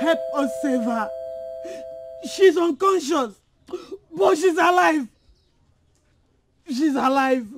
Help us save her. She's unconscious, but she's alive. She's alive.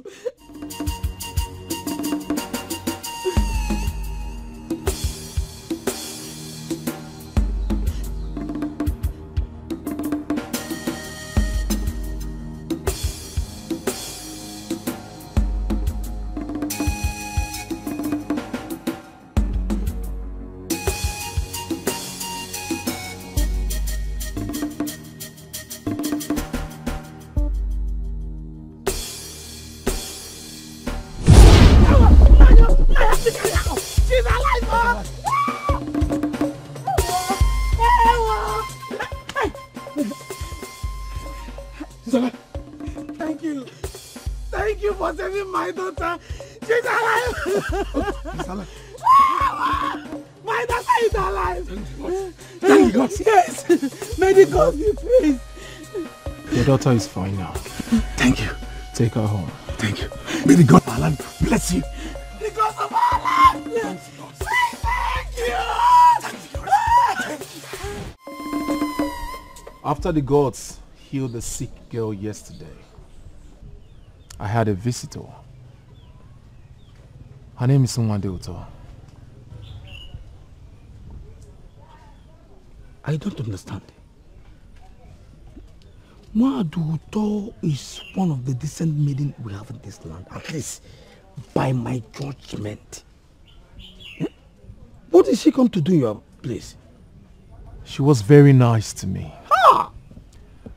My daughter, she's alive! She's alive. My daughter is alive! Thank God! Yes! May the God be praised! Your daughter is fine now. Thank you. Take her home. Thank you. May the God of our land bless you. Because of our land! Yes. Thank you! After the gods healed the sick girl yesterday, I had a visitor. Her name is Mwande Utoa. I don't understand. Maduwuto is one of the decent maidens we have in this land, at least by my judgment. What did she come to do in your place? She was very nice to me. Ah!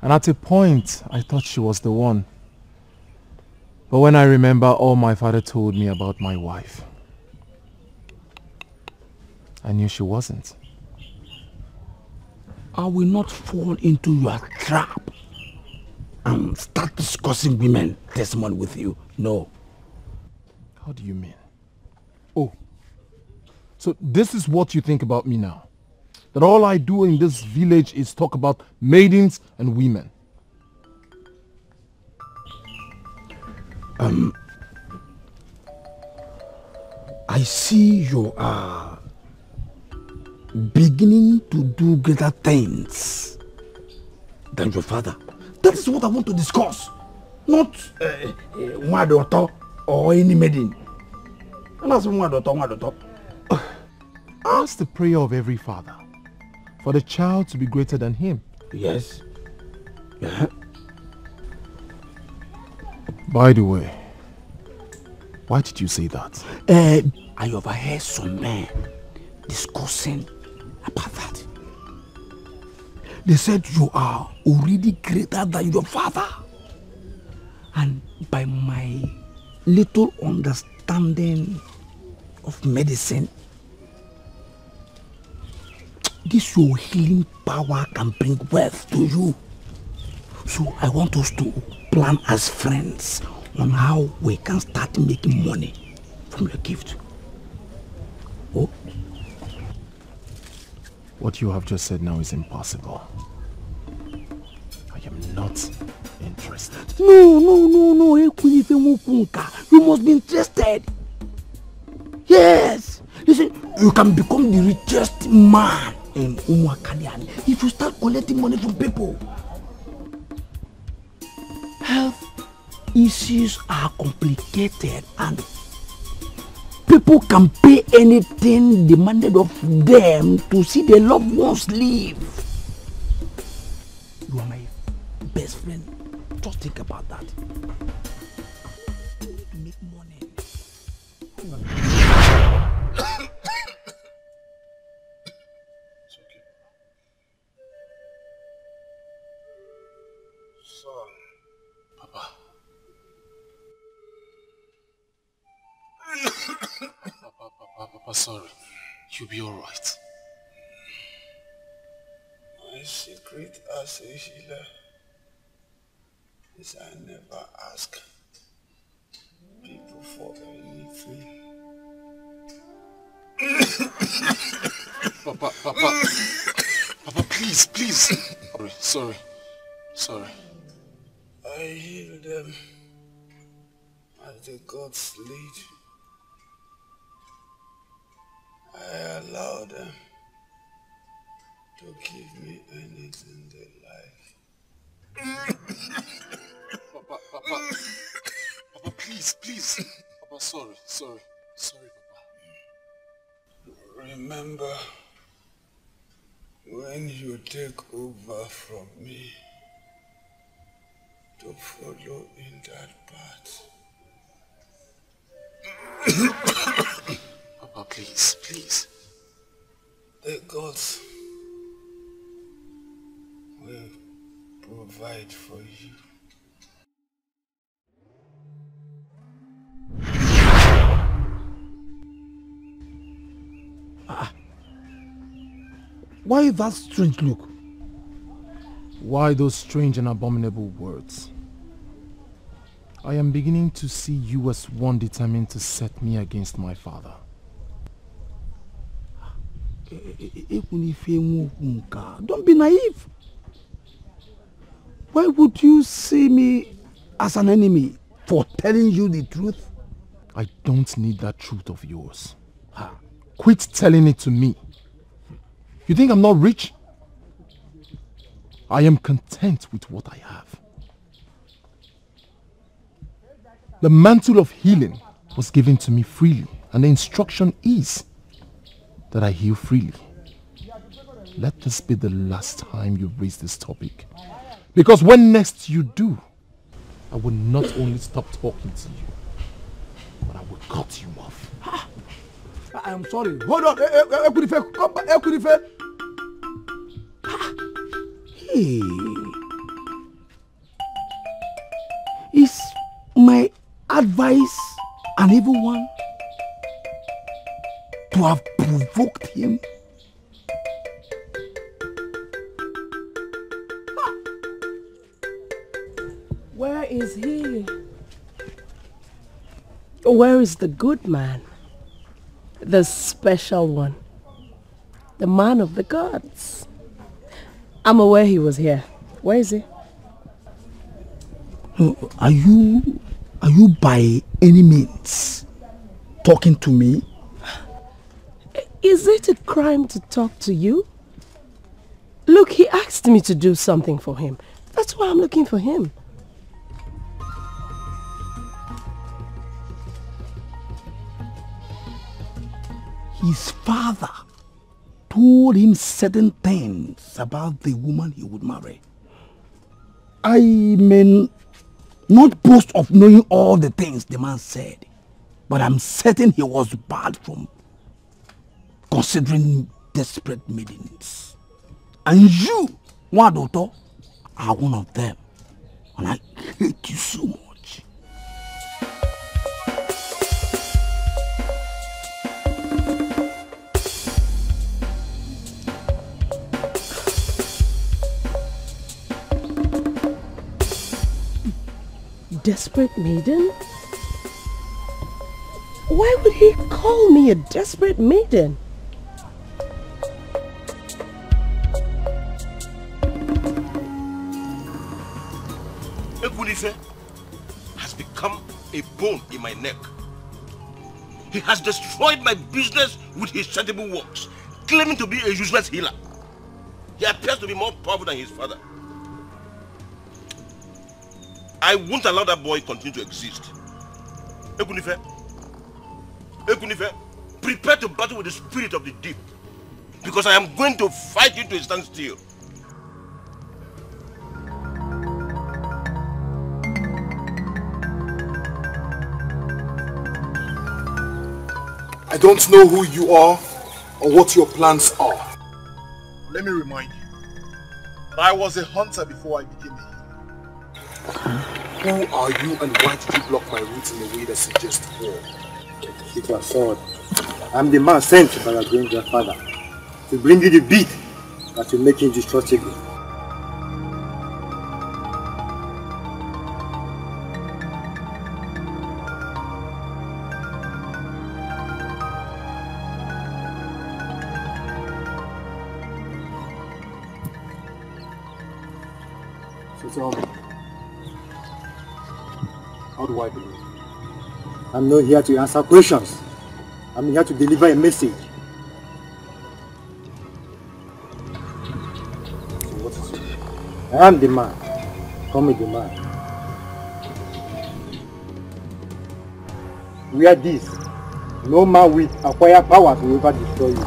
And at a point, I thought she was the one. But when I remember all my father told me about my wife, I knew she wasn't. I will not fall into your trap and start discussing women this month with you. No. How do you mean? Oh, so this is what you think about me now? That all I do in this village is talk about maidens and women. I see you are beginning to do greater things than your father. That is what I want to discuss, not Mwadiuto or any maiden. And that's Mwadiuto. That's the prayer of every father, for the child to be greater than him. Yes. Yeah. By the way, why did you say that? I overheard some men discussing about that. They said you are already greater than your father. And by my little understanding of medicine, this your healing power can bring wealth to you. So I want us to plan as friends on how we can start making money from your gift. Oh? What you have just said now is impossible. I am not interested. No. You must be interested. Yes. Listen, you can become the richest man in Umuakadian if you start collecting money from people. Health issues are complicated and people can pay anything demanded of them to see their loved ones live. You are my best friend. Just think about that. We need to make money. Papa, sorry. You'll be all right. My secret as a healer is I never ask people for anything. Papa, Papa, please. Sorry. I heal them as the gods lead. I allow them to give me anything they like. Papa, please. Papa, sorry, Papa. Remember, when you take over from me, to follow in that path. Papa, please. The gods will provide for you. Why that strange look? Why those strange and abominable words? I am beginning to see you as one determined to set me against my father. Don't be naive. Why would you see me as an enemy for telling you the truth? I don't need that truth of yours. Quit telling it to me. You think I'm not rich? I am content with what I have. The mantle of healing was given to me freely, and the instruction is that I heal freely. Let this be the last time you raise this topic, because when next you do, I will not only stop talking to you, but I will cut you off. I am sorry. Hold on. Ekunife, come back. Ekunife. Hey. Is my advice an evil one? To have provoked him? Where is he? Where is the good man? The special one. The man of the gods. I'm aware he was here. Where is he? Are you by any means talking to me? Is it a crime to talk to you? Look, he asked me to do something for him. That's why I'm looking for him. His father told him certain things about the woman he would marry. I may not boast of knowing all the things the man said, but I'm certain he was barred from considering desperate maidens. And you, Nwadiuto, are one of them. And I hate you so much. Desperate maiden? Why would he call me a desperate maiden? Ekunife has become a bone in my neck. He has destroyed my business with his charitable works, claiming to be a useless healer. He appears to be more powerful than his father. I won't allow that boy continue to exist. Ekunife, prepare to battle with the spirit of the deep, because I am going to fight you to a standstill. I don't know who you are or what your plans are. Let me remind you, I was a hunter before I became a Who are you, and why did you block my route in a way that suggests war? It was sword. I'm the man sent by your great grandfather to bring you the beat that will make you indestructible. I'm not here to answer questions. I'm here to deliver a message. What is it? I am the man. Call me the man. Wear this. No man will acquire power to ever destroy you.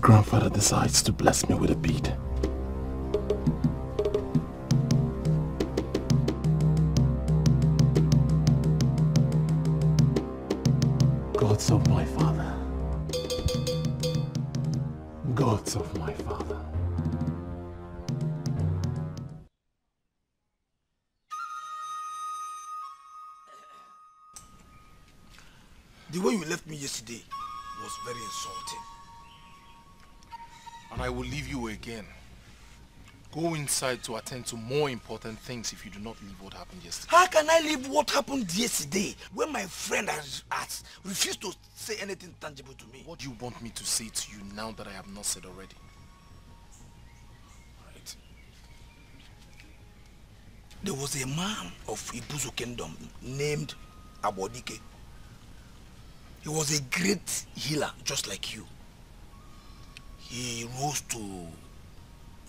Grandfather decides to bless me with a bead. Gods of my father. Gods of my father. The way you left me yesterday was very insulting. And I will leave you again. Go inside to attend to more important things if you do not leave what happened yesterday. How can I leave what happened yesterday when my friend has refused to say anything tangible to me? What do you want me to say to you now that I have not said already? Right. There was a man of Ibuzo Kingdom named Abodike. He was a great healer just like you. He rose to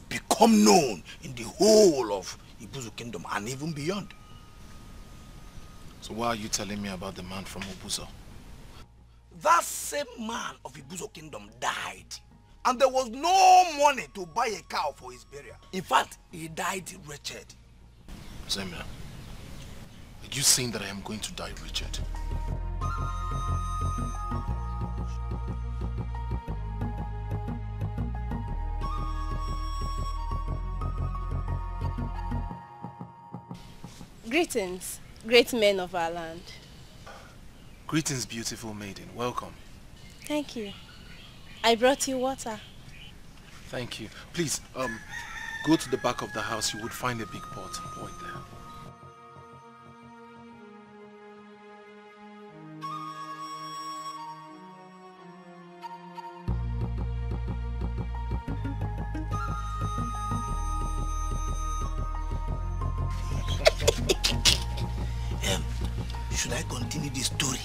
become known in the whole of Ibuzo Kingdom and even beyond. So why are you telling me about the man from Ibuzo? That same man of Ibuzo Kingdom died. And there was no money to buy a cow for his burial. In fact, he died wretched. Zemira, are you saying that I am going to die wretched? Greetings, great men of our land. Greetings, beautiful maiden. Welcome. Thank you. I brought you water. Thank you. Please, go to the back of the house. You would find a big pot. Point there. Should I continue this story,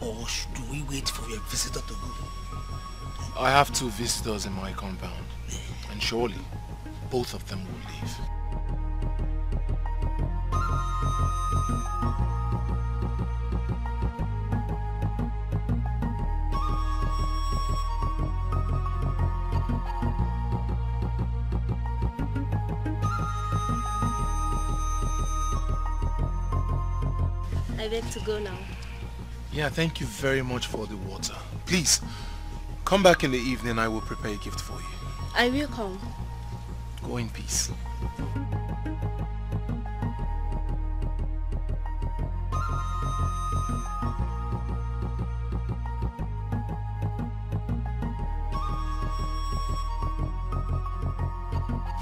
or do we wait for your visitor to go? I have two visitors in my compound, and surely both of them will leave. I beg to go now. Yeah, thank you very much for the water. Please, come back in the evening. I will prepare a gift for you. I will come. Go in peace.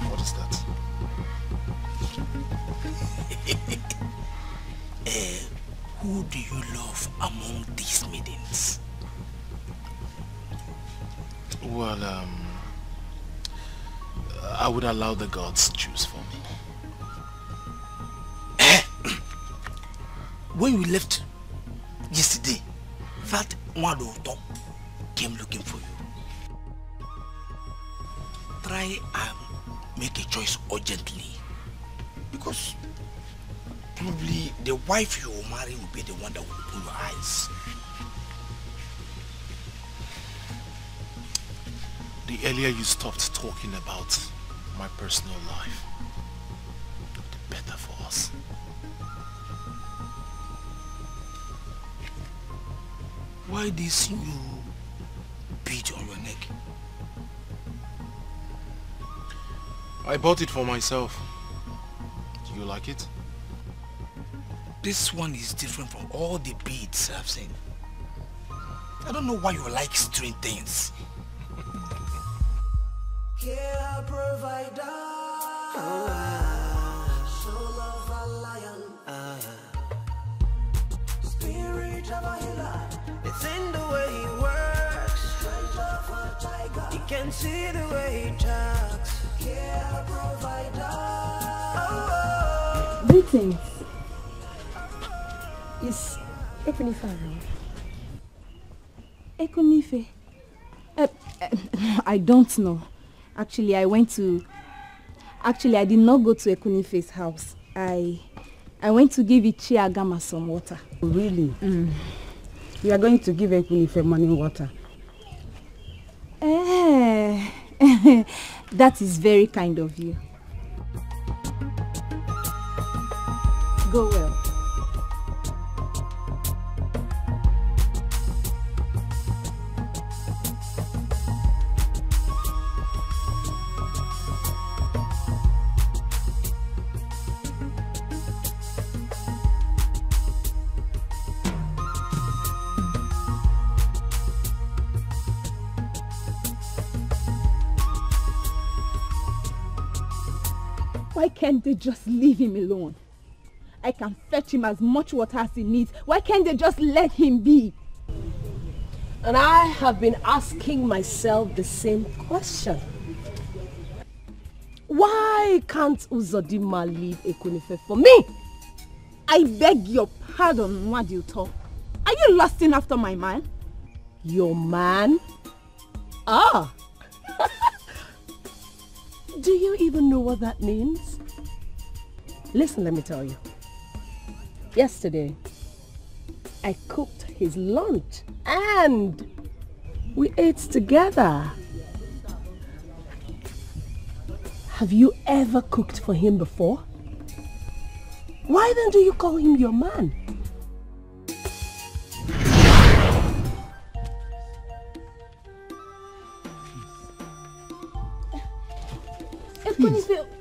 What is that? Where, who do you love among these maidens? Well, I would allow the gods to choose for me. When we left yesterday, that Maduwuto came looking for you. Try and make a choice urgently, because probably the wife you will marry will be the one that will open your eyes. The earlier you stopped talking about my personal life, the better for us. Why this new bead on your neck? I bought it for myself. Do you like it? This one is different from all the beads I've seen. I don't know why you like strange things. Care provider, soul of a lion, spirit of a healer. It's in the way he works, strength of a tiger. You can see the way he talks. Care provider. Greetings. Is Ekunife around? Ekunife? I don't know. Actually, I did not go to Ekunife's house. I went to give Ichiagama some water. Really? Mm. You are going to give Ekunife morning water? That is very kind of you. Go well. Why can't they just leave him alone? I can fetch him as much water as he needs. Why can't they just let him be? And I have been asking myself the same question. Why can't Uzodinma leave Ekunife for me? I beg your pardon, Nwadiuto. Are you lusting after my man? Your man? Ah! Do you even know what that means? Listen, let me tell you. Yesterday, I cooked his lunch and we ate together. Have you ever cooked for him before? Why then do you call him your man?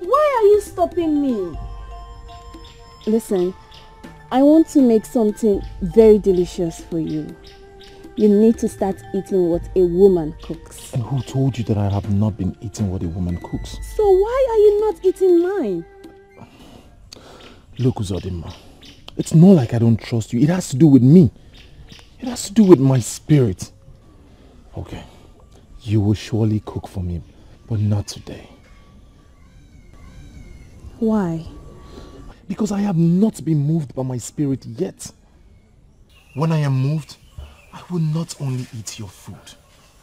Why are you stopping me? Listen, I want to make something very delicious for you. You need to start eating what a woman cooks. And who told you that I have not been eating what a woman cooks? So why are you not eating mine? Look, Uzodinma, it's not like I don't trust you. It has to do with me. It has to do with my spirit. Okay, you will surely cook for me, but not today. Why? Because I have not been moved by my spirit yet. When I am moved, I will not only eat your food,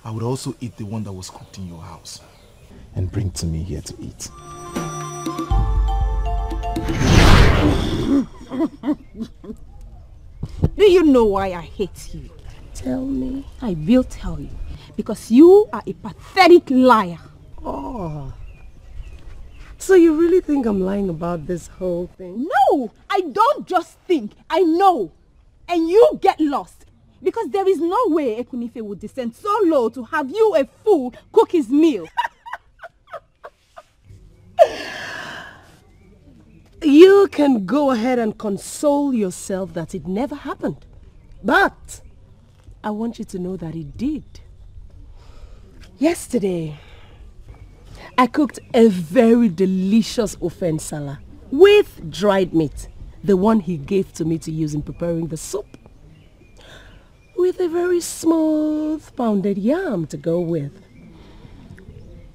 I would also eat the one that was cooked in your house and bring to me here to eat. Do you know why I hate you? Tell me. I will tell you. Because you are a pathetic liar. Oh. So you really think I'm lying about this whole thing? No! I don't just think. I know. And you get lost. Because there is no way Ekunife would descend so low to have you, a fool, cook his meal. You can go ahead and console yourself that it never happened. But I want you to know that it did. Yesterday, I cooked a very delicious ofensala with dried meat the one he gave to me to use in preparing the soup, with a very smooth pounded yam to go with.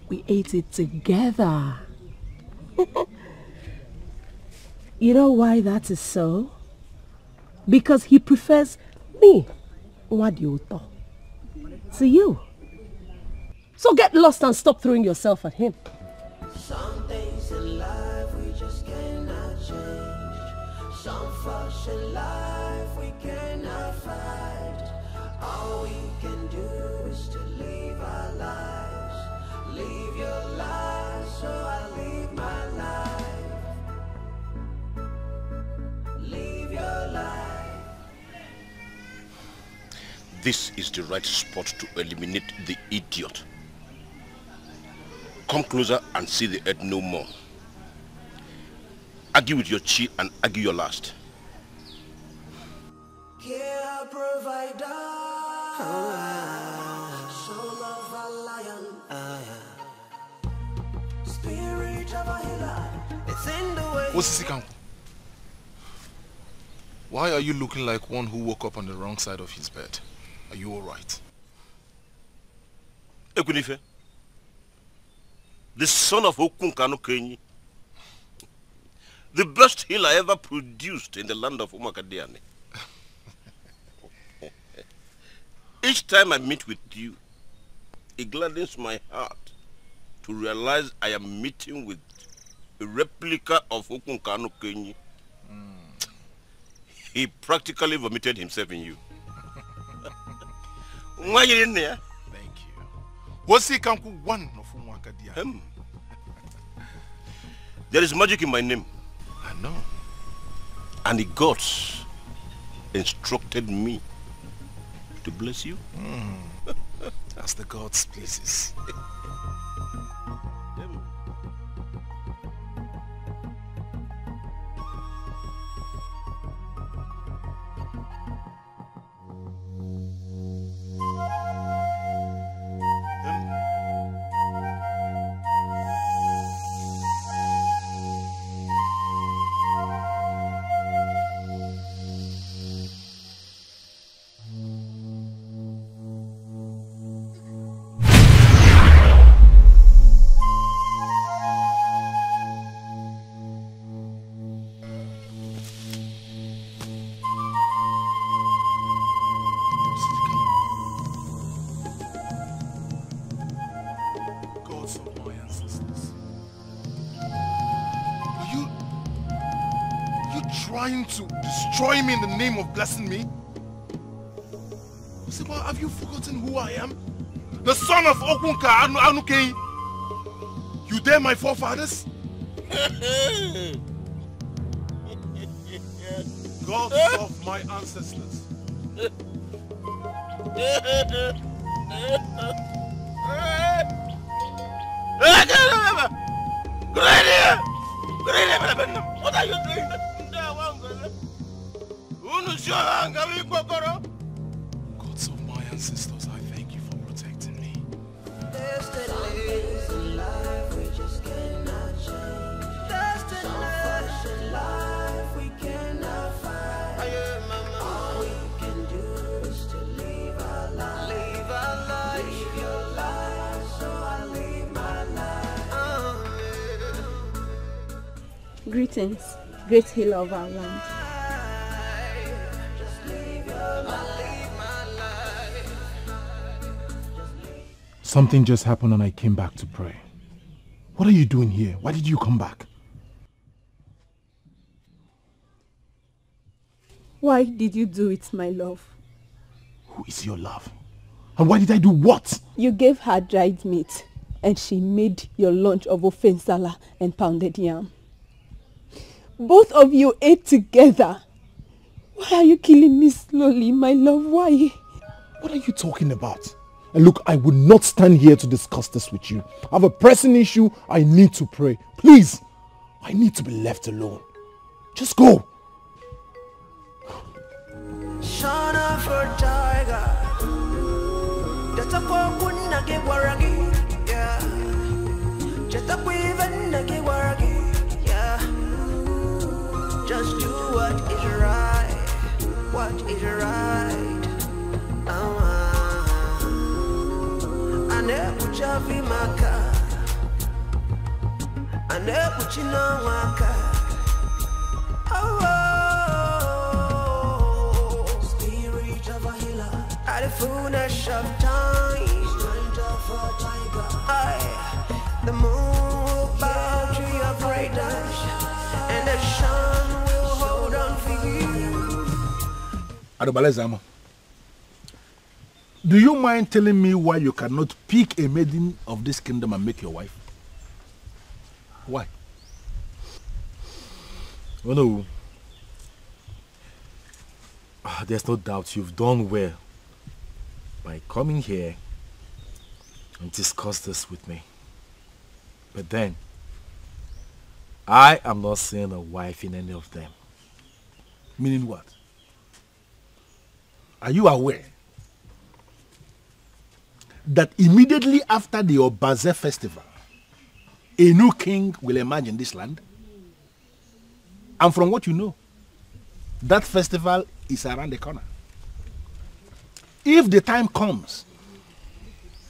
We ate it together. You know why that is so? Because he prefers me, Nwadiuto, to you. So get lost and stop throwing yourself at him. Some things in life we just cannot change. Some flaws in life we cannot fight. All we can do is to live our lives. Live your life so I live my life. Live your life. This is the right spot to eliminate the idiot. Come closer and see the head no more. Argue with your chi and argue your last. Care provider, soul of a lion, spirit of a healer, it's in the way. What's this? Why are you looking like one who woke up on the wrong side of his bed? Are you all right? Ekunife, the son of Okunka Anu Kenyi, the best healer ever produced in the land of Umuakadian. Each time I meet with you, it gladdens my heart to realize I am meeting with a replica of Okunka Anu Kenyi. Mm. He practically vomited himself in you. Why you in there? Thank you. What's he come one of Umuakadian? There is magic in my name. I know. And the gods instructed me to bless you. Mm. As the gods pleases. Destroy me in the name of blessing me? Zimba, have you forgotten who I am? The son of Okunka Anu Anukei. You dare my forefathers? Gods of my ancestors. What are you doing? Gods of my ancestors, I thank you for protecting me. Greetings, great healer of our land. Something just happened and I came back to pray. What are you doing here? Why did you come back? Why did you do it, my love? Who is your love? And why did I do what? You gave her dried meat and she made your lunch of ofensala and pounded yam. Both of you ate together. Why are you killing me slowly, my love? Why? What are you talking about? And look, I would not stand here to discuss this with you. I have a pressing issue. I need to pray. Please, I need to be left alone. Just go. Son of a tiger. Just do what heart is right. Anebuchavi maka, anebuchina waka. Oh, spirit of a healer, at the fullness of time, strength of a tiger. Aye, the moon will bow to your greatness, and the sun will hold on for you. Arubalezama, do you mind telling me why you cannot pick a maiden of this kingdom and make your wife? Why? Oh no. There's no doubt you've done well by coming here and discuss this with me. But then, I am not seeing a wife in any of them. Meaning what? Are you aware that immediately after the Obasi festival, a new king will emerge in this land? And from what you know, that festival is around the corner. If the time comes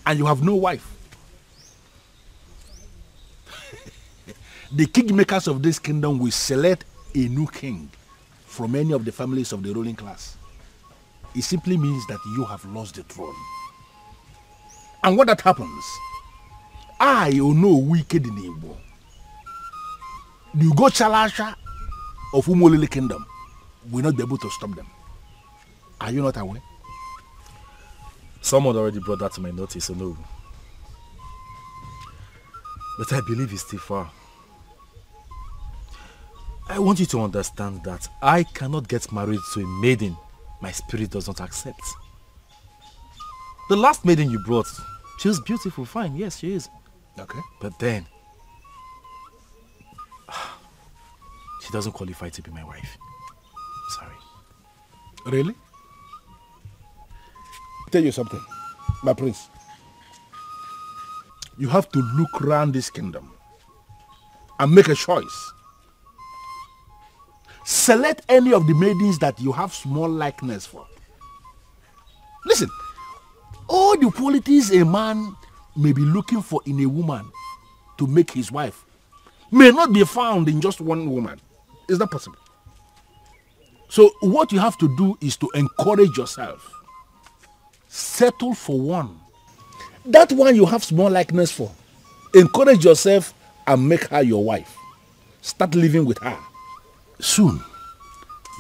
and you have no wife, the kingmakers of this kingdom will select a new king from any of the families of the ruling class. It simply means that you have lost the throne. And what that happens, I Onowu wicked in Igbo, the Ugo Chalasha of Umulili Kingdom will not be able to stop them. Are you not aware? Someone already brought that to my notice, Onowu. But I believe it's still far. I want you to understand that I cannot get married to a maiden my spirit does not accept. The last maiden you brought, she was beautiful, fine, yes, she is. Okay. But then, she doesn't qualify to be my wife. Sorry. Really? I'll tell you something, my prince. You have to look around this kingdom and make a choice. Select any of the maidens that you have small likeness for. Listen. All the qualities a man may be looking for in a woman to make his wife may not be found in just one woman. Is that possible? So what you have to do is to encourage yourself. Settle for one. That one you have small likeness for. Encourage yourself and make her your wife. Start living with her. Soon,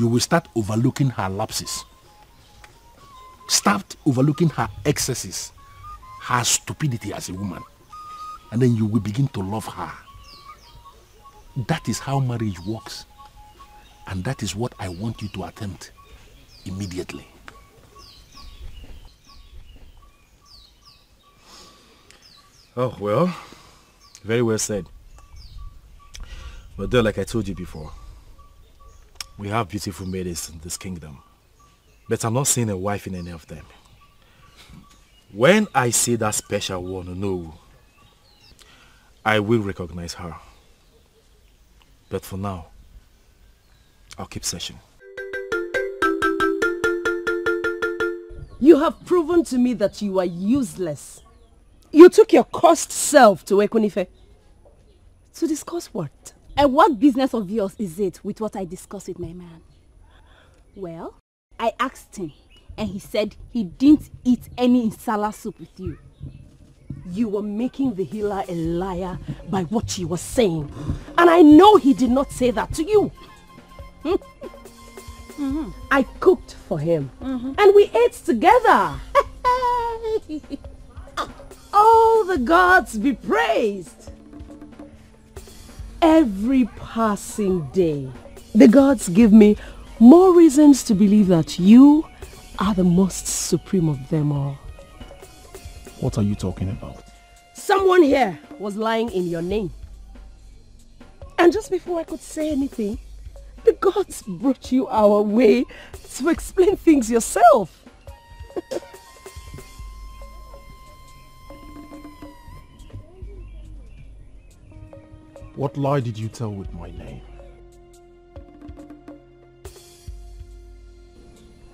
you will start overlooking her lapses. Start overlooking her excesses, her stupidity as a woman, and then you will begin to love her. That is how marriage works, and that is what I want you to attempt immediately. Oh, well, very well said. But then, like I told you before, we have beautiful maidens in this kingdom. But I'm not seeing a wife in any of them. When I see that special one, no, I will recognize her. But for now, I'll keep searching. You have proven to me that you are useless. You took your cursed self to Ekunife. To discuss what? And what business of yours is it with what I discussed with my man? Well, I asked him, and he said he didn't eat any insala soup with you. You were making the healer a liar by what she was saying. And I know he did not say that to you. Mm-hmm. I cooked for him, and we ate together. All the gods be praised. Every passing day, the gods give me more reasons to believe that you are the most supreme of them all. What are you talking about? Someone here was lying in your name. And just before I could say anything, the gods brought you our way to explain things yourself. What lie did you tell with my name?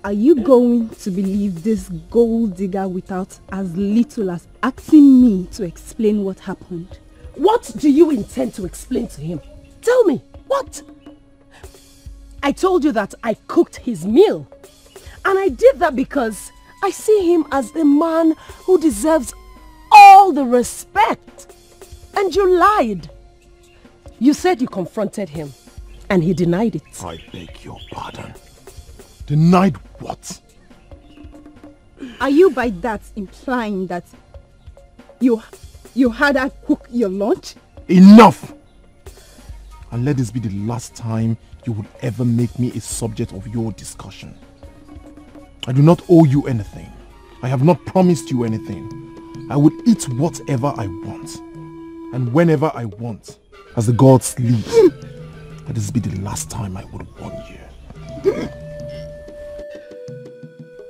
Are you going to believe this gold digger without as little as asking me to explain what happened? What do you intend to explain to him? Tell me, what? I told you that I cooked his meal. And I did that because I see him as a man who deserves all the respect. And you lied. You said you confronted him, and he denied it. I beg your pardon. Denied what? Are you by that implying that you had her cook your lunch? Enough! And let this be the last time you would ever make me a subject of your discussion. I do not owe you anything. I have not promised you anything. I will eat whatever I want. And whenever I want. As the gods live. Let this be the last time I would warn you.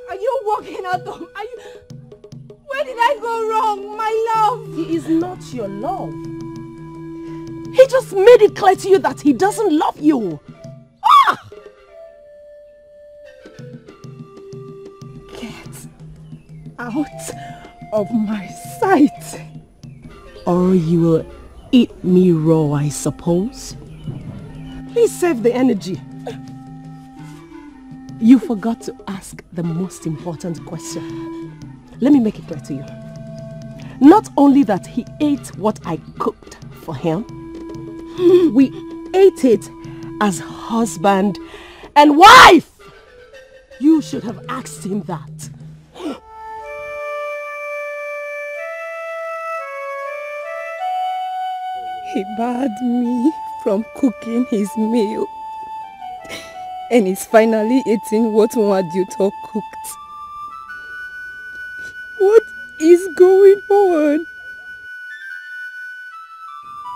Are you walking out of... Where did I go wrong, my love? He is not your love. He just made it clear to you that he doesn't love you. Ah! Out of my sight, or you will eat me raw, I suppose. Please save the energy. You forgot to ask the most important question. Let me make it clear to you. Not only that he ate what I cooked for him, we ate it as husband and wife. You should have asked him that. He barred me from cooking his meal, and he's finally eating what Nwadiuto cooked. What is going on?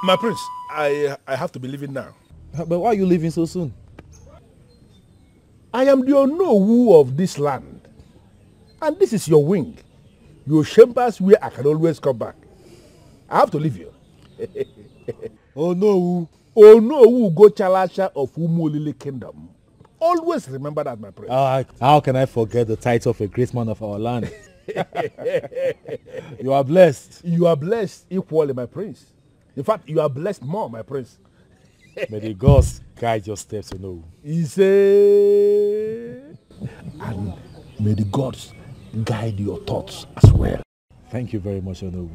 My prince, I have to be leaving now. But why are you leaving so soon? I am the Onowu of this land, and this is your wing. Your chambers where I can always come back. I have to leave you. Onowu go chalasha of Umulili Kingdom. Always remember that, my prince. How can I forget the title of a great man of our land? You are blessed. You are blessed equally, my prince. In fact, you are blessed more, my prince. May the gods guide your steps, Onowu. He said, and may the gods guide your thoughts as well. Thank you very much, Onowu.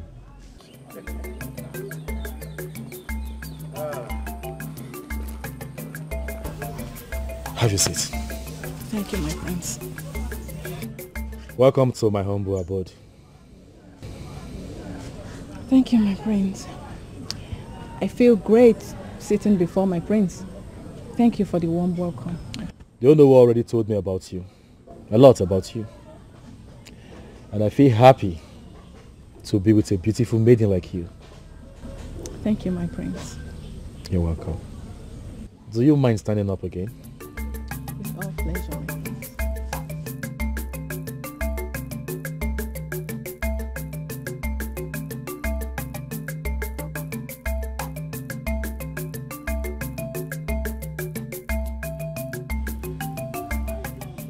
Have your seat. Thank you, my friends. Welcome to my humble abode. Thank you, my prince. I feel great sitting before my prince. Thank you for the warm welcome. The Onowu already told me about you. A lot about you. And I feel happy to be with a beautiful maiden like you. Thank you, my prince. You're welcome. Do you mind standing up again? Pleasure. I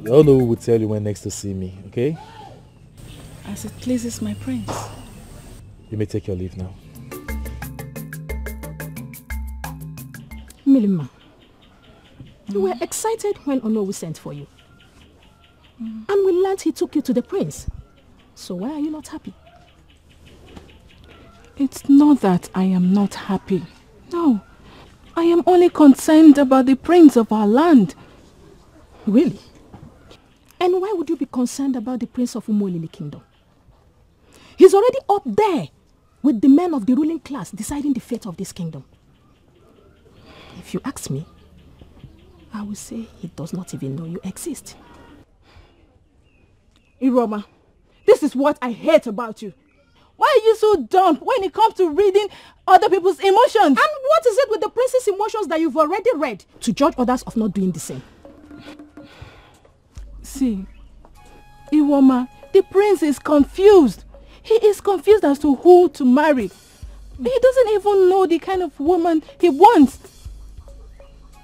don't know who will tell you when next to see me, okay? As it pleases my prince. You may take your leave now. Milima. You were excited when Onowu sent for you. And we learned he took you to the prince. So why are you not happy? It's not that I am not happy. No. I am only concerned about the prince of our land. Really? And why would you be concerned about the prince of Umulili Kingdom? He's already up there with the men of the ruling class deciding the fate of this kingdom. If you ask me, I will say he does not even know you exist. Iroma, this is what I hate about you. Why are you so dumb when it comes to reading other people's emotions? And what is it with the prince's emotions that you've already read to judge others of not doing the same? See, Iwoma, the prince is confused. He is confused as to who to marry. He doesn't even know the kind of woman he wants.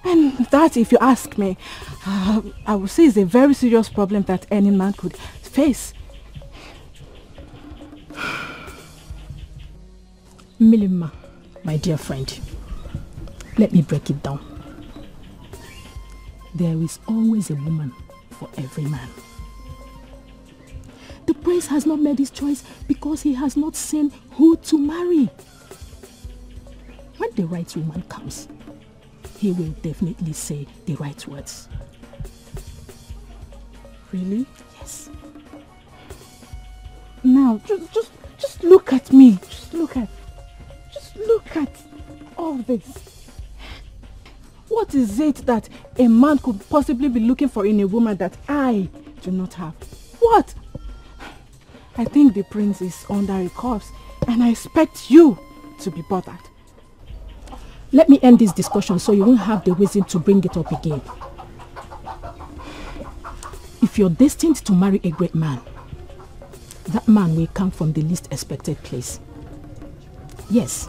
And that, if you ask me, I would say is a very serious problem that any man could face. Milima, my dear friend, let me break it down. There is always a woman for every man. The prince has not made his choice because he has not seen who to marry. When the right woman comes, he will definitely say the right words. Really? Yes. Now, just look at me. Just look at all this. What is it that a man could possibly be looking for in a woman that I do not have? What? I think the prince is under a curse, and I expect you to be bothered. Let me end this discussion so you won't have the reason to bring it up again. If you're destined to marry a great man, that man will come from the least expected place. Yes,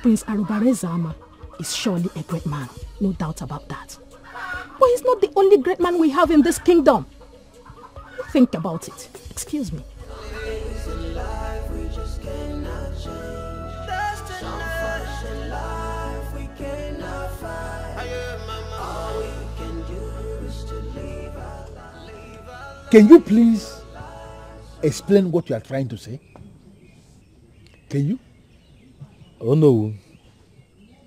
Prince Arubalezama is surely a great man, no doubt about that. But he's not the only great man we have in this kingdom. Think about it. Excuse me. Can you please explain what you are trying to say? Can you? Oh no,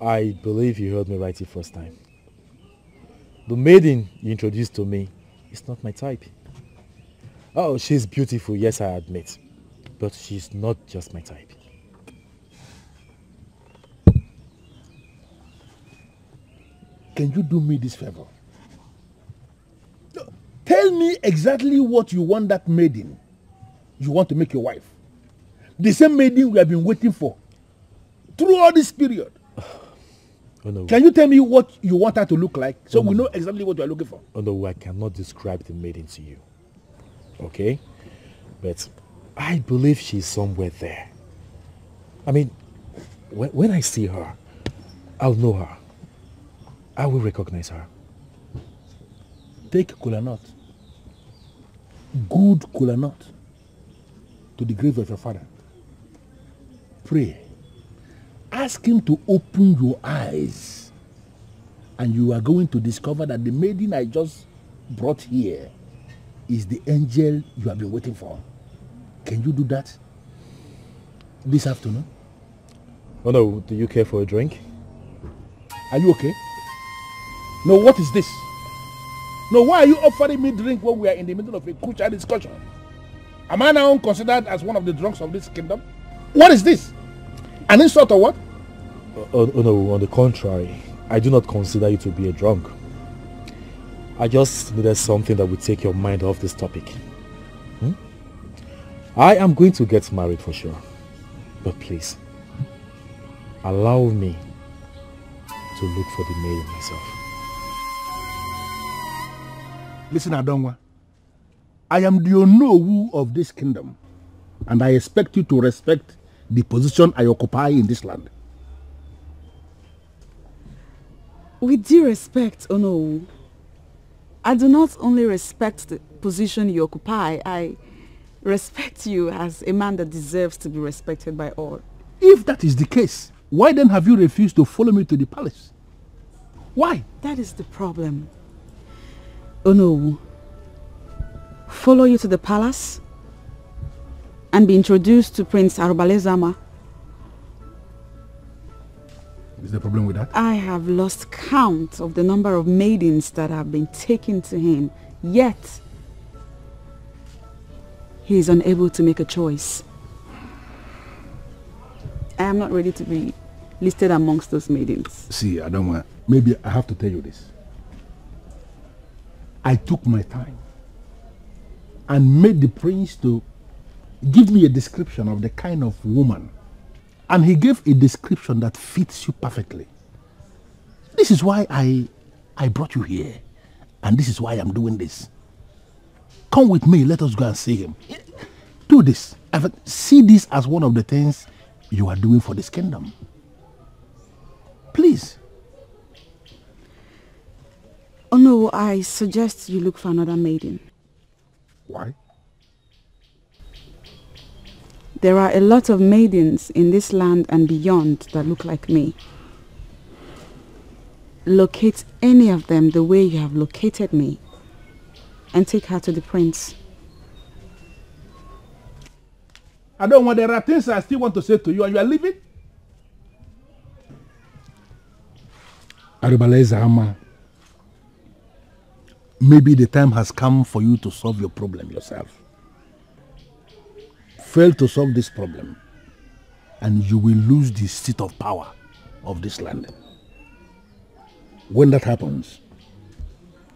I believe you heard me right the first time. The maiden you introduced to me is not my type. Oh, she's beautiful, yes, I admit. But she's not just my type. Can you do me this favor? Tell me exactly what you want that maiden you want to make your wife. The same maiden we have been waiting for through all this period. Oh, no. Can you tell me what you want her to look like so we know exactly what you are looking for? Oh no, I cannot describe the maiden to you. Okay? But I believe she's somewhere there. I mean, when I see her, I'll know her. I will recognize her. Take Kulanot. Good Kulanot to the grave of your father. Pray. Ask him to open your eyes. And you are going to discover that the maiden I just brought here is the angel you have been waiting for. Can you do that this afternoon? Oh no, do you care for a drink? Are you okay? No, what is this? No, why are you offering me drink when we are in the middle of a crucial discussion? Am I now considered as one of the drunks of this kingdom? What is this? An insult or what? Oh no, on the contrary, I do not consider you to be a drunk. I just needed something that would take your mind off this topic. I am going to get married for sure. But please, allow me to look for the maiden myself. Listen, Adanwa, I am the Onowu of this kingdom, and I expect you to respect the position I occupy in this land. With due respect, Onowu, I do not only respect the position you occupy, I respect you as a man that deserves to be respected by all. If that is the case, why then have you refused to follow me to the palace? Why? That is the problem. Onowu, follow you to the palace and be introduced to Prince Arubalezama. Is there a problem with that? I have lost count of the number of maidens that have been taken to him, yet he is unable to make a choice. I am not ready to be listed amongst those maidens. See, I don't want... Maybe I have to tell you this. I took my time and made the prince to give me a description of the kind of woman, and he gave a description that fits you perfectly. This is why I brought you here, and this is why I'm doing this. Come with me, let us go and see him. Do this. See this as one of the things you are doing for this kingdom. Please. Oh no, I suggest you look for another maiden. Why? There are a lot of maidens in this land and beyond that look like me. Locate any of them the way you have located me and take her to the prince. I don't want. There are things I still want to say to you and you are leaving? Arubalezama, maybe the time has come for you to solve your problem yourself. Fail to solve this problem and you will lose the seat of power of this land. When that happens,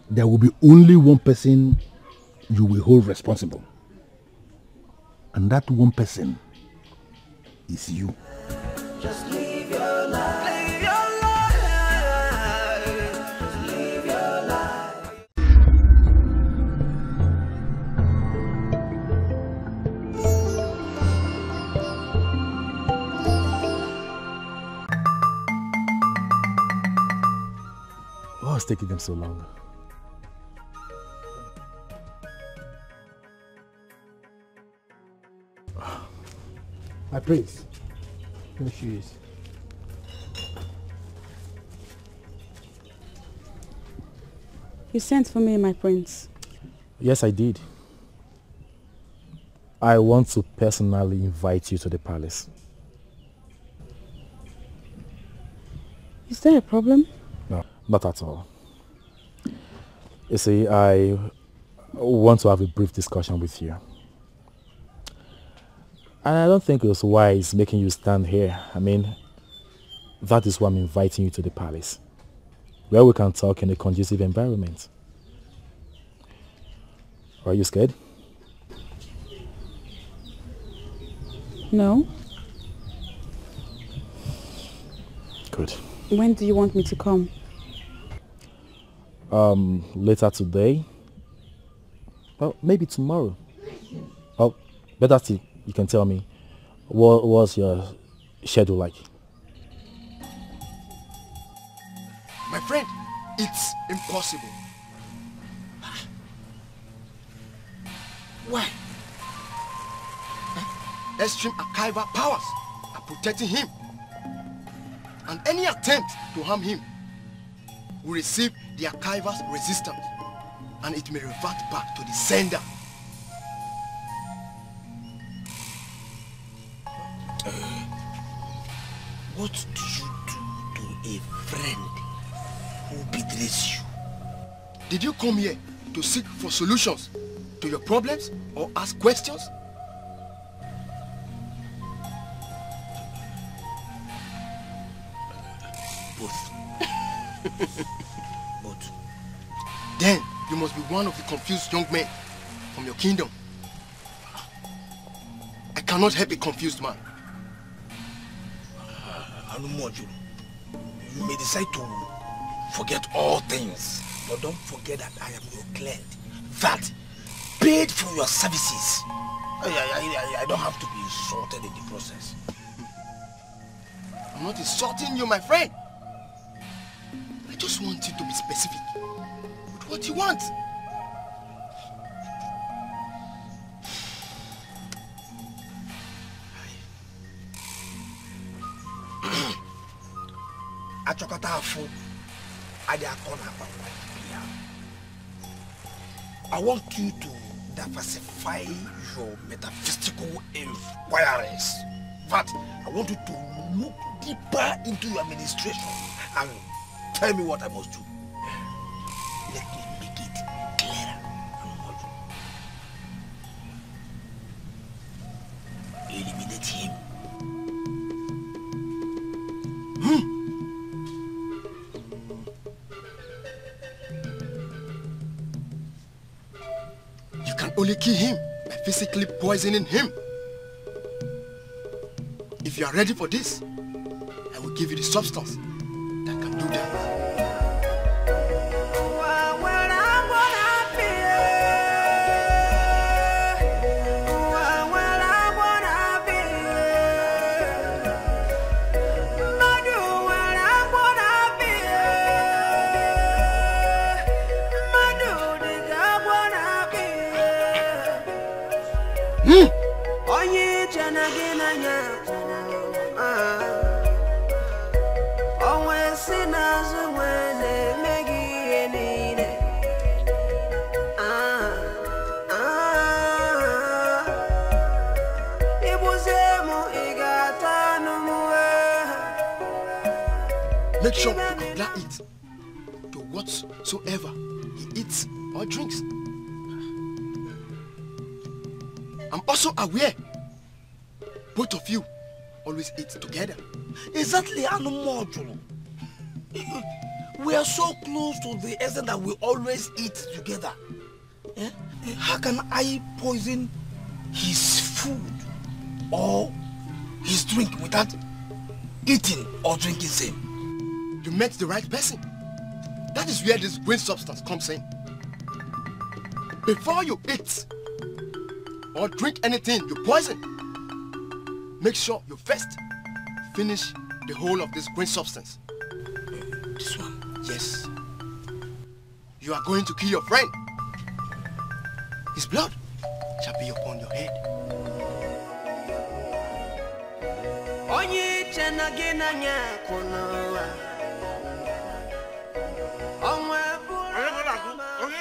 there will be only one person you will hold responsible. And that one person is you. Just leave your life. What's taking them so long? My prince, here she is. You sent for me, my prince. Yes, I did. I want to personally invite you to the palace. Is there a problem? Not at all. You see, I want to have a brief discussion with you. And I don't think it's wise making you stand here. I mean, that is why I'm inviting you to the palace, where we can talk in a conducive environment. Are you scared? No. Good. When do you want me to come? Later today. Well, maybe tomorrow. Oh, better still, you can tell me what was your schedule like. My friend, it's impossible. Why? Extreme archival powers are protecting him, and any attempt to harm him will receive the archiver's resistance, and it may revert back to the sender. What do you do to a friend who betrays you? Did you come here to seek for solutions to your problems or ask questions? Both. Then you must be one of the confused young men from your kingdom. I cannot help a confused man. Alumojulu, you may decide to forget all things, but don't forget that I am your client, that paid for your services. I don't have to be insulted in the process. I'm not insulting you, my friend. I just want you to be specific. What do you want? I want you to diversify your metaphysical inquiries. But I want you to look deeper into your administration and tell me what I must do. Let me make it clearer and more. Eliminate him. You can only kill him by physically poisoning him. If you are ready for this, I will give you the substance that can do that. make sure that it to whatsoever he eats or drinks. I'm also aware both of you always eat together. Exactly, Anumodro. We are so close to the essence that we always eat together. Eh? How can I poison his food or his drink without eating or drinking same? You met the right person. That is where this green substance comes in. Before you eat or drink anything you poison, make sure you first finish the whole of this green substance. This one? Yes. You are going to kill your friend. His blood shall be upon your head. Onye chenage nanya konowa. Onwe buru. I'm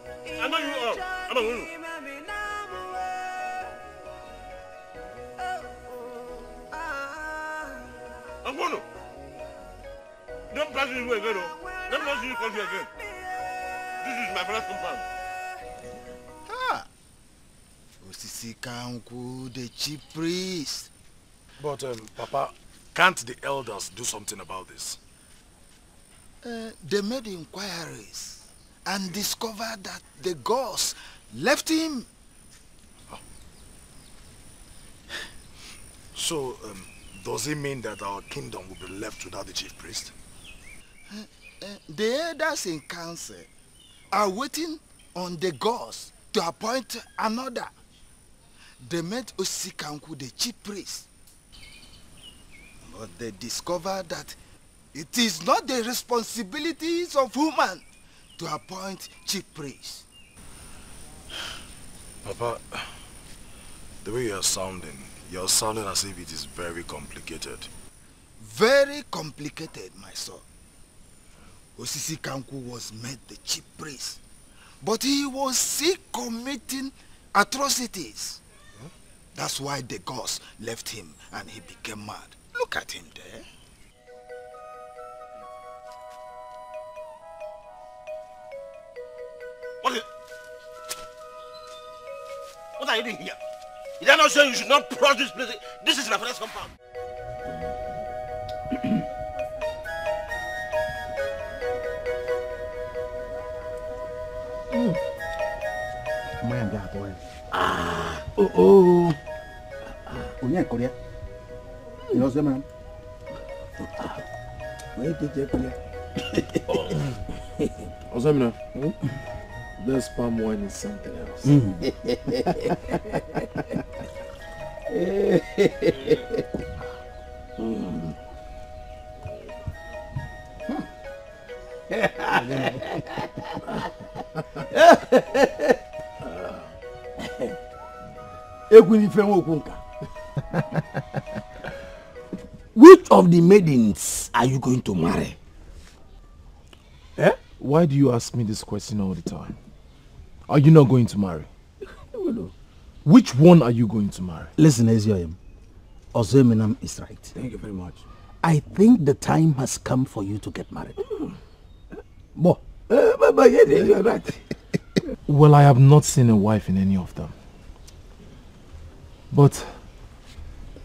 not you. I'm a woman. I'm a woman. Don't pass me away again. Don't pass me away again. This is my brother's compound. Ah. Osisi Kanku, the chief priest. But, Papa, can't the elders do something about this? They made inquiries and discovered that the ghost left him. Oh. So, does it mean that our kingdom will be left without the chief priest? The elders in council are waiting on the ghost to appoint another. They made Osikanku the chief priest. But they discovered that it is not the responsibilities of human to appoint chief priests. Papa, the way you're sounding as if it is very complicated. Very complicated, my son. Osisi Kanku was made the chief priest, but he was still committing atrocities. Huh? That's why the gods left him and he became mad. Look at him there. What are you doing here? Did I not say you should not cross this place? This is my father's compound. Ah, oh, oh. You're in Korea. You know, man. Where did you Korea? Ozoemena. This palm wine is something else. Which of the maidens are you going to marry? Eh? Why do you ask me this question all the time? Are you not going to marry? Which one are you going to marry? Listen, Ezioim. Ozoemena is right. Thank you very much. I think the time has come for you to get married. More. You're right. Well, I have not seen a wife in any of them. But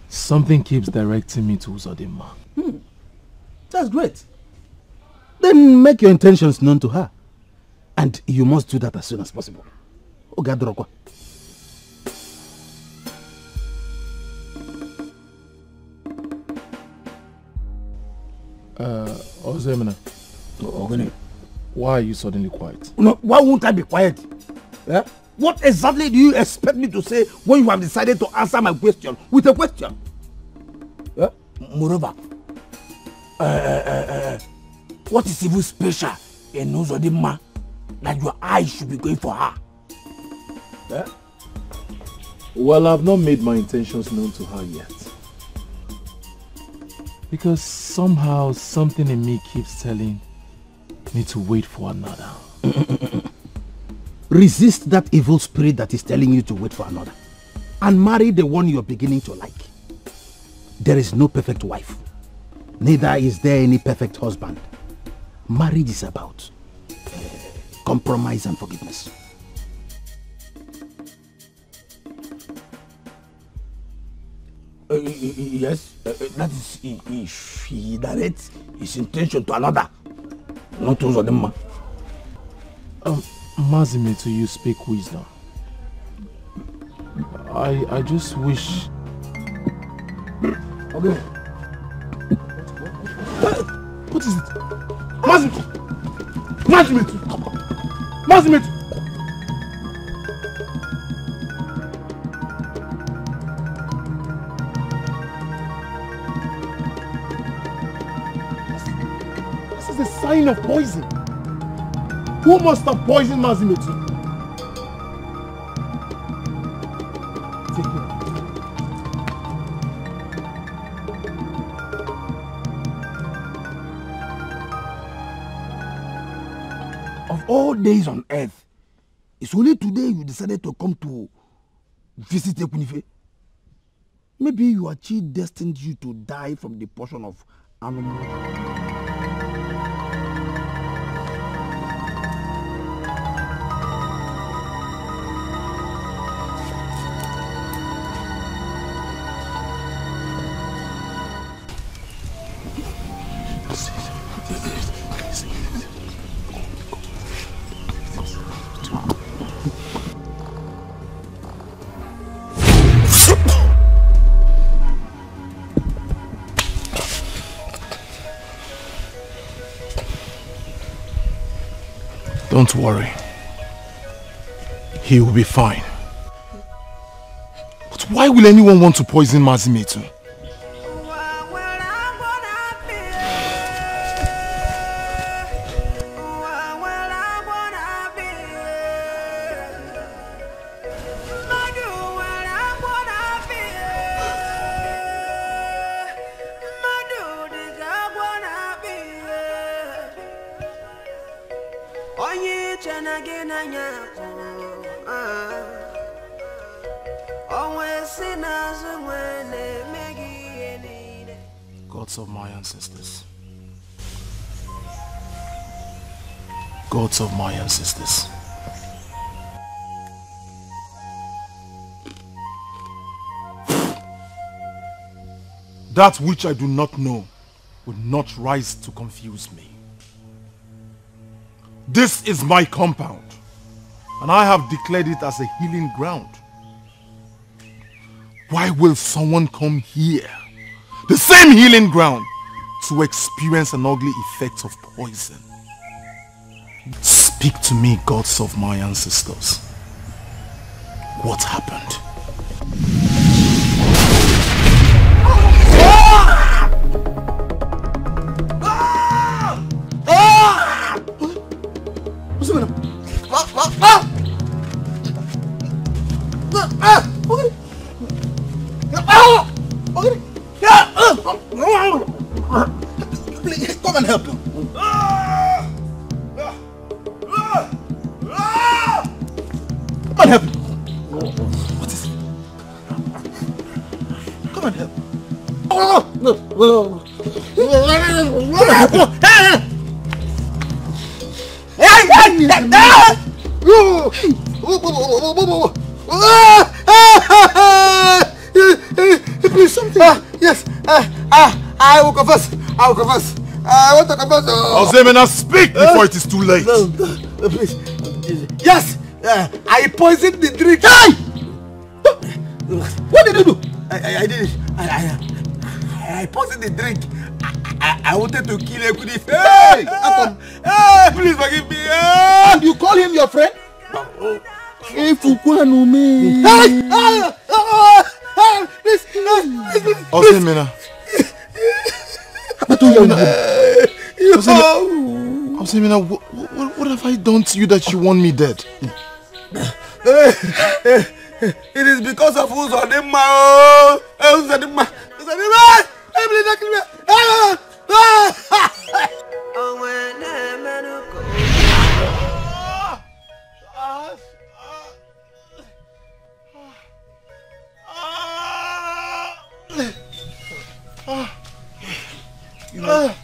something keeps directing me to Uzodinma. That's great. Then make your intentions known to her. And you must do that as soon as possible. Ogadroko. Ozoemena. Ogene. Why are you suddenly quiet? No, why won't I be quiet? Eh? What exactly do you expect me to say when you have decided to answer my question with a question? Eh? Moreover, what is even special in Uzodinma that your eyes should be going for her? Eh? Well, I've not made my intentions known to her yet. Because somehow something in me keeps telling me to wait for another. Resist that evil spirit that is telling you to wait for another. And marry the one you are beginning to like. There is no perfect wife. Neither is there any perfect husband. Marriage is about compromise and forgiveness. Yes, that is if he directs his intention to another, not to Uzodinma. Mazi Mmetu, you speak wisdom. I just wish... Okay. What is it? Mazi Mmetu! Mazi Mmetu! Come on! Mazi Mmetu! This is a sign of poison. Who must have poisoned Mazi Mmetu? Take care. Of all days on earth, it's only today you decided to come to visit Ekunife. Maybe you are destined you to die from the portion of animal. Don't worry. He will be fine. But why will anyone want to poison Mazi Mmetu? Of my ancestors. That which I do not know would not rise to confuse me. This is my compound, and I have declared it as a healing ground. Why will someone come here, the same healing ground, to experience an ugly effect of poison? Speak to me, gods of my ancestors. What happened? Come and help them. Please, something. Yes. I will confess. I will confess. I want to confess. Ozoemena, speak before it is too late. No, no, please. Yes. I poisoned the drink. Hey! What did you do? I did it. I poisoned the drink. I wanted to kill Ekunife. Hey! Please forgive me. And you call him your friend? Ozoemena. Ozoemena, what have I done to you that you want me dead? It is because of Uzodinma.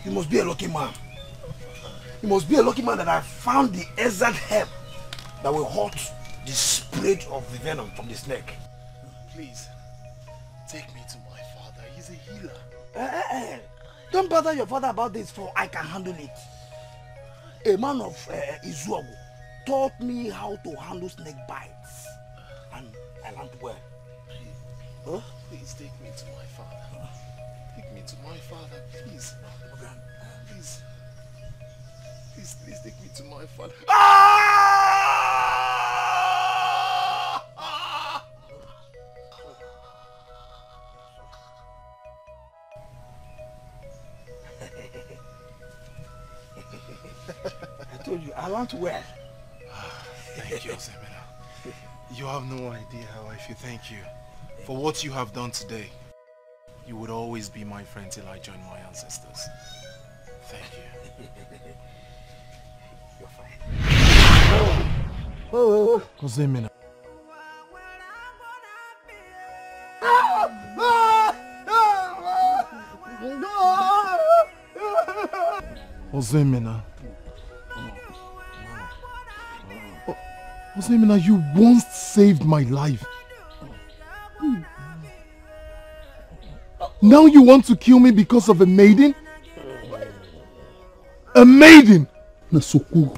You must be a lucky man. You must be a lucky man that I found the exact herb that will halt the spread of the venom from the snake. Please, take me to my father. He's a healer. Don't bother your father about this, for I can handle it. A man of Izuago taught me how to handle snake bites, and I learned well. Huh? Please take me to my father. Take me to my father, please. Please. Please take me to my father. Ah! I told you, I learned well. Thank you, Zemira. You have no idea how I feel. Thank you for what you have done today. You would always be my friend till I join my ancestors. Thank you. You're fine. Oh, Ozoemena. Ozoemena. Ozoemena, you once saved my life. Now you want to kill me because of a maiden? A maiden? Nasuku.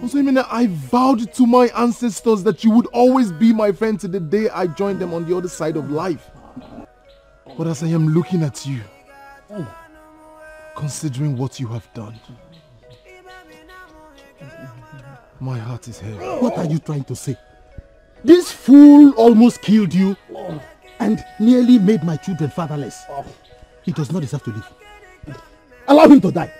Ozoemena, I vowed to my ancestors that you would always be my friend to the day I joined them on the other side of life. But as I am looking at you, considering what you have done, my heart is heavy. What are you trying to say? This fool almost killed you and nearly made my children fatherless. He does not deserve to live. Allow him to die.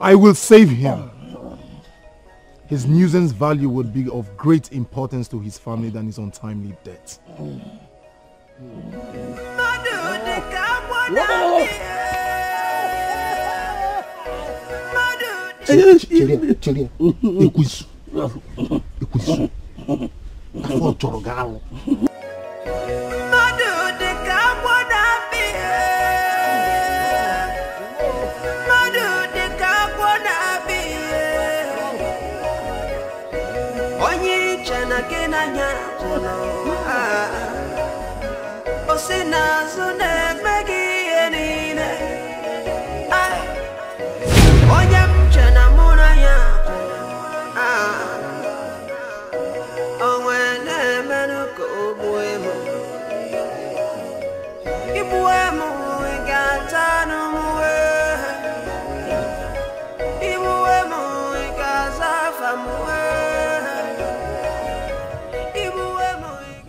I will save him. His nuisance value would be of great importance to his family than his untimely death.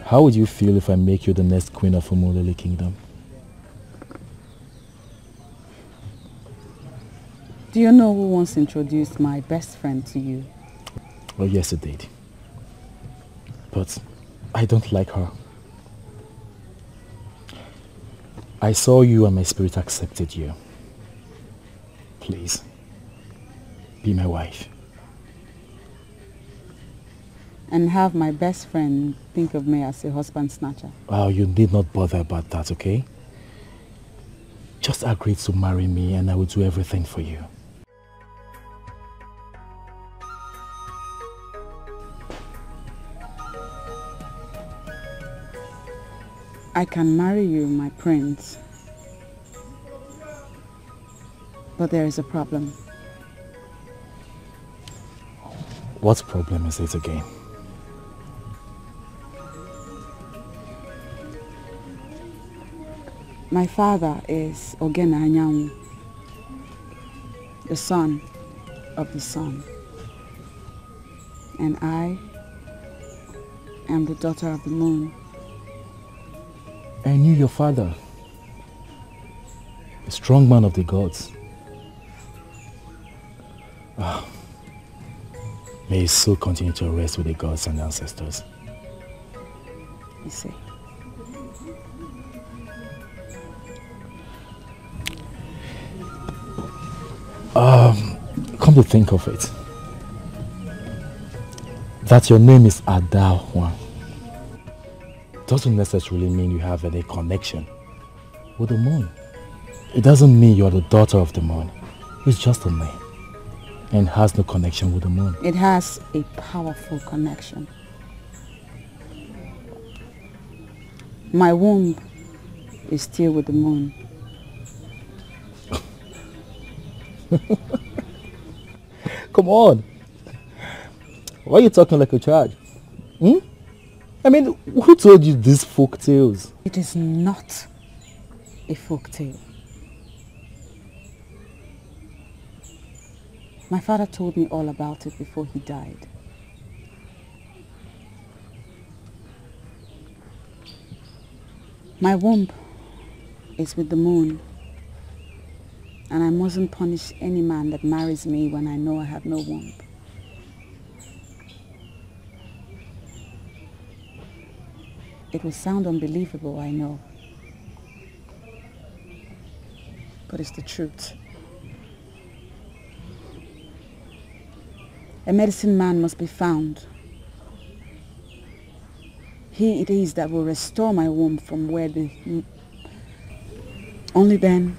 How would you feel if I make you the next queen of Umulili Kingdom? Do you know who once introduced my best friend to you? Oh yes, it did. But I don't like her. I saw you and my spirit accepted you. Please, be my wife. And have my best friend think of me as a husband snatcher. Oh, you need not bother about that, okay? Just agree to marry me and I will do everything for you. I can marry you, my prince. But there is a problem. What problem is it again? My father is Ogene Anyanwu, the son of the sun. And I am the daughter of the moon. I knew your father. a strong man of the gods. May his soul continue to rest with the gods and ancestors. You see. Come to think of it, that your name is Adanwa doesn't necessarily mean you have any connection with the moon. It doesn't mean you're the daughter of the moon. It's just a name and has no connection with the moon. It has a powerful connection. My womb is still with the moon. Come on. Why are you talking like a child? Hmm? I mean, who told you these folk tales? It is not a folk tale. My father told me all about it before he died. My womb is with the moon. And I mustn't punish any man that marries me when I know I have no womb. It will sound unbelievable, I know. But it's the truth. A medicine man must be found. He it is that will restore my womb from where the... Only then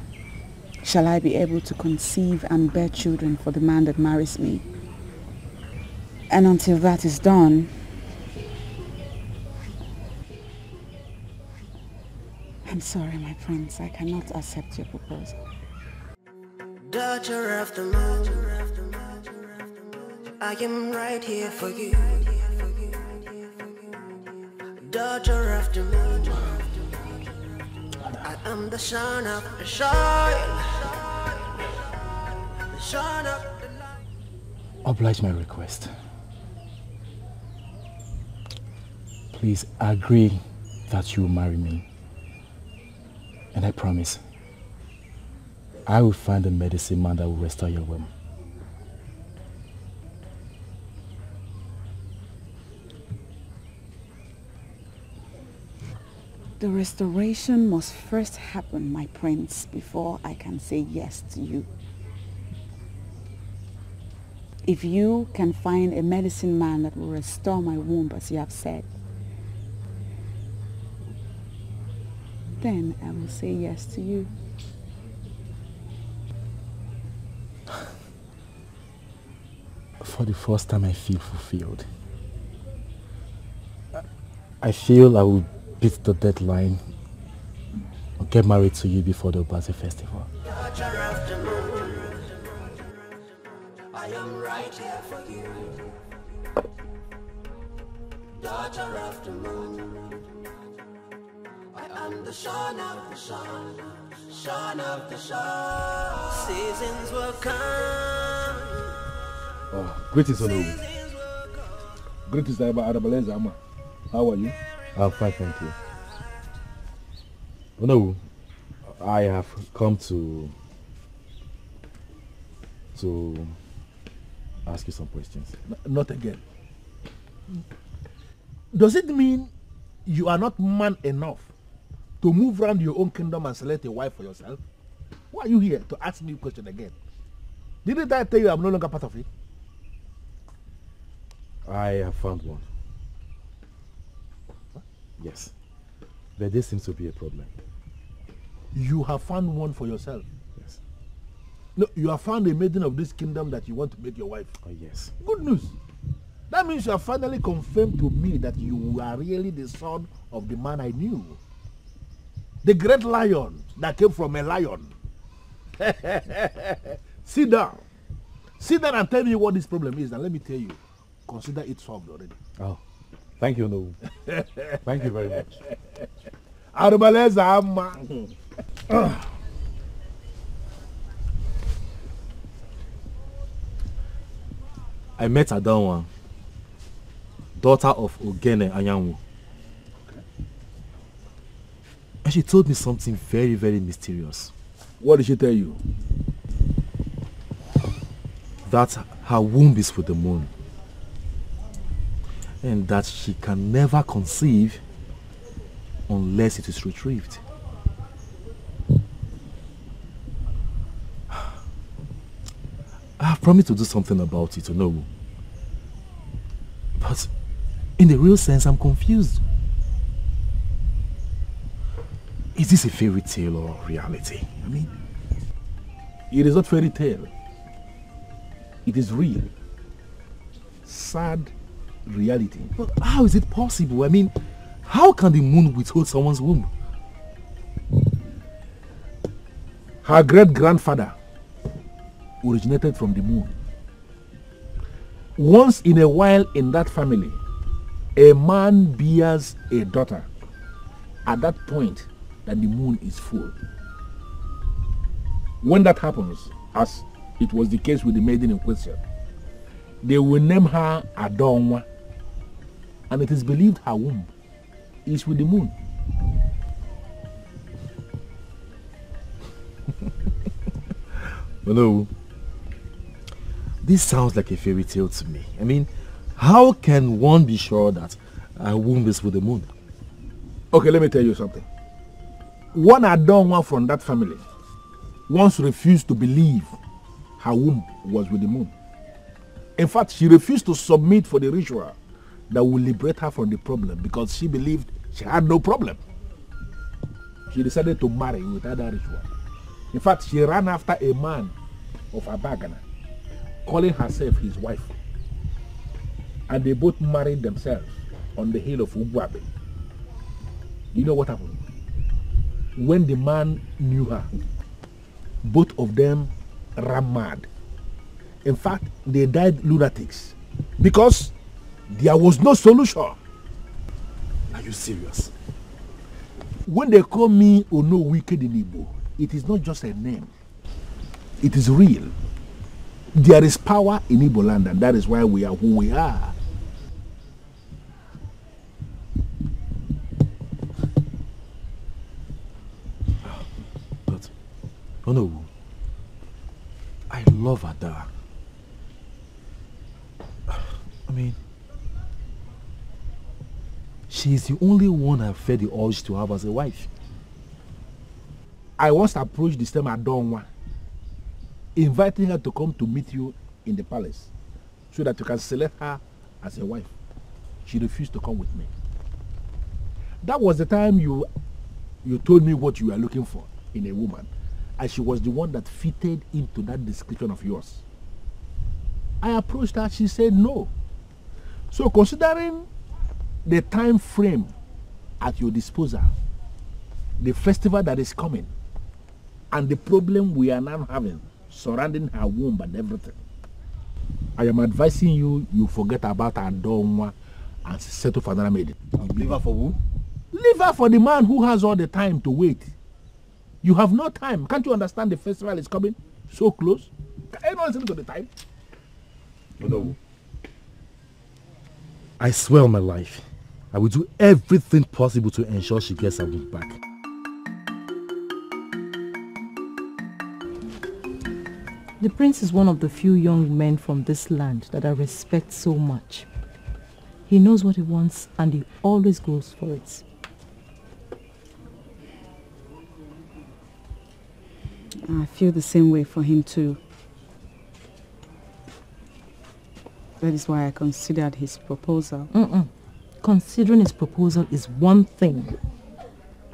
shall I be able to conceive and bear children for the man that marries me. And until that is done, I'm sorry, my friends, I cannot accept your proposal. Daughter of the moon, I am right here for you. Daughter of the moon, I am the son of the shine. Oblige my request. Please agree that you will marry me. And I promise, I will find a medicine man that will restore your womb. The restoration must first happen, my prince, before I can say yes to you. If you can find a medicine man that will restore my womb, as you have said, then I will say yes to you. For the first time I feel fulfilled. I feel I will beat the deadline or get married to you before the Obasi festival. I am right here for you. Daughter of the moon, I am the son of the sun, son of the sun. Seasons will come. Oh, greetings, Onowu. Greetings, Arubalezama. How are you? I'm fine, thank you. Onowu, I have come to ask you some questions. Not again. Does it mean you are not man enough to move around your own kingdom and select a wife for yourself? Why are you here to ask me a question again? Didn't I tell you I'm no longer part of it? I have found one. Huh? Yes. But this seems to be a problem. You have found one for yourself? No, you have found a maiden of this kingdom that you want to make your wife. Oh, yes. Good news. That means you have finally confirmed to me that you are really the son of the man I knew. The great lion that came from a lion. Sit down. Sit down and tell me what this problem is. And let me tell you, consider it solved already. Oh, thank you, no. Thank you very much. Arubalezama. I met Adanwa, daughter of Ogene Anyanwu. Okay. And she told me something very, very mysterious. What did she tell you? That her womb is for the moon. And that she can never conceive unless it is retrieved. I have promised to do something about it, Onowu. But in the real sense, I'm confused. Is this a fairy tale or reality? I mean, it is not fairy tale. It is real. Sad reality. But how is it possible? I mean, how can the moon withhold someone's womb? Her great-grandfather originated from the moon. Once in a while in that family, a man bears a daughter. At that point, that the moon is full. When that happens, as it was the case with the maiden in question, they will name her Adanwa, and it is believed her womb is with the moon. Hello. This sounds like a fairy tale to me. I mean, how can one be sure that her womb is with the moon? Okay, let me tell you something. One Adanwa from that family once refused to believe her womb was with the moon. In fact, she refused to submit for the ritual that would liberate her from the problem because she believed she had no problem. She decided to marry without that ritual. In fact, she ran after a man of Abagana, calling herself his wife. And they both married themselves on the hill of Ubuabe. You know what happened? When the man knew her, both of them ran mad. In fact, they died lunatics because there was no solution. Are you serious? When they call me Onowu in Igbo, it is not just a name. It is real. There is power in Igbo land, and that is why we are who we are. Onowu, I love Ada. I mean, she is the only one I felt the urge to have as a wife. I once approached the same Adanwa, inviting her to come to meet you in the palace so that you can select her as a wife. She refused to come with me. That was the time you told me what you were looking for in a woman. And she was the one that fitted into that description of yours. I approached her, she said no. So considering the time frame at your disposal, the festival that is coming, and the problem we are now having surrounding her womb and everything, I am advising you forget about Adanwa and settle for another maiden. Leave her for who? Leave her for the man who has all the time to wait. You have no time. Can't you understand the festival is coming so close? Can anyone listen to the time? No. I swear on my life, I will do everything possible to ensure she gets her womb back. The prince is one of the few young men from this land that I respect so much. He knows what he wants and he always goes for it. I feel the same way for him too. That is why I considered his proposal. Considering his proposal is one thing.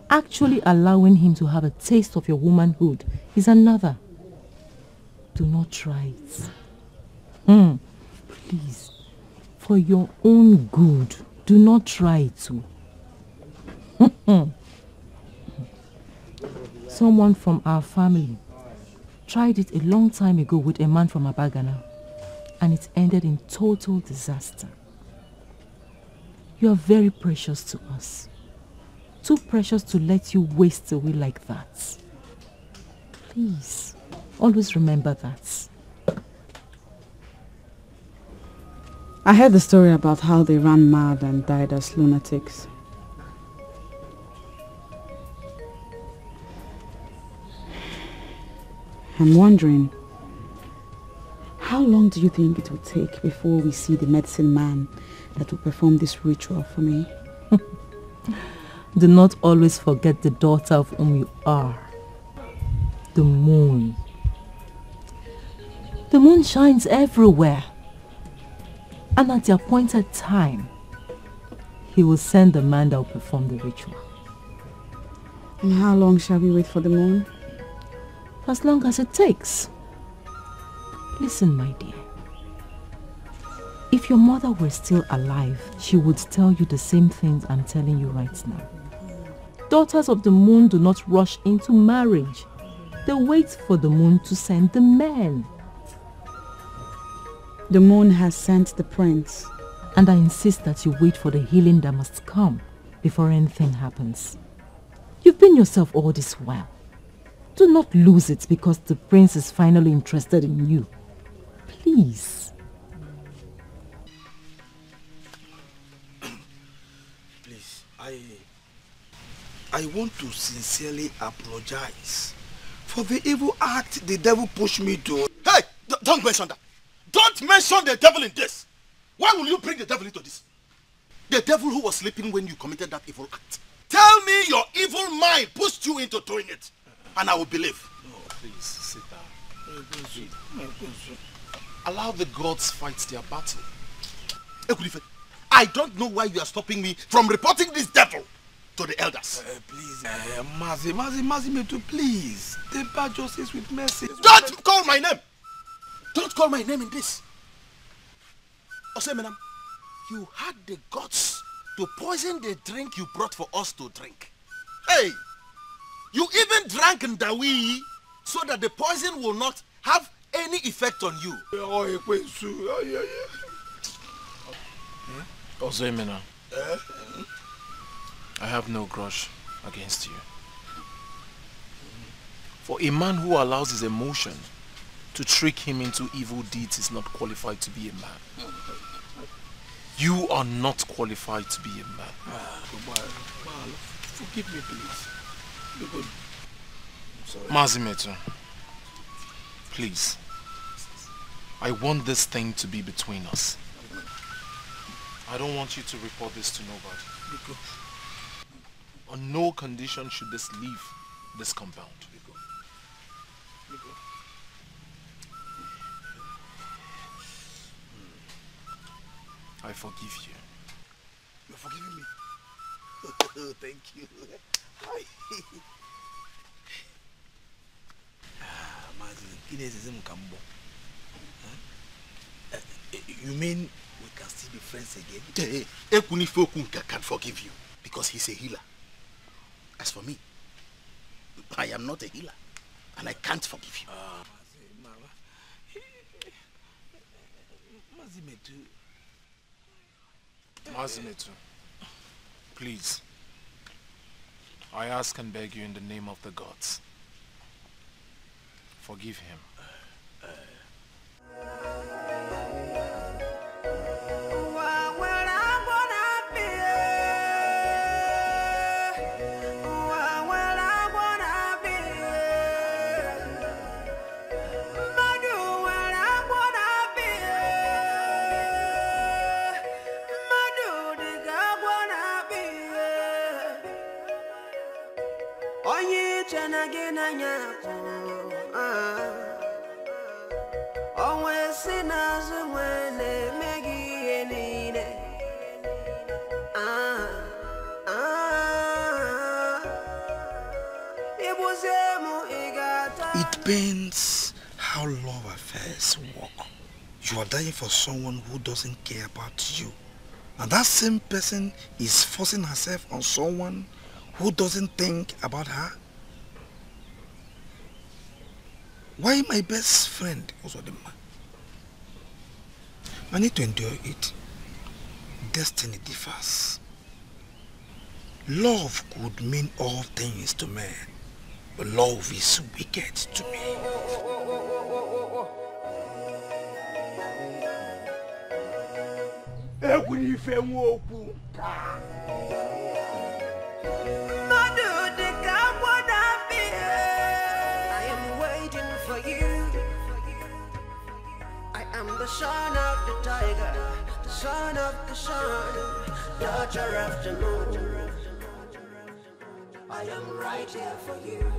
Actually allowing him to have a taste of your womanhood is another. Do not try it. Please, for your own good, do not try it too. Someone from our family tried it a long time ago with a man from Abagana, and it ended in total disaster. You are very precious to us. Too precious to let you waste away like that. Please, always remember that. I heard the story about how they ran mad and died as lunatics. I'm wondering, how long do you think it will take before we see the medicine man that will perform this ritual for me? Do not always forget the daughter of whom you are, the moon. The moon shines everywhere, and at the appointed time, he will send the man that will perform the ritual. And how long shall we wait for the moon? As long as it takes. Listen, my dear. If your mother were still alive, she would tell you the same things I'm telling you right now. Daughters of the moon do not rush into marriage. They wait for the moon to send the men. The moon has sent the prince. And I insist that you wait for the healing that must come before anything happens. You've been yourself all this while. Do not lose it because the prince is finally interested in you. Please. Please, I want to sincerely apologize for the evil act the devil pushed me to. Hey! Don't mention that! Don't mention the devil in this! Why will you bring the devil into this? The devil who was sleeping when you committed that evil act. Tell me your evil mind pushed you into doing it. And I will believe. No, please, sit down. Allow the gods fight their battle. Ekunife, I don't know why you are stopping me from reporting this devil to the elders. Please, Mazi Mmetu, please. Temper justice with mercy. Don't call my name! Don't call my name in this. Ozoemena, you had the guts to poison the drink you brought for us to drink. Hey! You even drank Ndawi so that the poison will not have any effect on you. Ozoemena, I have no grudge against you. For a man who allows his emotion to trick him into evil deeds is not qualified to be a man. You are not qualified to be a man. Forgive me, please. Mazi Mmetu, please, I want this thing to be between us. I don't want you to report this to nobody. On no condition should this leave this compound. I forgive you. You're forgiving me? Thank you. You mean we can still be friends again? Ekunife Okunka can forgive you because he's a healer. As for me, I am not a healer and I can't forgive you. Mazi Mmetu, please. I ask and beg you in the name of the gods. Forgive him. It pains how love affairs work. You are dying for someone who doesn't care about you. And that same person is forcing herself on someone who doesn't think about her. Why my best friend, Uzodinma? I need to endure it. Destiny differs. Love could mean all things to man, but love is wicked to me. I am waiting for you. I'm the son of the tiger, the son of the sun, daughter of the moon. I am right here for you,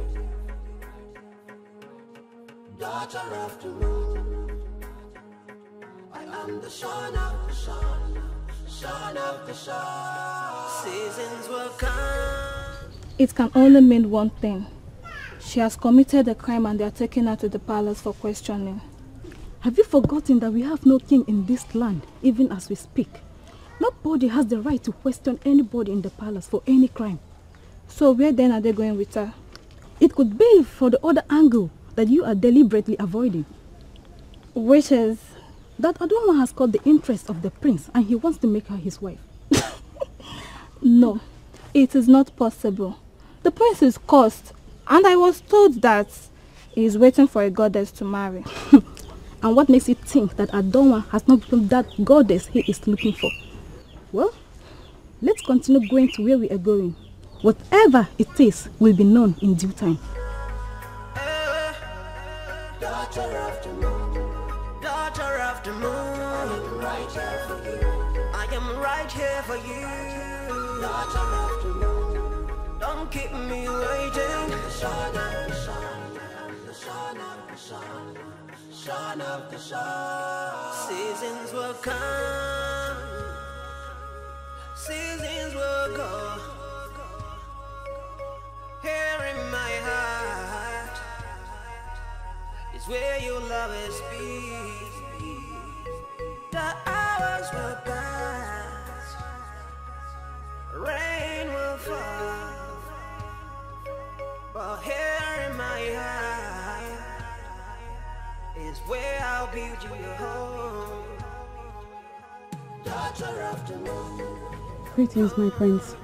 daughter of the moon. I am the son of the sun, son of the sun. Seasons will come. It can only mean one thing. She has committed a crime and they are taking her to the palace for questioning. Have you forgotten that we have no king in this land, even as we speak? Nobody has the right to question anybody in the palace for any crime. So where then are they going with her? It could be for the other angle that you are deliberately avoiding. Which is that Adanwa has caught the interest of the prince and he wants to make her his wife. No, it is not possible. The prince is cursed and I was told that he is waiting for a goddess to marry. And what makes you think that Adanwa has not become that goddess he is looking for? Well, let's continue going to where we are going. Whatever it is will be known in due time. Daughter of the moon, daughter of the moon, I am right here for you. I am right here for you. Daughter of the moon, don't keep me waiting. The son of the sun, the son of the sun, son of the sun. Seasons will come, seasons will go. Here in my heart is where your love is peace. The hours will pass, rain will fall, but here in my heart is where I'll build you your home. Daughter of the moon. Greetings, my friends.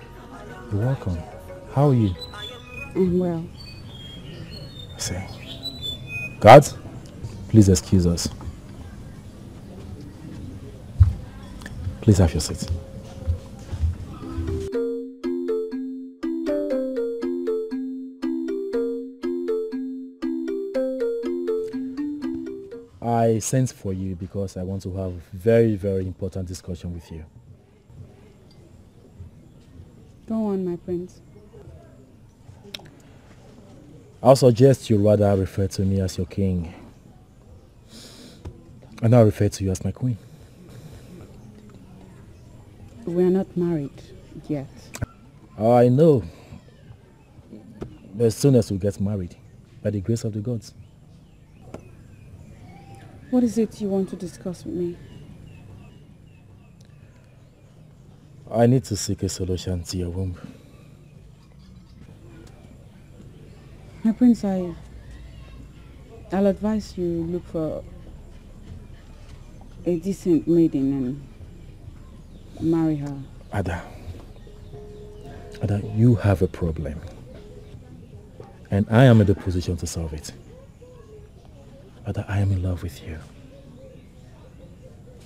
You're welcome. How are you? I'm well. I say, guards, please excuse us. Please have your seat. I sense for you because I want to have a very, very important discussion with you. Go on, my prince. I'll suggest you rather refer to me as your king. And I'll refer to you as my queen. We are not married yet. I know. As soon as we get married, by the grace of the gods. What is it you want to discuss with me? I need to seek a solution to your womb. My prince, I'll advise you look for a decent maiden and marry her. Ada, you have a problem. And I am in the position to solve it. That I am in love with you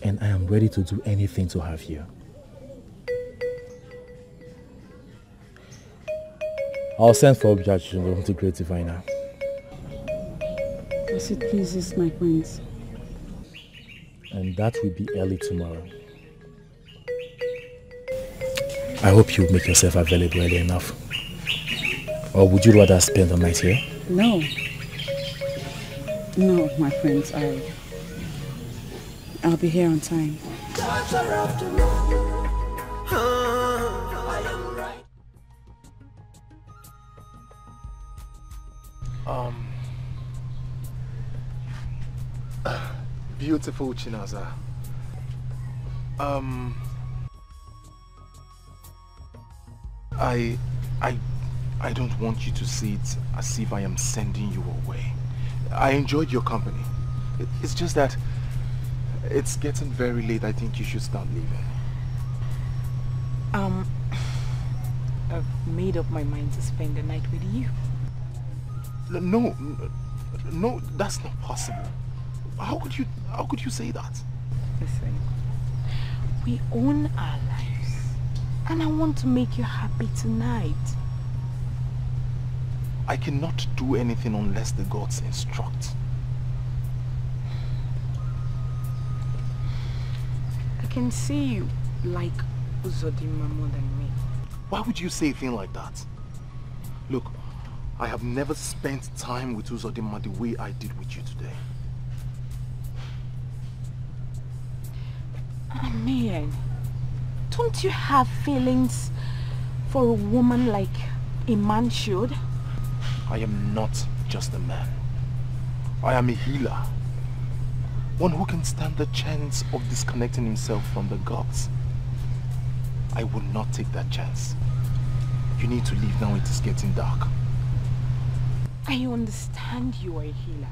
and I am ready to do anything to have you. I'll send for Obiajulu, the great diviner. As it pleases, my prince. And that will be early tomorrow. I hope you make yourself available early enough. Or would you rather spend the night here? No. No, my friends, I'll be here on time. Beautiful Chinaza. I don't want you to see it as if I am sending you away. I enjoyed your company. It's just that it's getting very late. I think you should start leaving. I've made up my mind to spend the night with you. No, that's not possible. How could you say that? Listen, we own our lives and I want to make you happy tonight. I cannot do anything unless the gods instruct. can see you like Uzodinma more than me. Why would you say a thing like that? Look, I have never spent time with Uzodinma the way I did with you today. I mean, don't you have feelings for a woman like a man should? I am not just a man. I am a healer. One who can stand the chance of disconnecting himself from the gods. I will not take that chance. You need to leave now, it is getting dark. I understand you are a healer.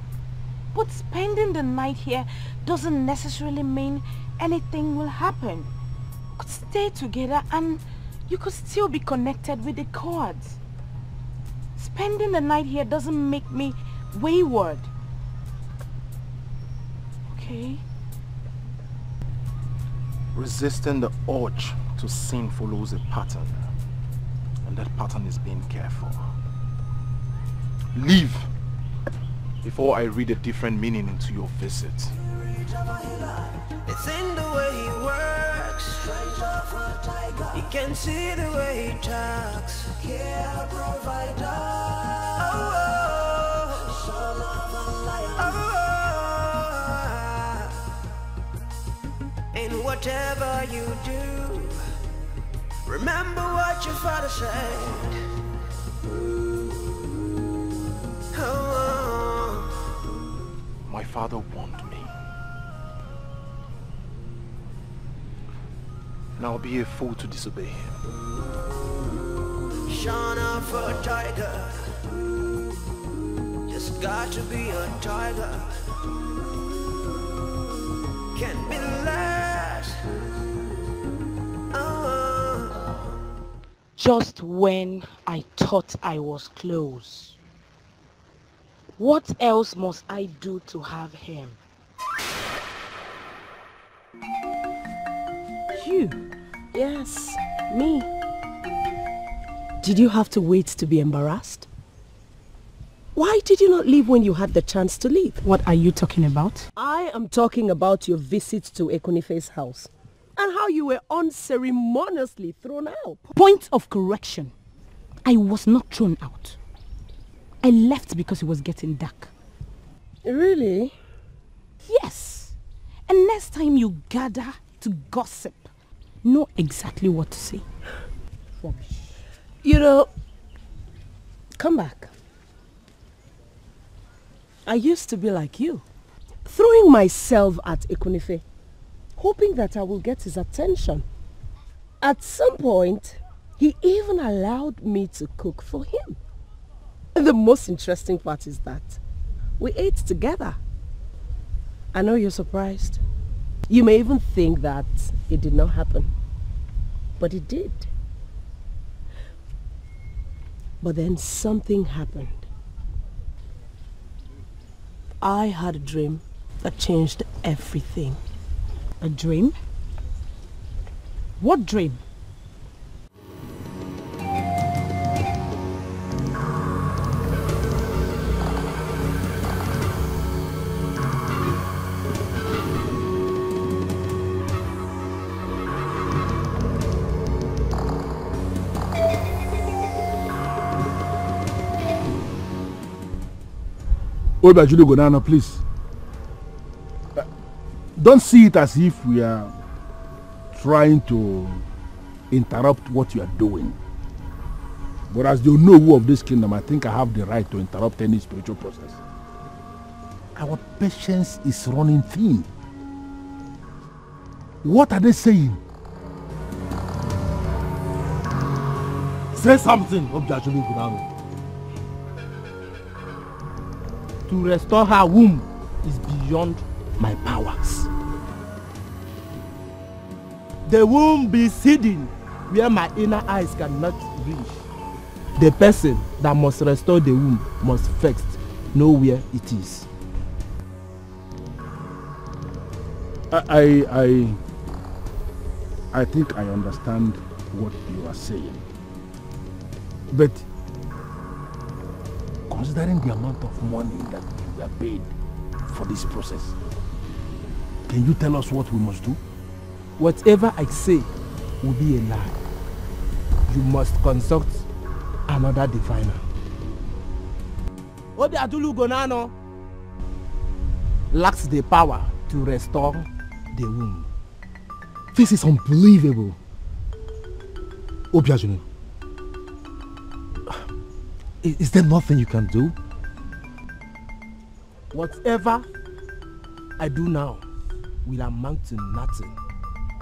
But spending the night here doesn't necessarily mean anything will happen. We could stay together and you could still be connected with the gods. Spending the night here doesn't make me wayward. Okay? Resisting the urge to sin follows a pattern. And that pattern is being careful. Leave before I read a different meaning into your visit. It's in the way he works. You can see the way he talks. Yeah, provider. Oh, oh. Son of a lion. Oh, oh. And whatever you do, remember what your father said. Oh, oh. My father warned me. And I'll be a fool to disobey him. Shine up for a tiger. Just got to be a tiger. Can't be less. Oh. Just when I thought I was close. What else must I do to have him? You? Yes, me. Did you have to wait to be embarrassed? Why did you not leave when you had the chance to leave? What are you talking about? I am talking about your visit to Ekunife's house and how you were unceremoniously thrown out. Point of correction. I was not thrown out. I left because it was getting dark. Really? Yes. And next time you gather to gossip, know exactly what to say for me. You know, come back. I used to be like you, throwing myself at Ekunife, hoping that I will get his attention. At some point, he even allowed me to cook for him. And the most interesting part is that we ate together. I know you're surprised. You may even think that it did not happen, but it did. But then something happened. I had a dream that changed everything. A dream? What dream? Obiajulu Gonano, please. Don't see it as if we are trying to interrupt what you are doing. But as the Onowu of this kingdom, I think I have the right to interrupt any spiritual process. Our patience is running thin. What are they saying? Say something, Obiajulu Gonano. To restore her womb is beyond my powers. The womb is hidden where my inner eyes cannot reach. The person that must restore the womb must first know where it is. I think I understand what you are saying. But considering the amount of money that we are paid for this process, can you tell us what we must do? Whatever I say will be a lie. You must consult another diviner. Obiajulu Gonano lacks the power to restore the womb. This is unbelievable. Obiajulu, is there nothing you can do? Whatever I do now will amount to nothing.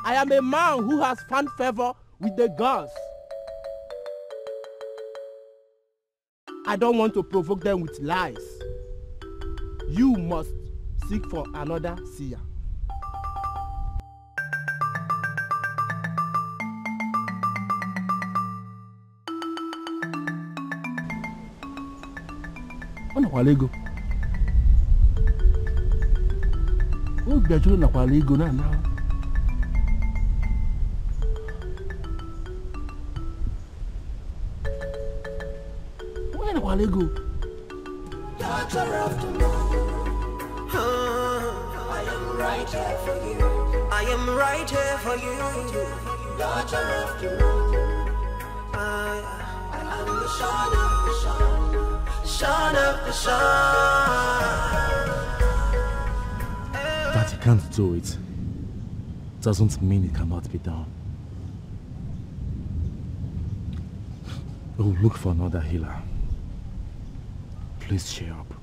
I am a man who has found favor with the gods. I don't want to provoke them with lies. You must seek for another seer. Onakwalego. Obiajulu nakwalego now. Daughter of tomorrow, I am right here for you. I am right here for you. Daughter of tomorrow, I am the son of the sun. Son of the sun. That he can't do it doesn't mean it cannot be done. We'll look for another healer. Please cheer up.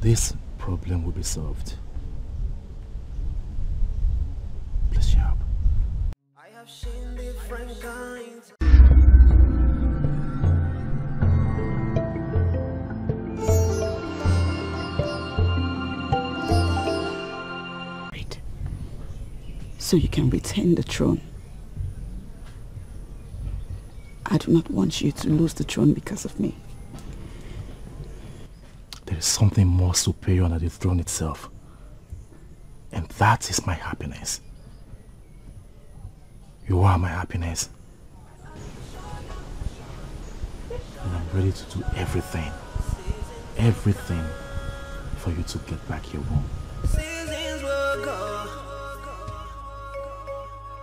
This problem will be solved. Please cheer up. I have seen different kinds. So you can retain the throne. I do not want you to lose the throne because of me. There is something more superior than the throne itself. And that is my happiness. You are my happiness. And I'm ready to do everything, everything for you to get back your womb. Seasons will go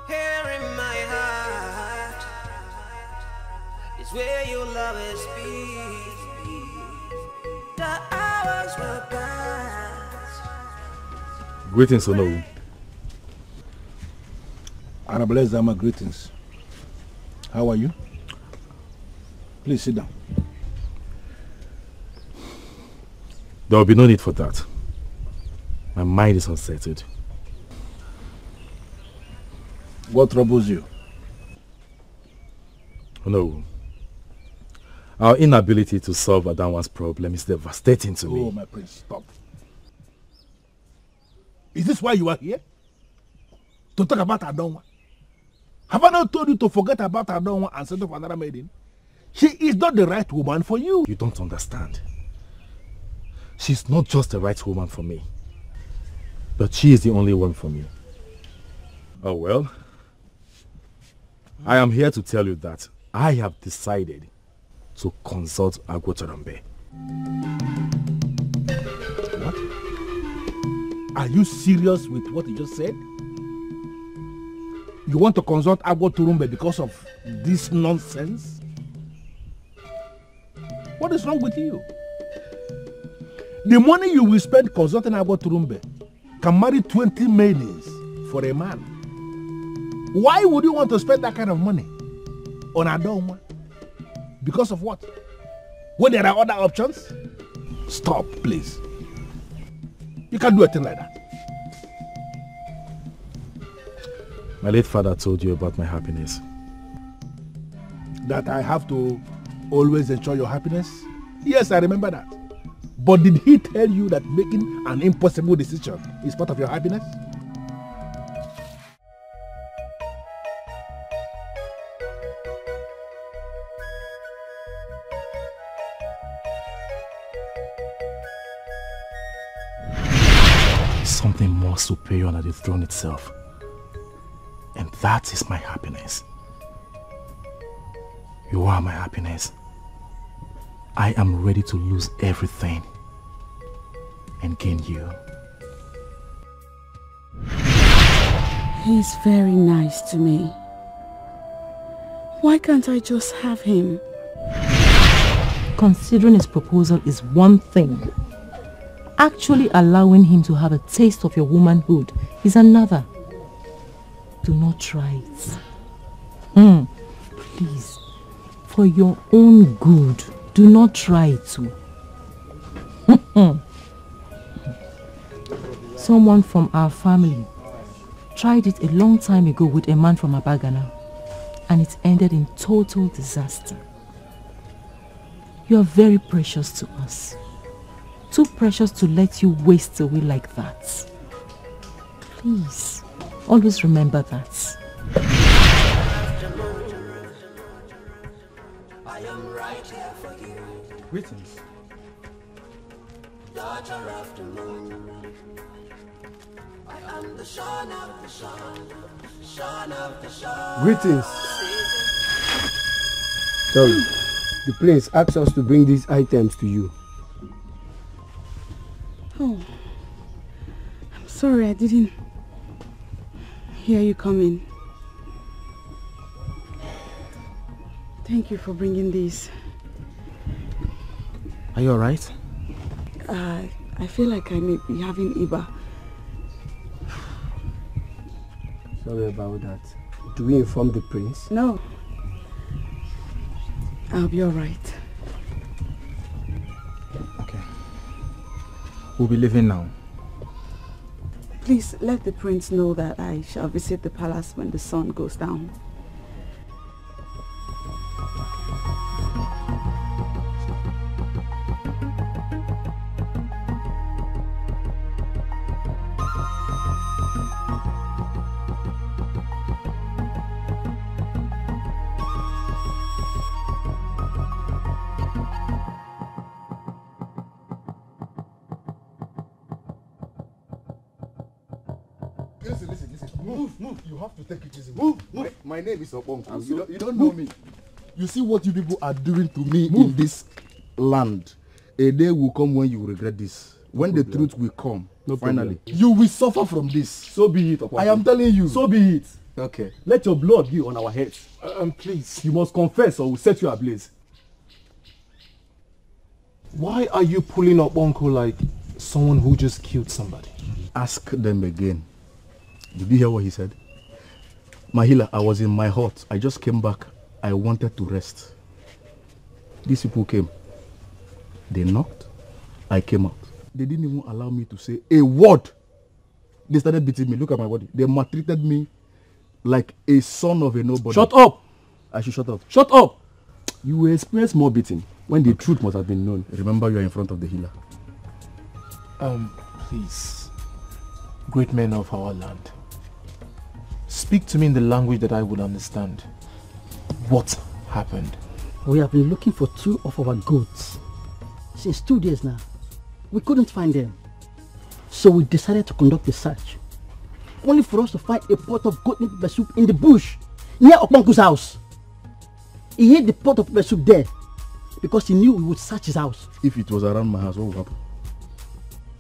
here in my heart. It's where your love is peace. The hours will pass. Greetings, Onowu. Arubalezama, greetings. How are you? Please sit down. There will be no need for that. My mind is unsettled. What troubles you? Onowu. Our inability to solve Adanwa's problem is devastating to me. Oh, my prince, stop. Is this why you are here? To talk about Adanwa? Have I not told you to forget about Adanwa and set up another maiden? She is not the right woman for you. You don't understand. She's not just the right woman for me. But she is the only one for me. Oh, well. I am here to tell you that I have decided to consult Agoturumbe. What? Are you serious with what you just said? You want to consult Agoturumbe because of this nonsense? What is wrong with you? The money you will spend consulting Agoturumbe can marry 20 maidens for a man. Why would you want to spend that kind of money on Adanwa? Because of what? When there are other options? Stop, please. You can't do a thing like that. My late father told you about my happiness. That I have to always enjoy your happiness? Yes, I remember that. But did he tell you that making an impossible decision is part of your happiness? Superior than the throne itself, and that is my happiness. You are my happiness. I am ready to lose everything and gain you. He's very nice to me. Why can't I just have him? Considering his proposal is one thing, actually allowing him to have a taste of your womanhood is another. Do not try it. Please, for your own good, do not try to. Someone from our family tried it a long time ago with a man from Abagana, and it ended in total disaster. You are very precious to us. Too precious to let you waste away like that. Please, always remember that. Greetings. Daughter of the moon, I am the son of the sun, son of the sun. Greetings. Sorry, the prince asked us to bring these items to you. Oh, I'm sorry, I didn't hear you coming. Thank you for bringing these. Are you alright? I feel like I may be having Iba. Sorry about that. Do we inform the prince? No. I'll be alright. Okay. We'll be leaving now. Please let the prince know that I shall visit the palace when the sun goes down. My name is Obongo. You don't know me. You see what you people are doing to me in this land. A day will come when you will regret this. When the truth will come, finally. You will suffer from this. So be it, Obongo. I am telling you. So be it. Okay. Let your blood be on our heads. Please. You must confess or we'll set you ablaze. Why are you pulling up Obongo like someone who just killed somebody? Ask them again. Did you hear what he said? Mahila, I was in my hut. I just came back. I wanted to rest. These people came. They knocked. I came out. They didn't even allow me to say a word. They started beating me. Look at my body. They maltreated me like a son of a nobody. Shut up! I should shut up. Shut up! You will experience more beating when the truth must have been known. Remember, you are in front of the healer. Please. Great men of our land. Speak to me in the language that I would understand. What happened? We have been looking for two of our goats since 2 days now. We couldn't find them. So we decided to conduct a search. Only for us to find a pot of goat meat soup in the bush near Okponku's house. He hid the pot of meat soup there because he knew we would search his house. If it was around my house, what would happen?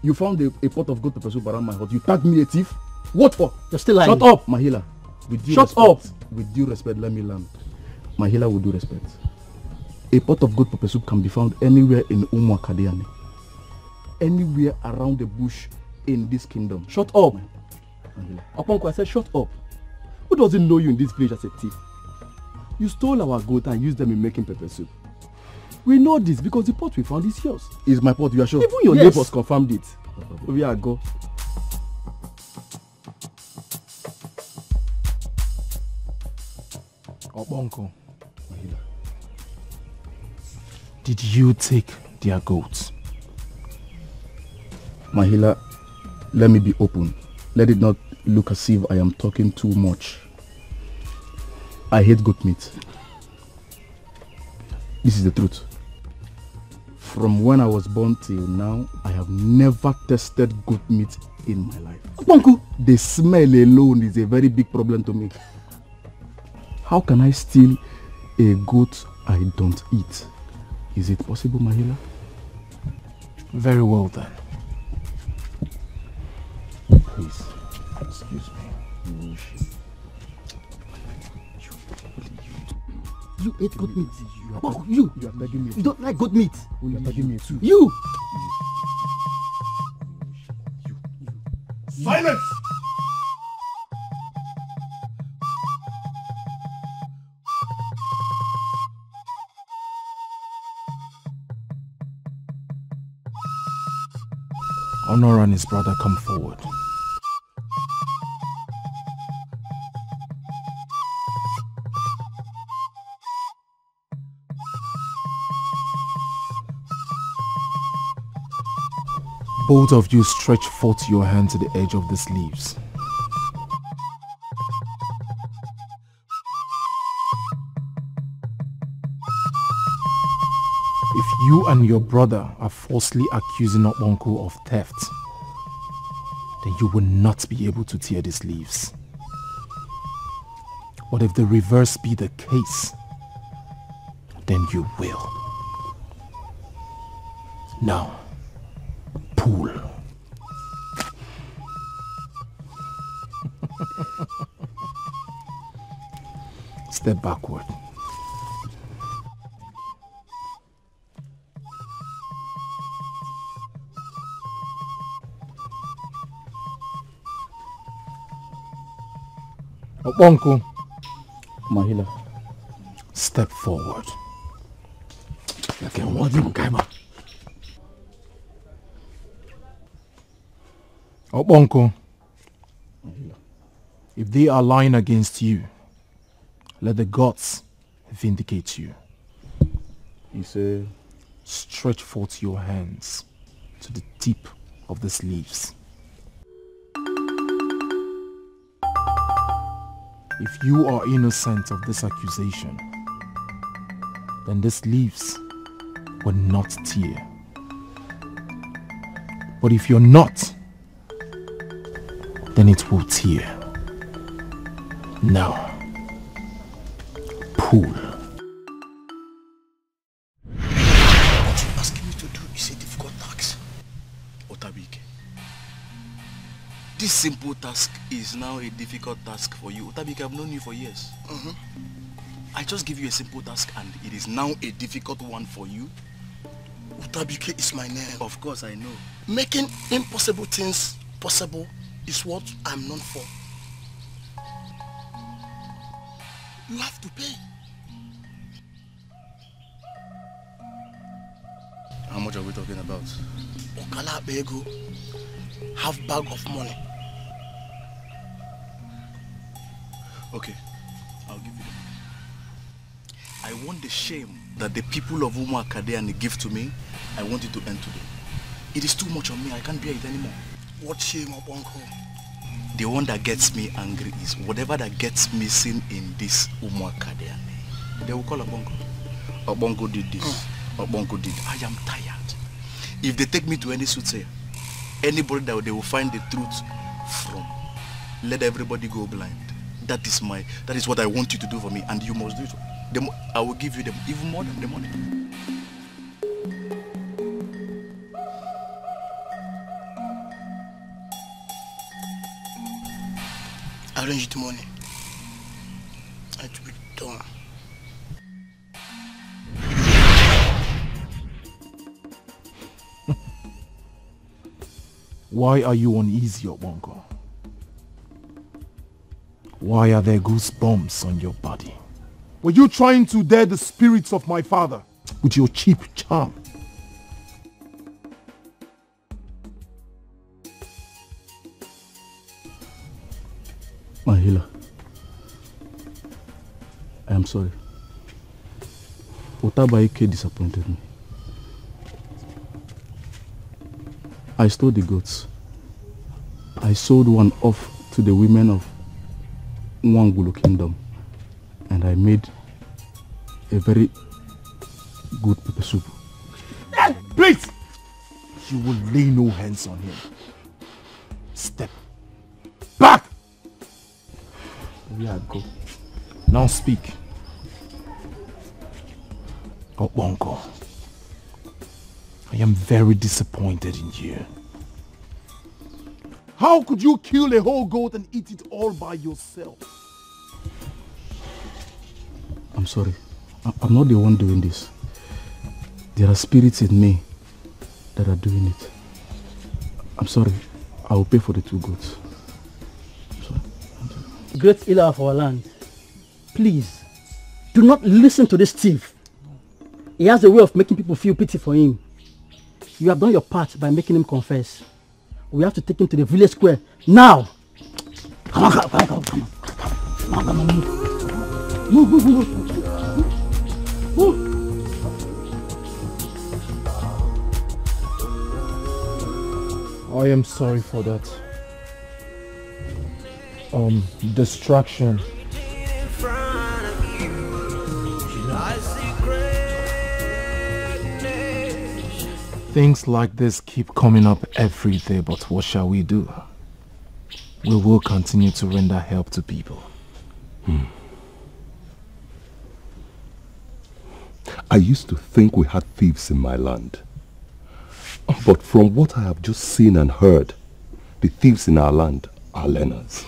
You found a pot of goat meat soup around my house. You tagged me a thief. What for? You're still lying. Shut up, Mahila. With due respect, let me land. Mahila, with due respect. A pot of goat pepper soup can be found anywhere in Umuakadian. Anywhere around the bush in this kingdom. Shut up. Mahila. Okonko, I said shut up. Who doesn't know you in this village as a thief? You stole our goat and used them in making pepper soup. We know this because the pot we found is yours. Is my pot, you are sure? Even your neighbors confirmed it. We are go. Obongo, did you take their goats? Mahila, let me be open. Let it not look as if I am talking too much. I hate goat meat. This is the truth. From when I was born till now, I have never tasted goat meat in my life. Obongo, the smell alone is a very big problem to me. How can I steal a goat I don't eat? Is it possible, Mahila? Very well then. Please. Excuse me. You ate goat meat. You are begging me. You don't like goat meat. You are begging me too. You! Silence! Honor and his brother come forward. Both of you stretch forth your hand to the edge of the sleeves. If you and your brother are falsely accusing Obongo of theft, then you will not be able to tear the sleeves. But if the reverse be the case, then you will. Now. Pool. Step backward. Obongo. Mahila. Step forward. Okay, what do you come up? Obongo, if they are lying against you, let the gods vindicate you. You say? Stretch forth your hands to the tip of the sleeves. If you are innocent of this accusation, then the sleeves will not tear. But if you're not, then it will tear. Now, pull. What you're asking me to do is a difficult task, Otabike. This simple task is now a difficult task for you. Otabike, I've known you for years. I just give you a simple task and it is now a difficult one for you. Otabike is my name. Of course, I know. Making impossible things possible is what I'm known for. You have to pay. How much are we talking about? Okala Bego, half bag of money. Okay, I'll give you the money. I want the shame that the people of Umuakadian give to me, I want it to end today. It is too much on me, I can't bear it anymore. What shame, Obongo? The one that gets me angry is whatever that gets missing in this Umuakadian. They will call Obongo. Obongo did this. Obongo did. I am tired. If they take me to any soothsayer, anybody that they will find the truth from, let everybody go blind. That is what I want you to do for me, and you must do it. I will give you them even more than the money. Arrange the money. It will be done. Why are you uneasy, Obongo? Why are there goosebumps on your body? Were you trying to dare the spirits of my father with your cheap charm? Mahila, I am sorry. Otabaike disappointed me. I stole the goats. I sold one off to the women of Ibuzo Kingdom, and I made a very good pepper soup. Please! You will lay no hands on him. Step back! Yeah, go. Now speak. Obongo, I am very disappointed in you. How could you kill a whole goat and eat it all by yourself? I'm sorry. I'm not the one doing this. There are spirits in me that are doing it. I'm sorry. I will pay for the two goats. I'm sorry. Great healer of our land, please, do not listen to this thief. He has a way of making people feel pity for him. You have done your part by making him confess. We have to take him to the village square now. Come on, come on, come on, come on. Come on, come on, move. Move, move, move. Move. I am sorry for that distraction. Things like this keep coming up every day, but what shall we do? We will continue to render help to people. I used to think we had thieves in my land. But from what I have just seen and heard, the thieves in our land are learners.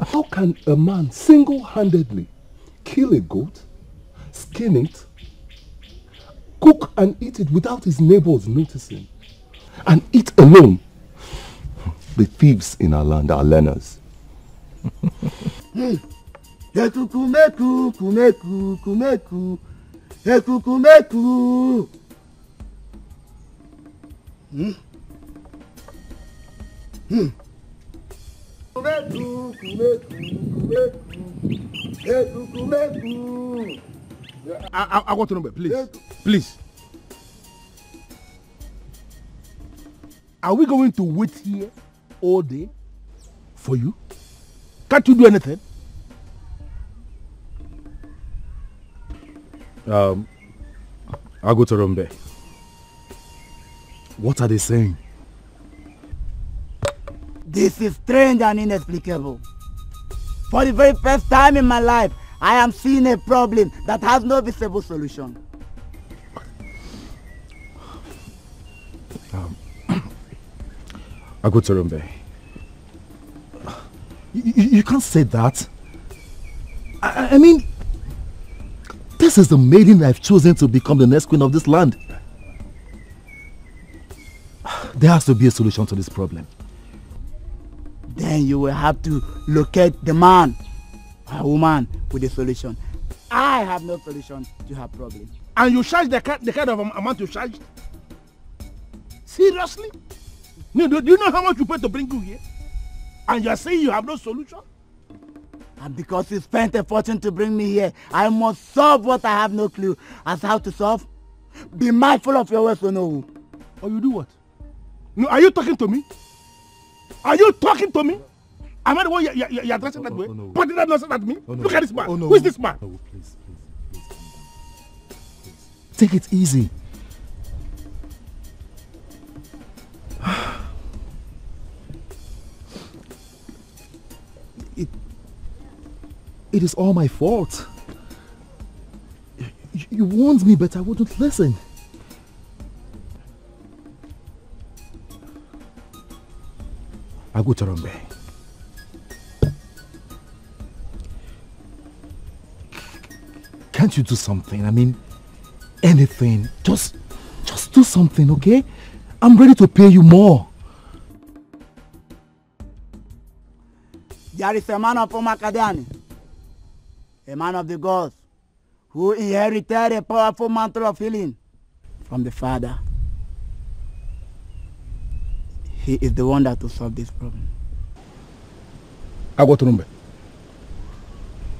How can a man single-handedly kill a goat, skin it, cook and eat it without his neighbors noticing, and eat alone? The thieves in our land are learners. I want to know, please. Please. Are we going to wait here all day for you? Can't you do anything? I'll go to Rumbe. What are they saying? This is strange and inexplicable. For the very first time in my life, I am seeing a problem that has no visible solution. Agoturumbe, you can't say that. I mean, this is the maiden I've chosen to become the next queen of this land. There has to be a solution to this problem. Then you will have to locate the man, a woman with a solution. I have no solution to her problem. And you charge the kind of amount you charged? Seriously? No, do you know how much you pay to bring you here? And you are saying you have no solution? And because you spent a fortune to bring me here, I must solve what I have no clue as how to solve. Be mindful of your words, Onowu. Or you do what? No, are you talking to me? Are you talking to me? Am I the one you're addressing that way? No. Pointing that nonsense at me? Oh, no. Look at this man. Oh, no. Who is this man? Oh, please. Take it easy. It is all my fault. You warned me, but I wouldn't listen. Agoturumbe, can't you do something? I mean, anything. Just do something, okay? I'm ready to pay you more. There is a man of Umuakadian, a man of the gods, who inherited a powerful mantle of healing from the father. He is the one that will solve this problem. Agoturumbe,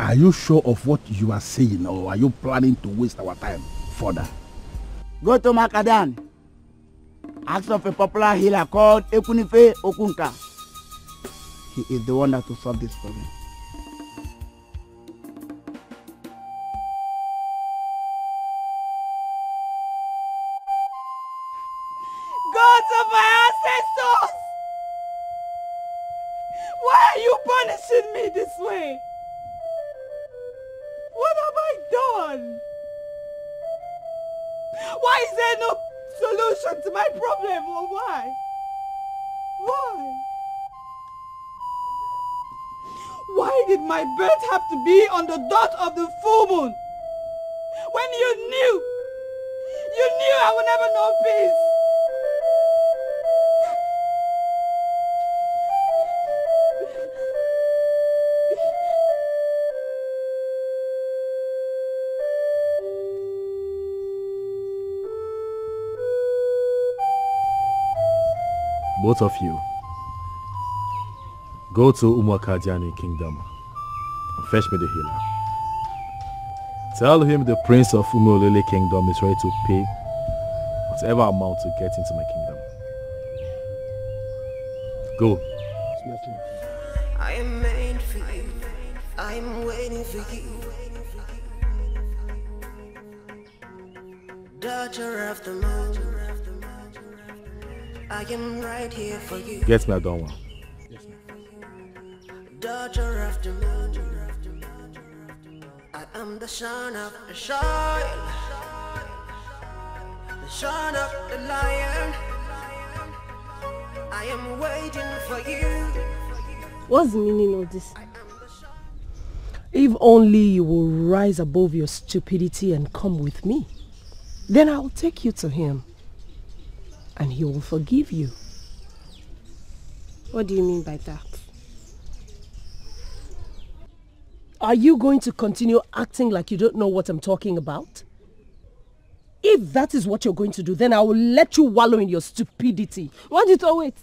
are you sure of what you are saying, or are you planning to waste our time further? Go to Makadan. Ask of a popular healer called Ekunife Okunka. He is the one that will solve this problem. Why? Why did my birth have to be on the dot of the full moon? When you knew I would never know peace. Both of you, go to Umuakadian Kingdom and fetch me the healer. Tell him the prince of Umulili Kingdom is ready to pay whatever amount to get into my kingdom. Go. I am made for you. I am waiting for you. Daughter of the moon. I am right here for you. Get me Adanwa. Yes, ma'am. Daughter of the moon. I am the son of the soil. The son of the lion. I am waiting for you. What's the meaning of this? If only you will rise above your stupidity and come with me, then I will take you to him. And he will forgive you. What do you mean by that? Are you going to continue acting like you don't know what I'm talking about? If that is what you're going to do, then I will let you wallow in your stupidity. Mwande, wait.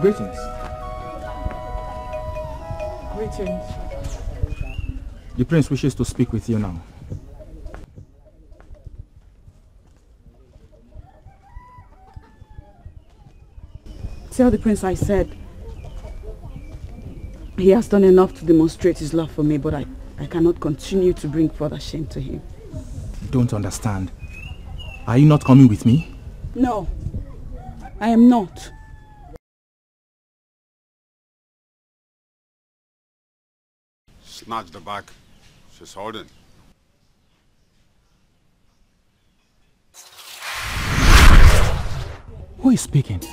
Greetings. Greetings. The prince wishes to speak with you now. Tell the prince I said he has done enough to demonstrate his love for me, but I cannot continue to bring further shame to him. Don't understand. Are you not coming with me? No, I am not. Snatch the bag. She's holding. Who is speaking? What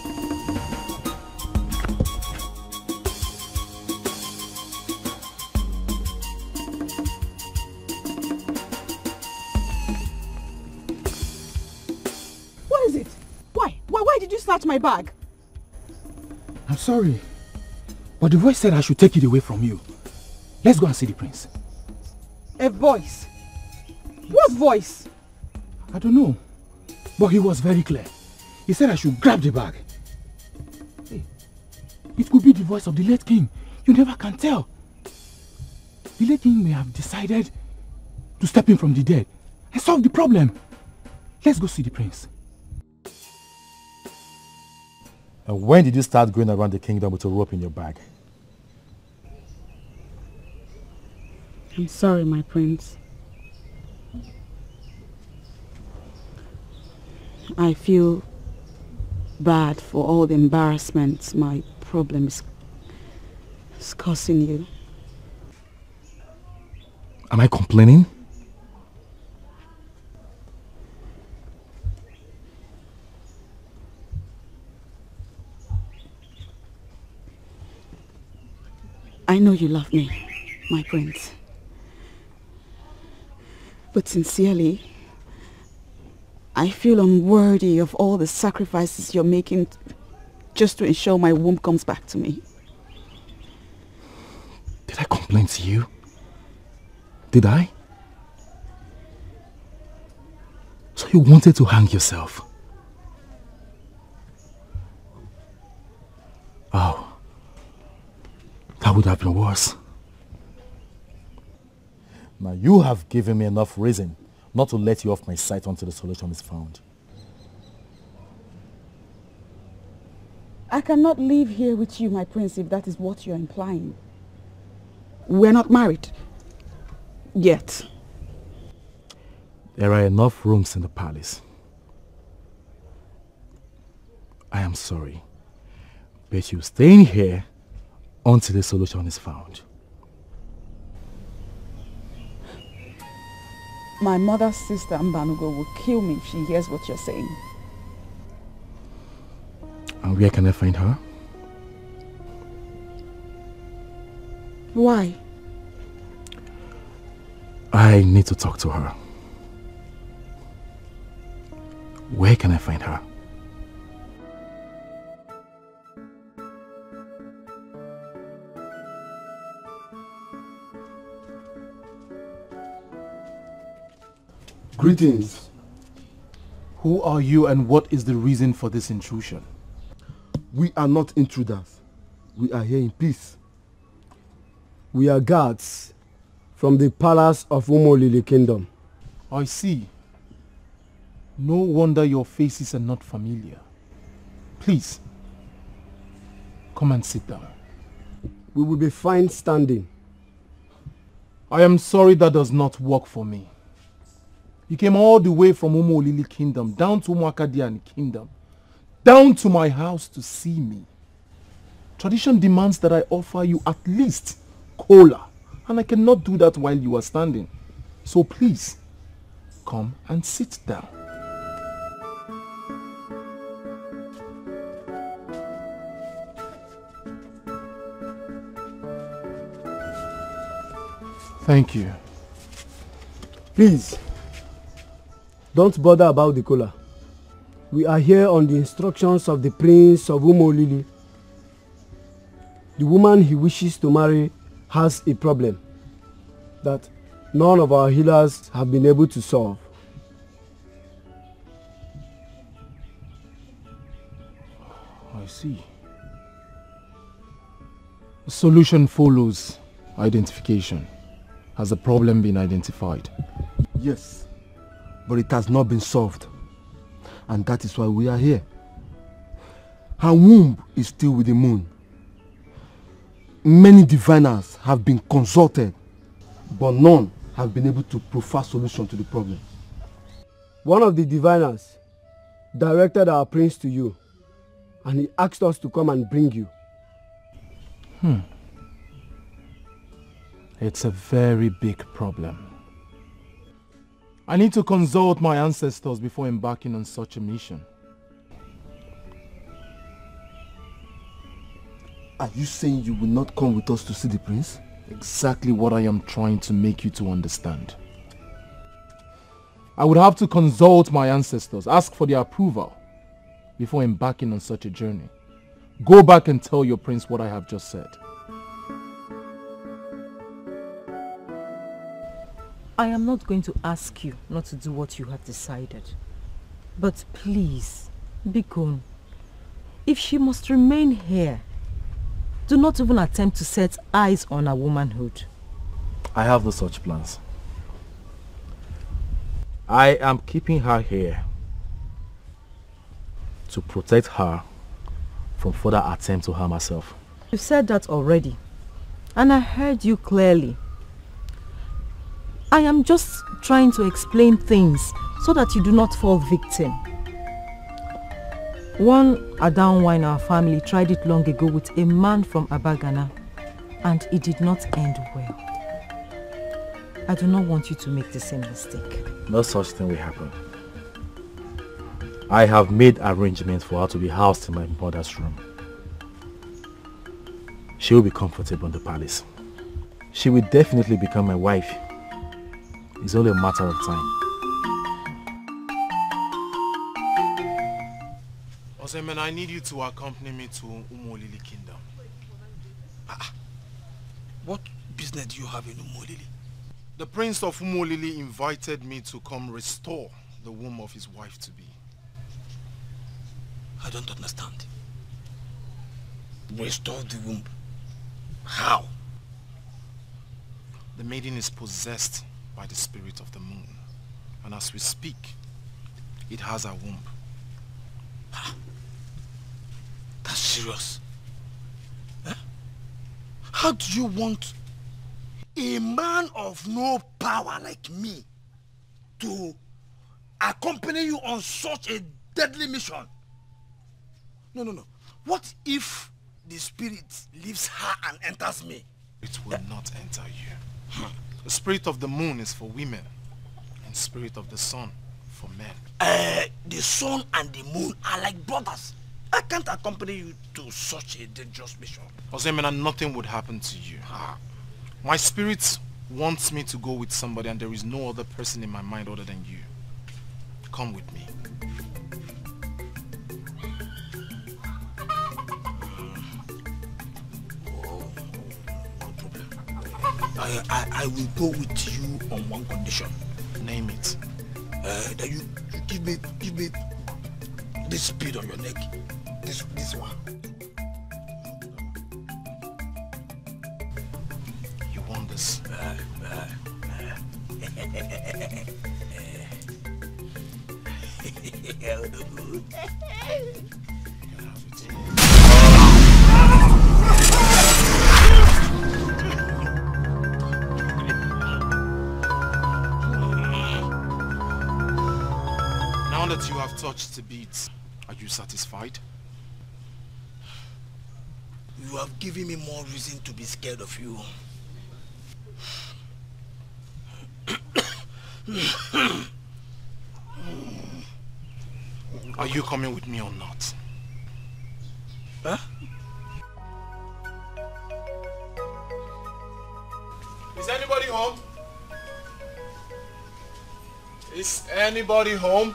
is it? Why did you snatch my bag? I'm sorry, but the voice said I should take it away from you. Let's go and see the prince. A voice? What voice? I don't know. But he was very clear. He said I should grab the bag. Hey, it could be the voice of the late king. You never can tell. The late king may have decided to step in from the dead and solve the problem. Let's go see the prince. And when did you start going around the kingdom with a rope in your bag? I'm sorry, my prince. I feel bad for all the embarrassments my problem is causing you. Am I complaining? I know you love me, my prince. But sincerely, I feel unworthy of all the sacrifices you're making just to ensure my womb comes back to me. Did I complain to you? Did I? So you wanted to hang yourself? Oh, that would have been worse. Now you have given me enough reason not to let you off my sight until the solution is found. I cannot live here with you, my prince, if that is what you're implying. We're not married. Yet. There are enough rooms in the palace. am sorry, but you stay in here until a solution is found. My mother's sister Mbanugo will kill me if she hears what you're saying. And where can I find her? Why? I need to talk to her. Where can I find her? Greetings. Who are you and what is the reason for this intrusion? We are not intruders. We are here in peace. We are guards from the palace of Umulili Kingdom. I see. No wonder your faces are not familiar. Please, come and sit down. We will be fine standing. I am sorry that does not work for me. You came all the way from Umulili Kingdom, down to Umuakadian Kingdom, down to my house to see me. Tradition demands that I offer you at least kola, and I cannot do that while you are standing. So please, come and sit down. Thank you. Please, don't bother about the kola. We are here on the instructions of the Prince of Umulili. The woman he wishes to marry has a problem that none of our healers have been able to solve. I see. The solution follows identification. Has the problem been identified? Yes. But it has not been solved, and that is why we are here. Her womb is still with the moon. Many diviners have been consulted, but none have been able to provide solution to the problem. One of the diviners directed our prince to you, and he asked us to come and bring you. It's a very big problem. I need to consult my ancestors before embarking on such a mission. Are you saying you will not come with us to see the prince? Exactly what I am trying to make you to understand. I would have to consult my ancestors, ask for their approval before embarking on such a journey. Go back and tell your prince what I have just said. I am not going to ask you not to do what you have decided. But please, be gone. If she must remain here, do not even attempt to set eyes on her womanhood. I have no such plans. I am keeping her here to protect her from further attempts to harm herself. You said that already, and I heard you clearly. I am just trying to explain things so that you do not fall victim. One Adanwa in our family tried it long ago with a man from Abagana, and it did not end well. I do not want you to make the same mistake. No such thing will happen. I have made arrangements for her to be housed in my mother's room. She will be comfortable in the palace. She will definitely become my wife. It's only a matter of time. Ozoemena, I need you to accompany me to Umulili Kingdom. What business do you have in Umulili? The Prince of Umulili invited me to come restore the womb of his wife-to-be. I don't understand. Restore the womb? How? The maiden is possessed by the spirit of the moon, and as we speak, it has a womb. That's serious. Huh? How do you want a man of no power like me to accompany you on such a deadly mission? No. What if the spirit leaves her and enters me? It will not enter you. The spirit of the moon is for women, and spirit of the sun for men. The sun and the moon are like brothers. I can't accompany you to such a dangerous mission. Ozoemena, nothing would happen to you. My spirit wants me to go with somebody, and there is no other person in my mind other than you. Come with me. No problem. I will go with you on one condition. Name it. That you give me this bead on your neck. This one. You want this? Now that you have touched the beads, are you satisfied? You have given me more reason to be scared of you. Are you coming with me or not? Huh? Is anybody home? Is anybody home?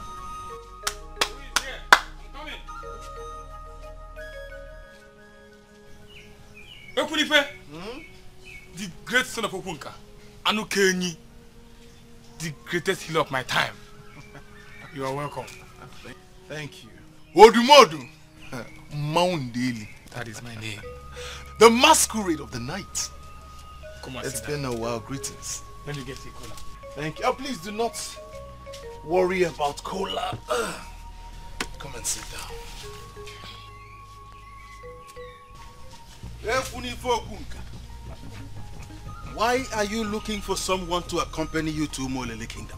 Ekunife, the great son of Okunka Anu Kenyi, the greatest healer of my time. You are welcome. Thank you. Odumodu, Maundeli. That is my name. The masquerade of the night. Come on, it's been down. A while. Greetings. Let me get the cola. Thank you. Oh, please do not worry about cola. Come and sit down. Why are you looking for someone to accompany you to Umulili Kingdom?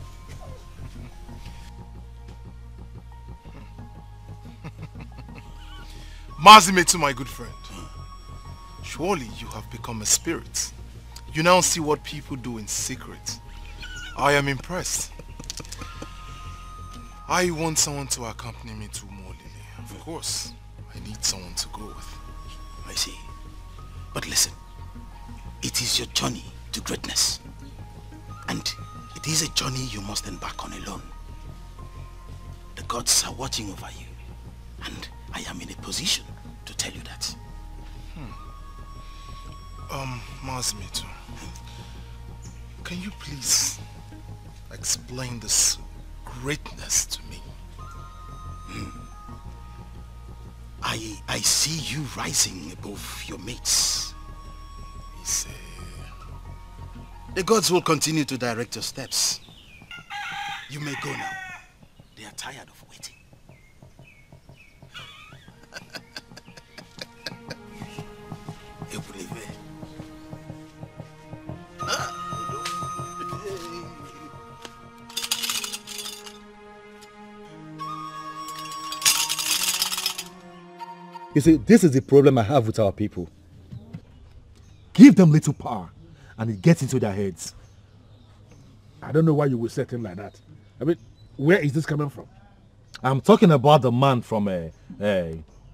Mazi Mmetu, my good friend. Surely you have become a spirit. You now see what people do in secret. I am impressed. I want someone to accompany me to Umulili. Of course, I need someone to go with. I see. But listen, it is your journey to greatness, and it is a journey you must embark on alone. The gods are watching over you, and I am in a position to tell you that. Mazi Mmetu, can you please explain this greatness to me? I see you rising above your mates. The gods will continue to direct your steps. You may go now. They are tired of waiting. You believe me? You see, this is the problem I have with our people. Give them little power, and it gets into their heads. I don't know why you would set him like that. I mean, where is this coming from? I'm talking about the man from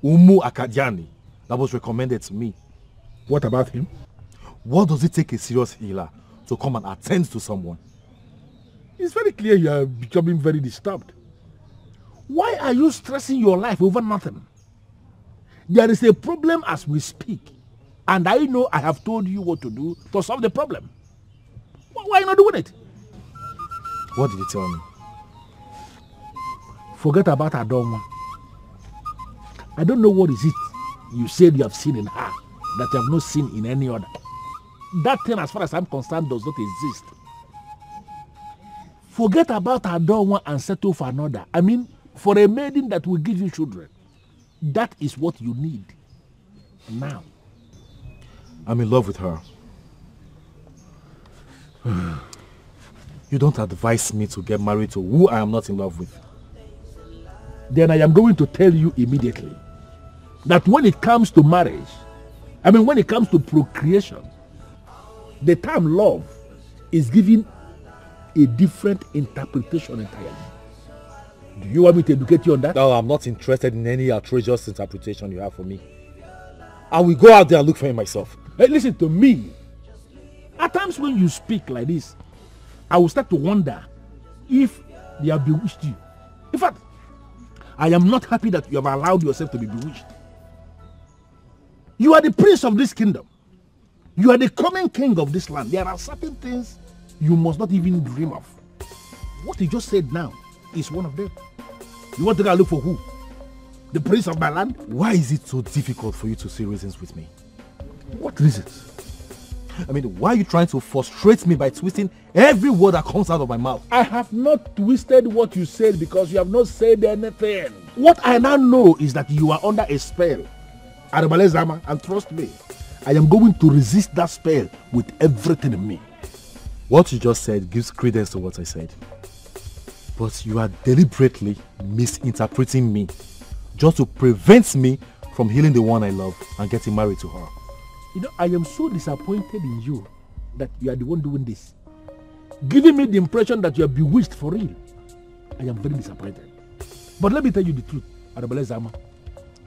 Umuakadian that was recommended to me. What about him? What does it take a serious healer to come and attend to someone? It's very clear you are becoming very disturbed. Why are you stressing your life over nothing? There is a problem as we speak, and I know I have told you what to do to solve the problem. Why are you not doing it? What did you tell me? Forget about Adanwa. I don't know what is it you said you have seen in her that you have not seen in any other. That thing, as far as I'm concerned, does not exist. Forget about Adanwa and settle for another. I mean, for a maiden that will give you children. That is what you need now. I'm in love with her. You don't advise me to get married to who I am not in love with. Then I am going to tell you immediately that when it comes to marriage, I mean when it comes to procreation, the term love is given a different interpretation entirely. Do you want me to educate you on that? No, I'm not interested in any outrageous interpretation you have for me. I will go out there and look for it myself. Hey, listen to me. At times when you speak like this, I will start to wonder if they have bewitched you. In fact, I am not happy that you have allowed yourself to be bewitched. You are the prince of this kingdom. You are the coming king of this land. There are certain things you must not even dream of. What he just said now is one of them. You want to go look for who? The prince of my land? Why is it so difficult for you to see reasons with me? What reasons? I mean, why are you trying to frustrate me by twisting every word that comes out of my mouth? I have not twisted what you said because you have not said anything. What I now know is that you are under a spell, Arubalezama, and trust me, I am going to resist that spell with everything in me. What you just said gives credence to what I said. But you are deliberately misinterpreting me just to prevent me from healing the one I love and getting married to her. You know, I am so disappointed in you that you are the one doing this. Giving me the impression that you are bewitched for real. I am very disappointed. But let me tell you the truth, Arubalezama.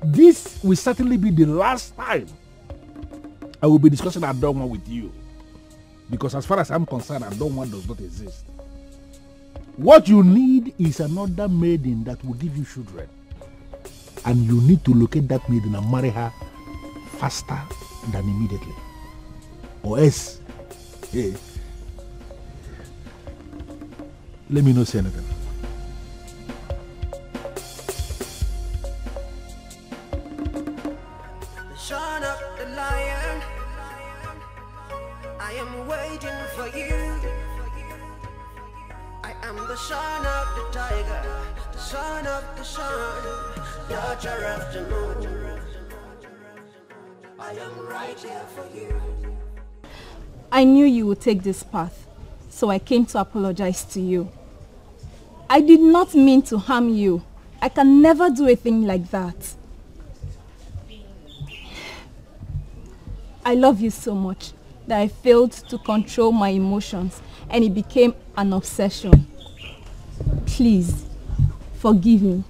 This will certainly be the last time I will be discussing Adanwa with you. Because as far as I'm concerned, Adanwa does not exist. What you need is another maiden that will give you children. And you need to locate that maiden and marry her faster than immediately. Or else, hey, let me not say anything. The son of the lion, I am waiting for you. I am the son of the tiger, the son of the sun, daughter of the moon. I am right here for you. I knew you would take this path, so I came to apologize to you. I did not mean to harm you. I can never do a thing like that. I love you so much that I failed to control my emotions and it became an obsession. Please, forgive me.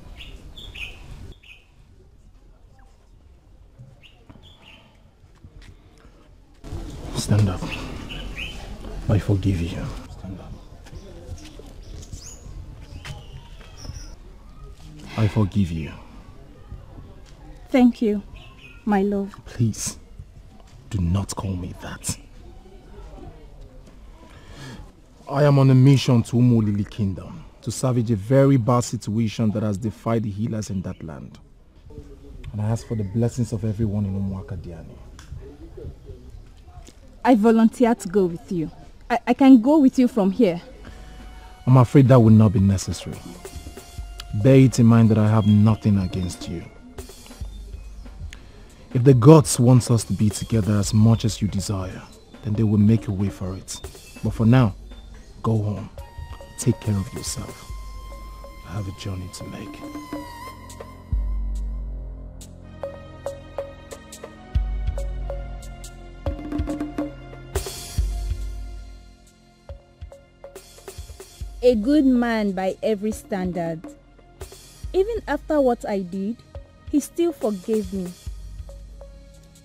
Stand up. I forgive you. Stand up. I forgive you. Thank you, my love. Please, do not call me that. I am on a mission to Umulili Kingdom to salvage a very bad situation that has defied the healers in that land. And I ask for the blessings of everyone in Umuakadian. I volunteered to go with you. I can go with you from here. I'm afraid that would not be necessary. Bear it in mind that I have nothing against you. If the gods want us to be together as much as you desire, then they will make a way for it. But for now, go home. Take care of yourself. I have a journey to make. A good man by every standard. Even after what I did, he still forgave me.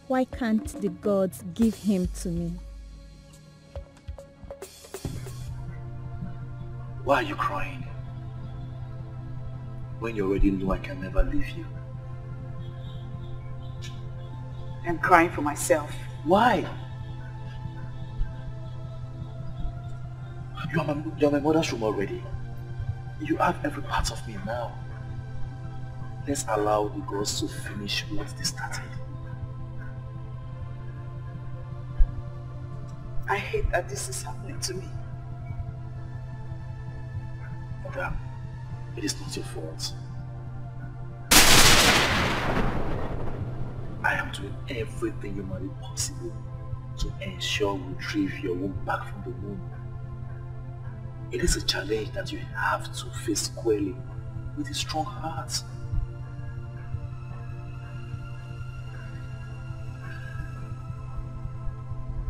Why can't the gods give him to me? Why are you crying? When you already know I can never leave you. I'm crying for myself. Why? You are my mother's room already. You have every part of me now. Let's allow the girls to finish what they started. I hate that this is happening to me. Madam, it is not your fault. I am doing everything humanly possible to ensure we retrieve your womb back from the womb. It is a challenge that you have to face squarely with a strong heart.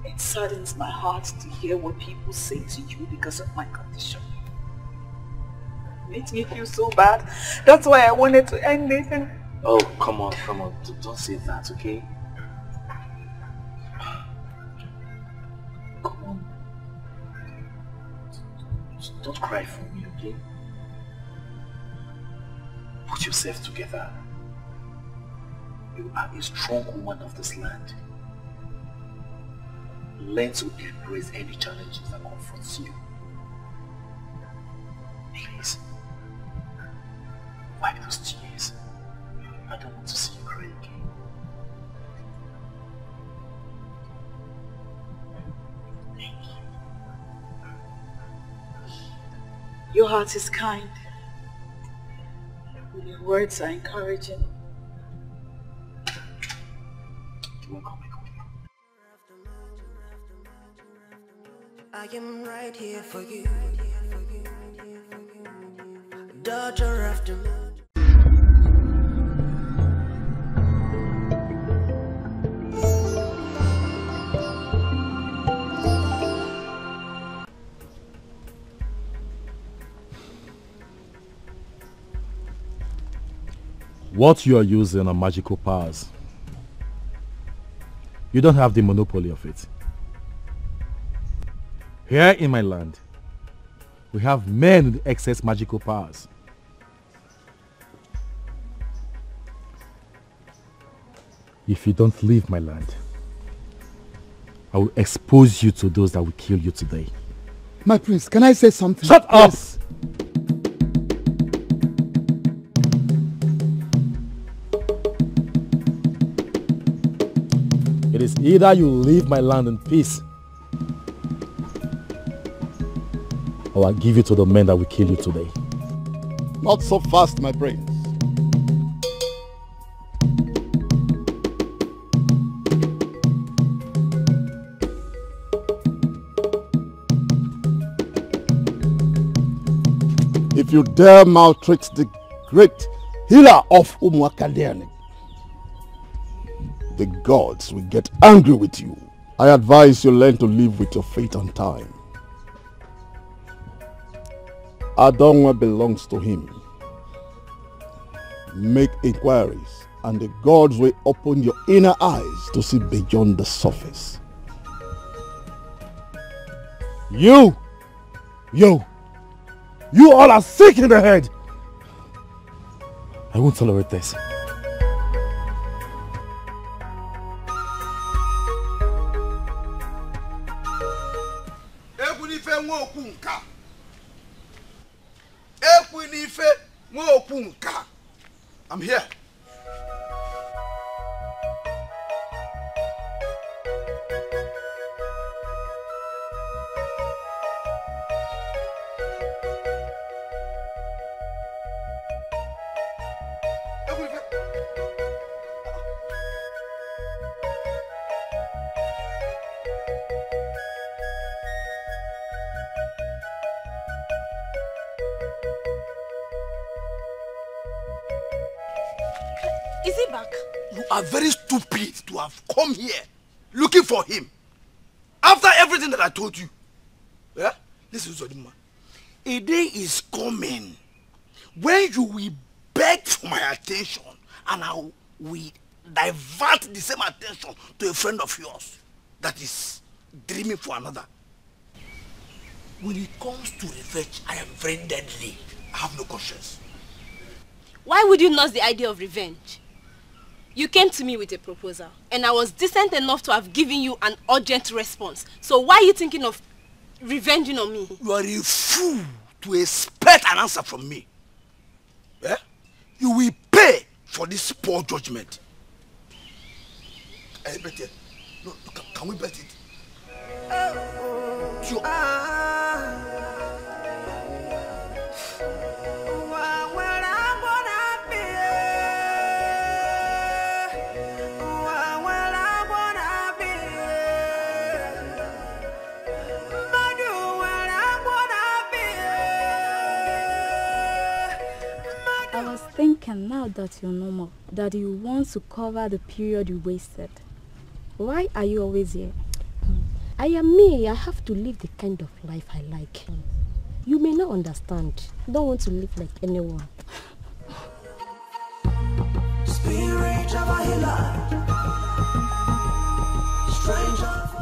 It saddens my heart to hear what people say to you because of my condition. It makes me feel so bad. That's why I wanted to end it. And... oh, come on. Don't say that, okay? Come on. Don't cry for me, okay? Put yourself together. You are a strong woman of this land. Learn to embrace any challenges that confronts you. Please, wipe those tears. I don't want to see you cry again. Thank you. Your heart is kind. Your words are encouraging. Welcome. I am right here for you. Daughter after what you are using are magical powers. You don't have the monopoly of it. Here in my land, we have men with excess magical powers. If you don't leave my land, I will expose you to those that will kill you today. My prince, can I say something? Shut up! Yes. It is either you leave my land in peace, I'll give you to the men that will kill you today. Not so fast, my prince. If you dare maltreat the great healer of Umuakadian, the gods will get angry with you. I advise you learn to live with your fate and time. Adanwa belongs to him. Make inquiries and the gods will open your inner eyes to see beyond the surface. You all are sick in the head. I won't tolerate this. Ekunife Okunka. I'm here. Very stupid to have come here looking for him after everything that I told you. Yeah? Listen, Uzodinma, a day is coming when you will beg for my attention and I will divert the same attention to a friend of yours that is dreaming for another. When it comes to revenge, I am very deadly. I have no conscience. Why would you nurse the idea of revenge? You came to me with a proposal and I was decent enough to have given you an urgent response. So why are you thinking of revenging on me? You are a fool to expect an answer from me. Eh? You will pay for this poor judgment. I bet it. No, can we bet it? You thinking now that you're normal, that you want to cover the period you wasted. Why are you always here? I am me. I have to live the kind of life I like. You may not understand. Don't want to live like anyone. Spirit of Mahila.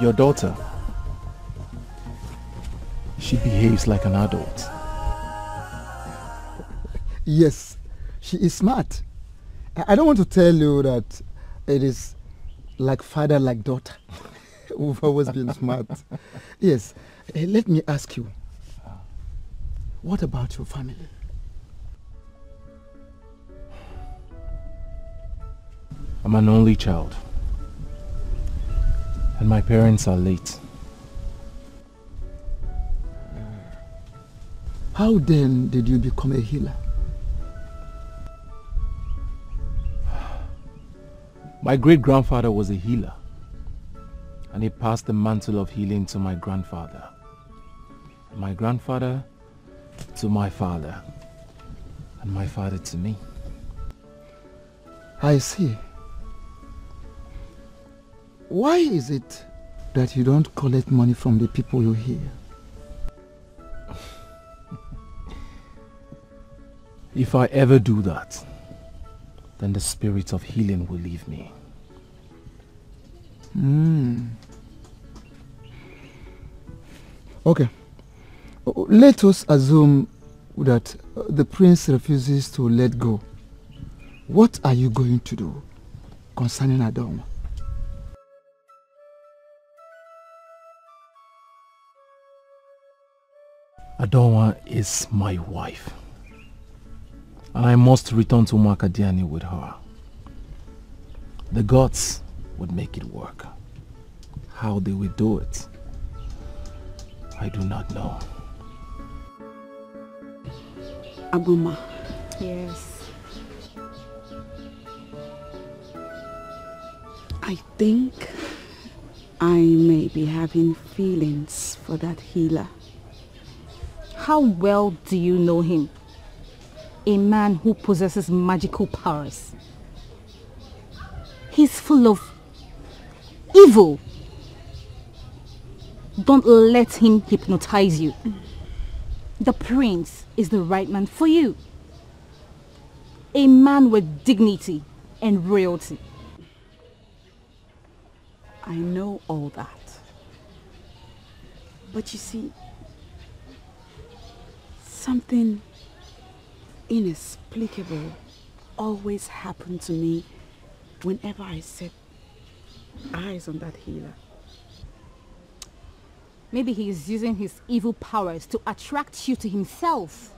Your daughter, she behaves like an adult. Yes, she is smart. I don't want to tell you that it is like father, like daughter. We've always been smart. Yes, let me ask you. What about your family? I'm an only child. And my parents are late. How then did you become a healer? My great-grandfather was a healer. And he passed the mantle of healing to my grandfather. And my grandfather to my father. And my father to me. I see. Why is it that you don't collect money from the people you heal? If I ever do that, then the spirit of healing will leave me. Okay. Let us assume that the prince refuses to let go. What are you going to do concerning Adanwa? Adanwa is my wife. And I must return to Umuakadian with her. The gods would make it work. How they will do it, I do not know. Agoma. Yes. I think I may be having feelings for that healer. How well do you know him? A man who possesses magical powers. He's full of evil. Don't let him hypnotize you. The prince is the right man for you. A man with dignity and royalty. I know all that. But you see, something inexplicable always happened to me whenever I set eyes on that healer. Maybe he is using his evil powers to attract you to himself.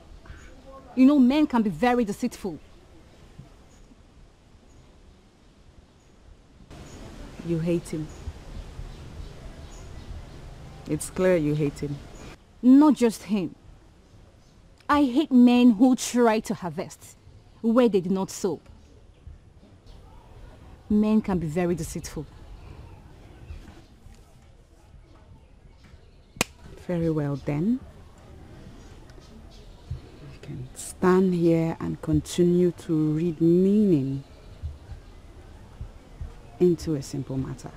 You know, men can be very deceitful. You hate him. It's clear you hate him. Not just him. I hate men who try to harvest where they did not sow. Men can be very deceitful. Very well then. I can stand here and continue to read meaning into a simple matter.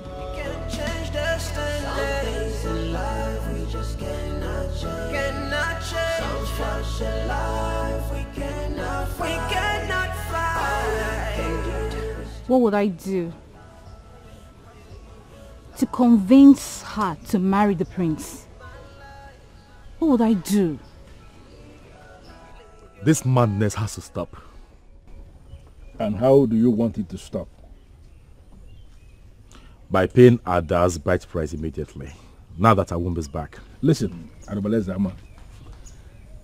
We can change the standards in life, we just cannot change. Cannot change. Such a life we cannot find. We cannot find. What would I do to convince her to marry the prince? What would I do? This madness has to stop. And how do you want it to stop? By paying Ada's bride price immediately. Now that Awumbe is back. Listen, Arubalezama.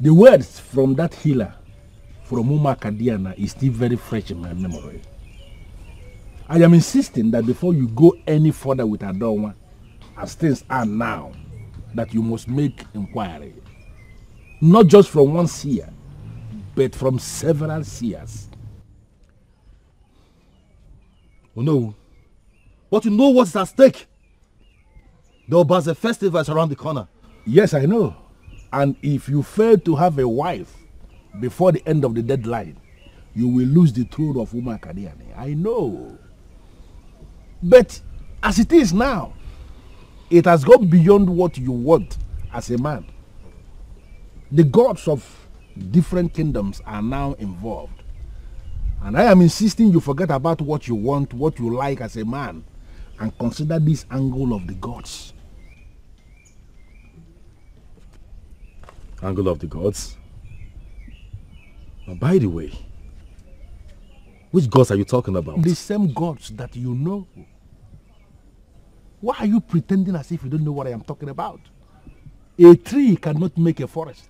The words from that healer, from Umuakadian, is still very fresh in my memory. I am insisting that before you go any further with Adanwa, as things are now, that you must make inquiry. Not just from one seer, but from several seers. Onowu, but you know what's at stake? The Obasi festival is around the corner. Yes, I know. And if you fail to have a wife before the end of the deadline, you will lose the throne of Umuakadian. I know. But as it is now, It has gone beyond what you want as a man. The gods of different kingdoms are now involved. And I am insisting you forget about what you want, what you like as a man, and consider this angle of the gods. Angle of the gods? Now, by the way, which gods are you talking about? The same gods that you know. Why are you pretending as if you don't know what I am talking about? A tree cannot make a forest.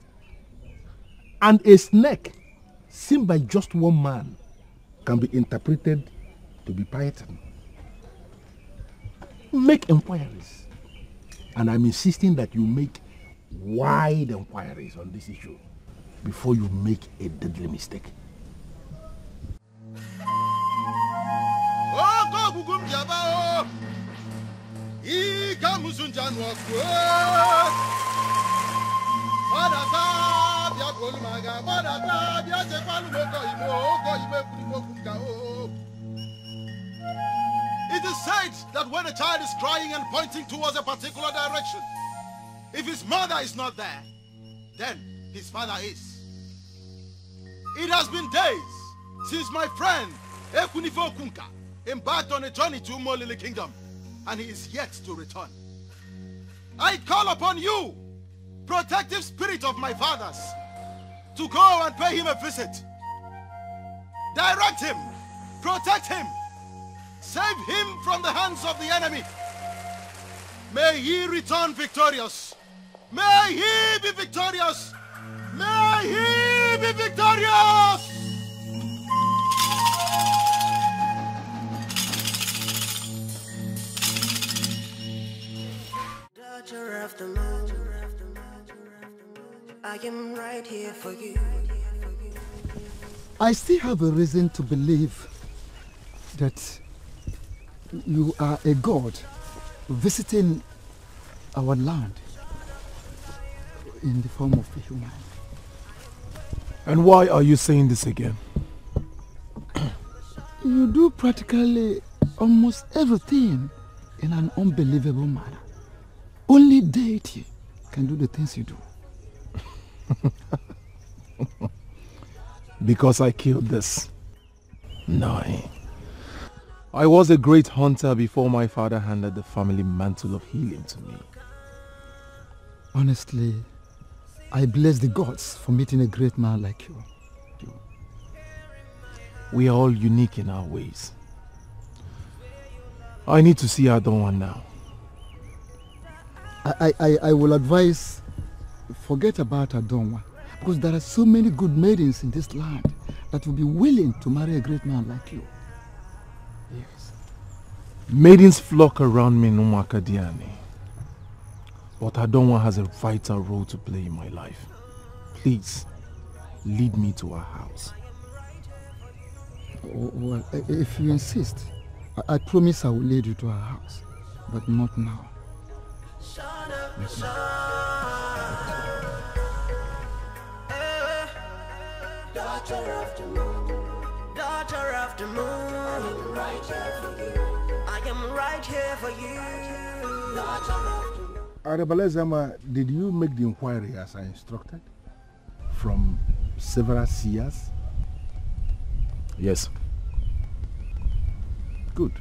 And a snake, seen by just one man, can be interpreted to be Python. Make inquiries. And I'm insisting that you make wide inquiries on this issue before you make a deadly mistake. It is said that when a child is crying and pointing towards a particular direction, if his mother is not there, then his father is. It has been days since my friend Ekunife Okunka embarked on a journey to Umulili Kingdom, and he is yet to return. I call upon you, protective spirit of my fathers, to go and pay him a visit. Direct him, protect him, save him from the hands of the enemy. May he return victorious. May he be victorious. May he be victorious. I am right here for you. I still have a reason to believe that you are a god visiting our land in the form of a human. And why are you saying this again? You do practically almost everything in an unbelievable manner. Only deity can do the things you do. Because I killed this. No. I was a great hunter before my father handed the family mantle of healing to me. Honestly, I bless the gods for meeting a great man like you. We are all unique in our ways. I need to see Adanwa now. I will advise, forget about Adanwa, because there are so many good maidens in this land that will be willing to marry a great man like you. Yes. Maidens flock around me in Umuakadian, but Adanwa has a vital role to play in my life. Please, lead me to her house. Well, if you insist, I promise I will lead you to her house, but not now. Daughter of the moon, I am right here for you. I am right here for you. Daughter of the moon. Arubalezama, did you make the inquiry as I instructed? From several seers? Yes. Good.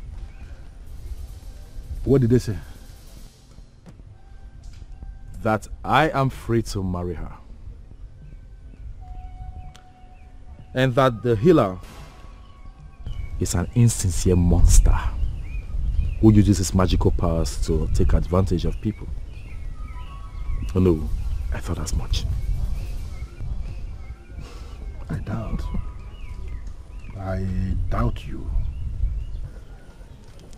What did they say? That I am free to marry her. And that the healer is an insincere monster who uses his magical powers to take advantage of people. Oh no, I thought as much. I doubt you.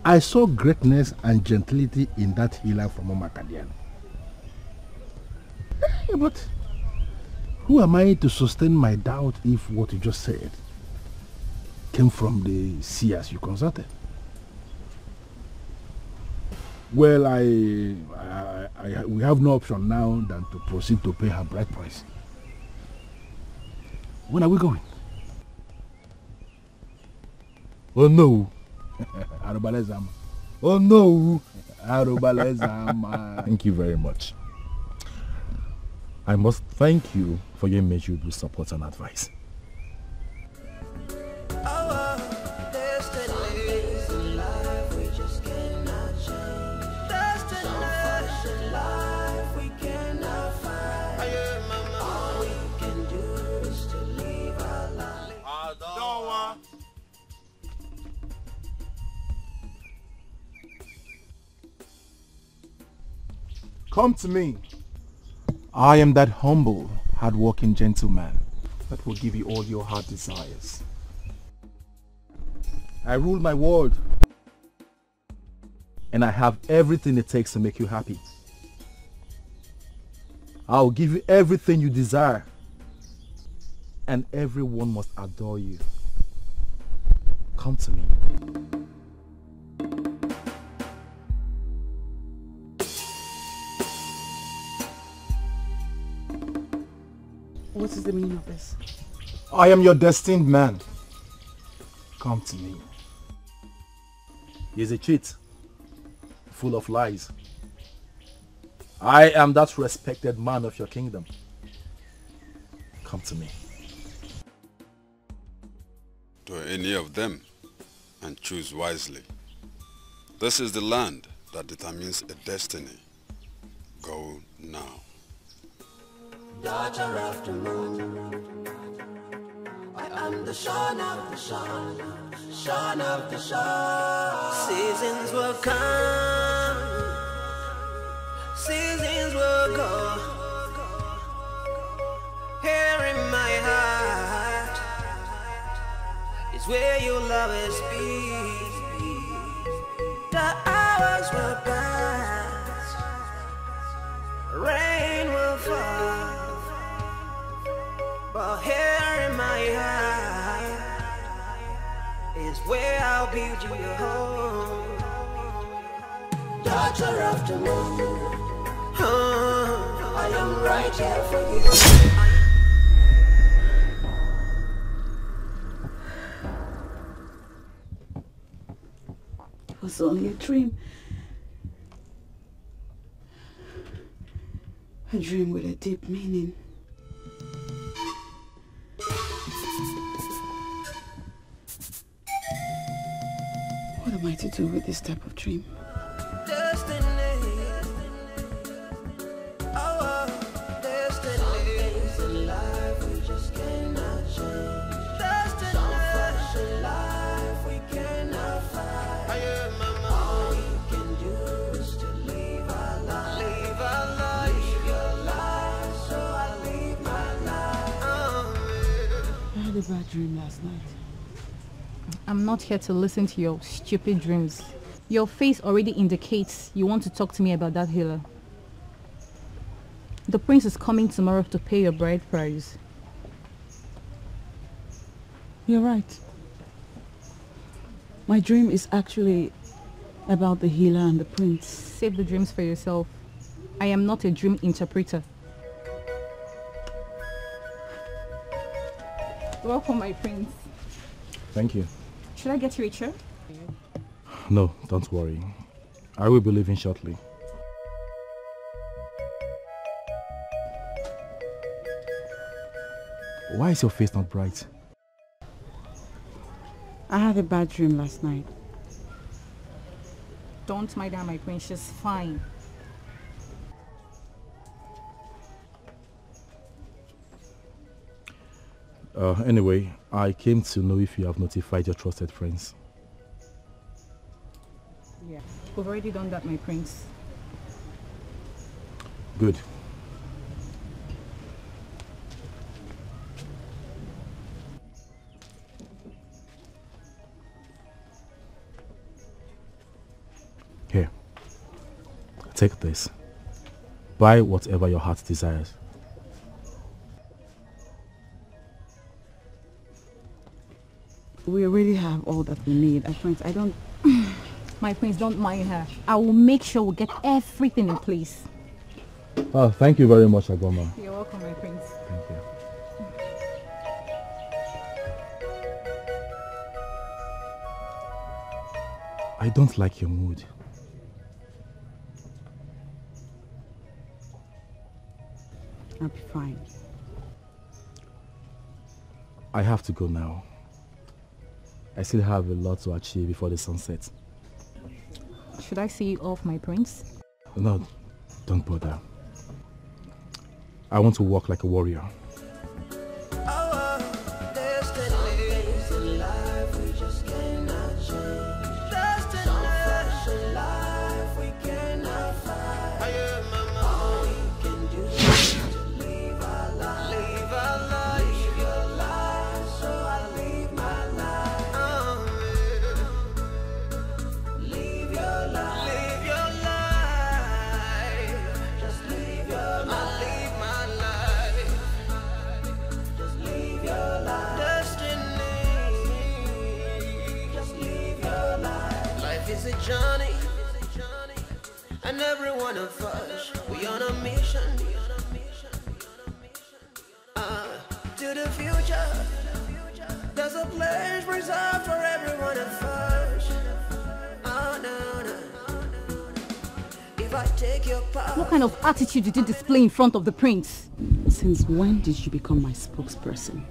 I saw greatness and gentility in that healer from Umuakadian. But who am I to sustain my doubt if what you just said came from the seers you consulted? Well, we have no option now than to proceed to pay her bride price. When are we going? Oh no, Arubalezama. Oh no, Arubalezama. Thank you very much. I must thank you for your immeasurable support and advice. Come to me. I am that humble, hard-working gentleman that will give you all your heart desires. I rule my world, and I have everything it takes to make you happy. I will give you everything you desire, and everyone must adore you. Come to me. What is the meaning of this? I am your destined man. Come to me. He is a cheat, full of lies. I am that respected man of your kingdom. Come to me. To any of them, and choose wisely. This is the land that determines a destiny. Go now. Daughter of the moon, I am the son of the sun, son of the sun. Seasons will come, seasons will go. Here in my heart is where your love is peace. The hours will pass, rain will fall. But here in my heart is where I'll build you a home. Daughter of the moon, I am right here for you. It was only a dream. A dream with a deep meaning. What am I to do with this type of dream? I had a bad dream last night. I'm not here to listen to your stupid dreams. Your face already indicates you want to talk to me about that healer. The prince is coming tomorrow to pay your bride price. You're right. My dream is actually about the healer and the prince. Save the dreams for yourself. I am not a dream interpreter. Welcome, my prince. Thank you. Should I get you a chair? No, don't worry. I will be leaving shortly. Why is your face not bright? I had a bad dream last night. Don't mind her, my prince. She's fine. Anyway, I came to know if you have notified your trusted friends. Yeah, we've already done that, my prince. Good. Here, take this. Buy whatever your heart desires. We already have all that we need. My prince, don't mind her. I will make sure we get everything in place. Oh, thank you very much, Agbomam. You're welcome, my prince. Thank you. I don't like your mood. I'll be fine. I have to go now. I still have a lot to achieve before the sun sets. Should I see you off, my prince? No, don't bother. I want to walk like a warrior. And every one of us, we on a mission to the future. There's a place reserved for every one of us. Oh, no, no. If I take your part. What kind of attitude did you display in front of the prince? Since when did you become my spokesperson?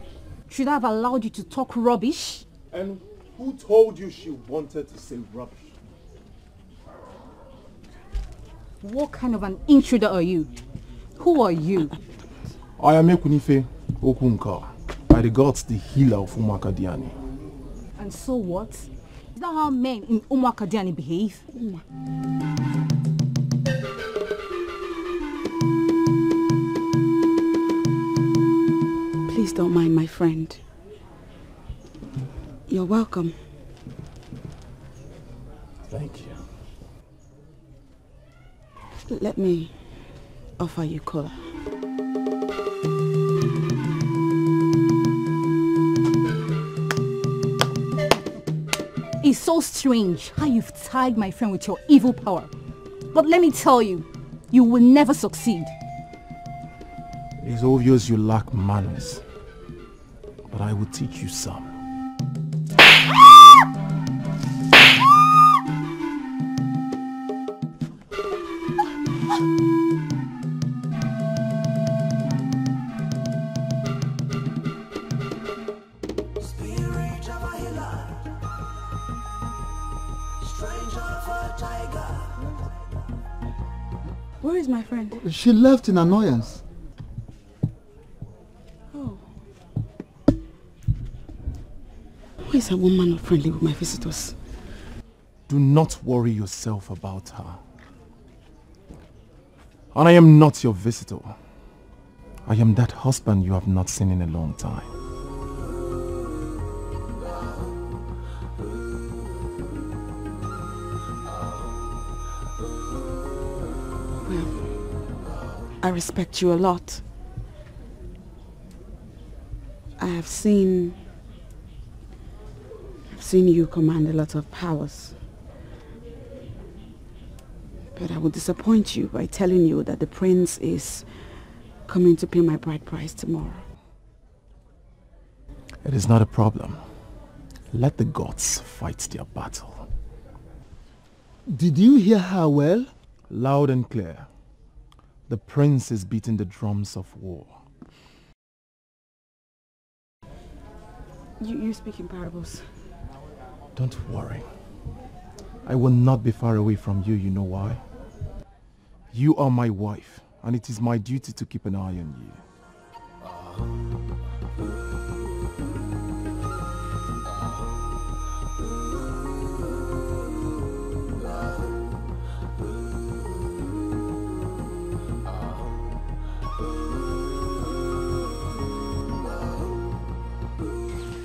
Should I have allowed you to talk rubbish? And who told you she wanted to say rubbish? What kind of an intruder are you? Who are you? I am Ekunife Okunka, by the gods, the healer of Umuakadian. And so what? Is that how men in Umuakadian behave? Please don't mind my friend. You're welcome. Thank you. Let me offer you cola. It's so strange how you've tied my friend with your evil power. But let me tell you, you will never succeed. It's obvious you lack manners. But I will teach you some. She left in annoyance. Oh. Why is a woman not friendly with my visitors? Do not worry yourself about her. And I am not your visitor. I am that husband you have not seen in a long time. I respect you a lot. I've seen you command a lot of powers. But I will disappoint you by telling you that the prince is coming to pay my bride price tomorrow. It is not a problem. Let the gods fight their battle. Did you hear her well? Loud and clear. The prince is beating the drums of war. You speak in parables. Don't worry. I will not be far away from you, you know why? You are my wife, and it is my duty to keep an eye on you.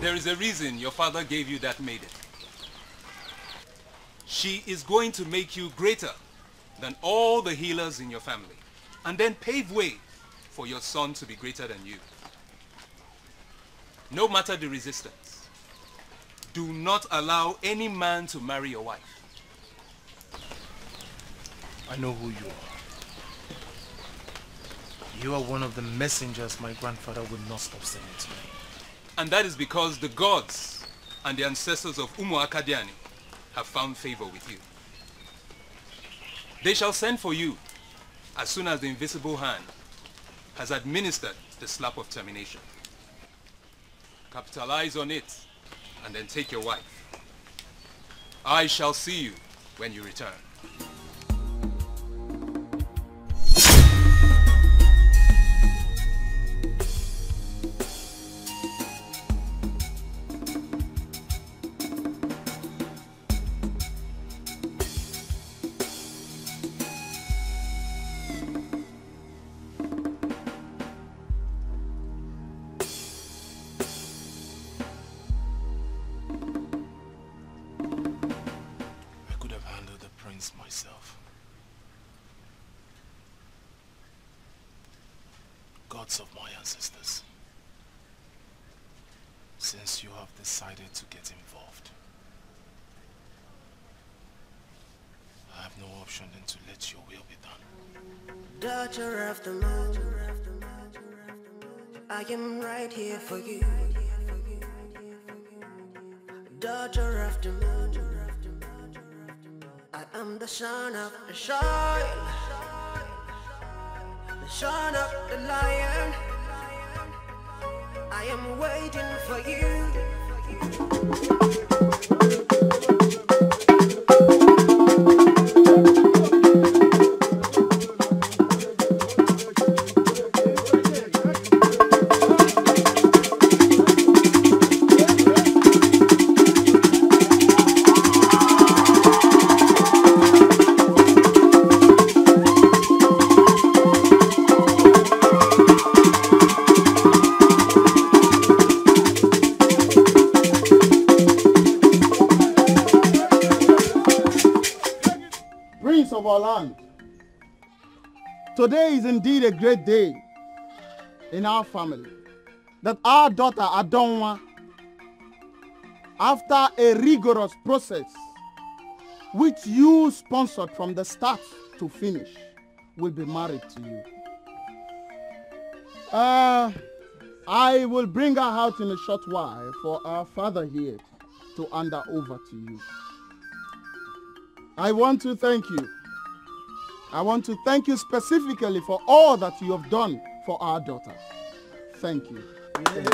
There is a reason your father gave you that maiden. She is going to make you greater than all the healers in your family, and then pave way for your son to be greater than you. No matter the resistance, do not allow any man to marry your wife. I know who you are. You are one of the messengers my grandfather would not stop sending to me. And that is because the gods and the ancestors of Umuakadiani have found favor with you. They shall send for you as soon as the invisible hand has administered the slap of termination. Capitalize on it and then take your wife. I shall see you when you return. The son of the lion, I am waiting for you. Today is indeed a great day in our family that our daughter Adanwa, after a rigorous process which you sponsored from the start to finish, will be married to you. I will bring her out in a short while for our father here to hand her over to you. I want to thank you. I want to thank you specifically for all that you have done for our daughter. Thank you. Thank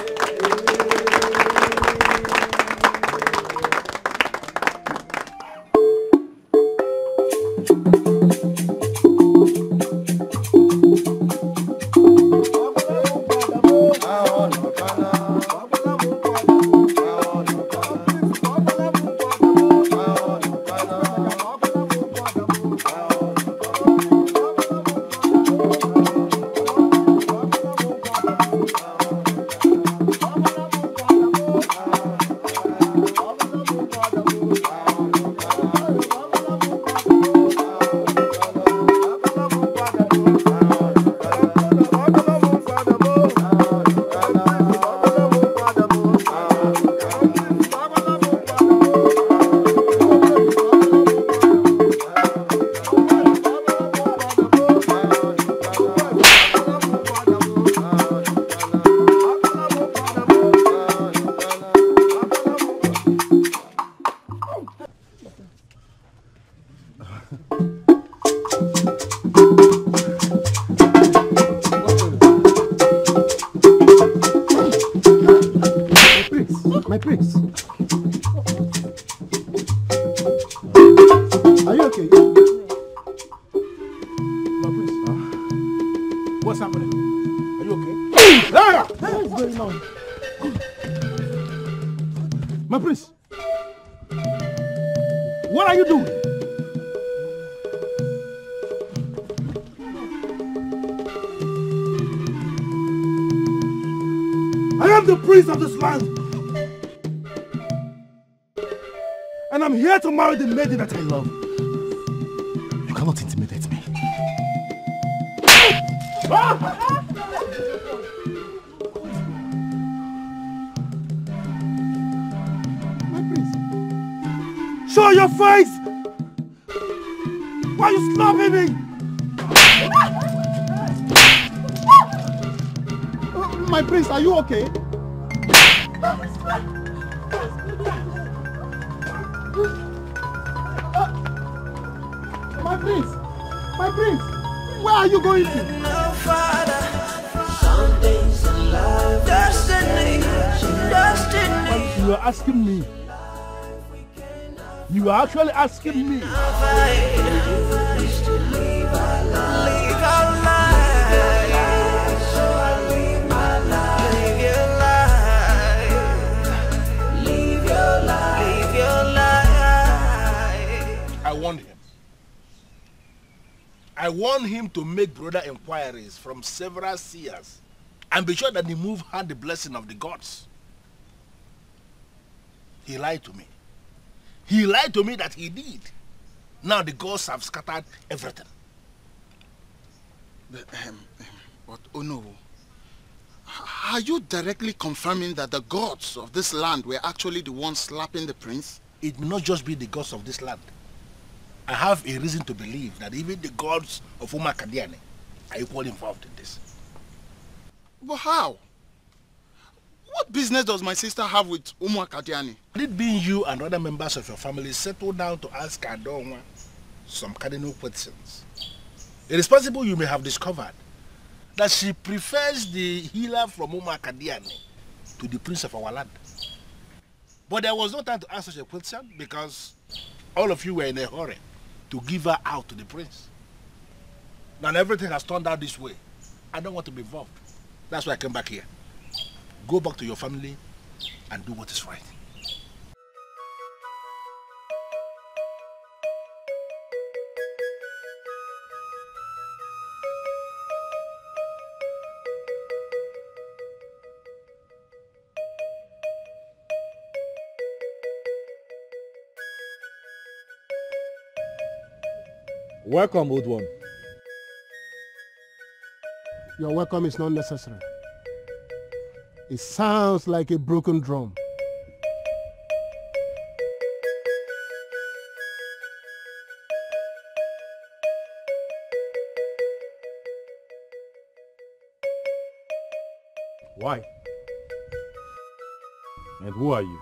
My prince, where are you going to? No, father. asking me. You are actually asking me. I want him to make broader inquiries from several seers and be sure that the move had the blessing of the gods. He lied to me. He lied to me that he did. Now the gods have scattered everything. But Onowu, are you directly confirming that the gods of this land were actually the ones slapping the prince? It may not just be the gods of this land. I have a reason to believe that even the gods of Umuakadian are equally involved in this. But how? What business does my sister have with Umuakadian? Had it been you and other members of your family settled down to ask Adanwa some cardinal questions, it is possible you may have discovered that she prefers the healer from Umuakadian to the prince of our land. But there was no time to ask such a question because all of you were in a hurry to give her out to the prince. Now everything has turned out this way. I don't want to be involved. That's why I came back here. Go back to your family and do what is right. Welcome, old one. Your welcome is not necessary. It sounds like a broken drum. Why? And who are you?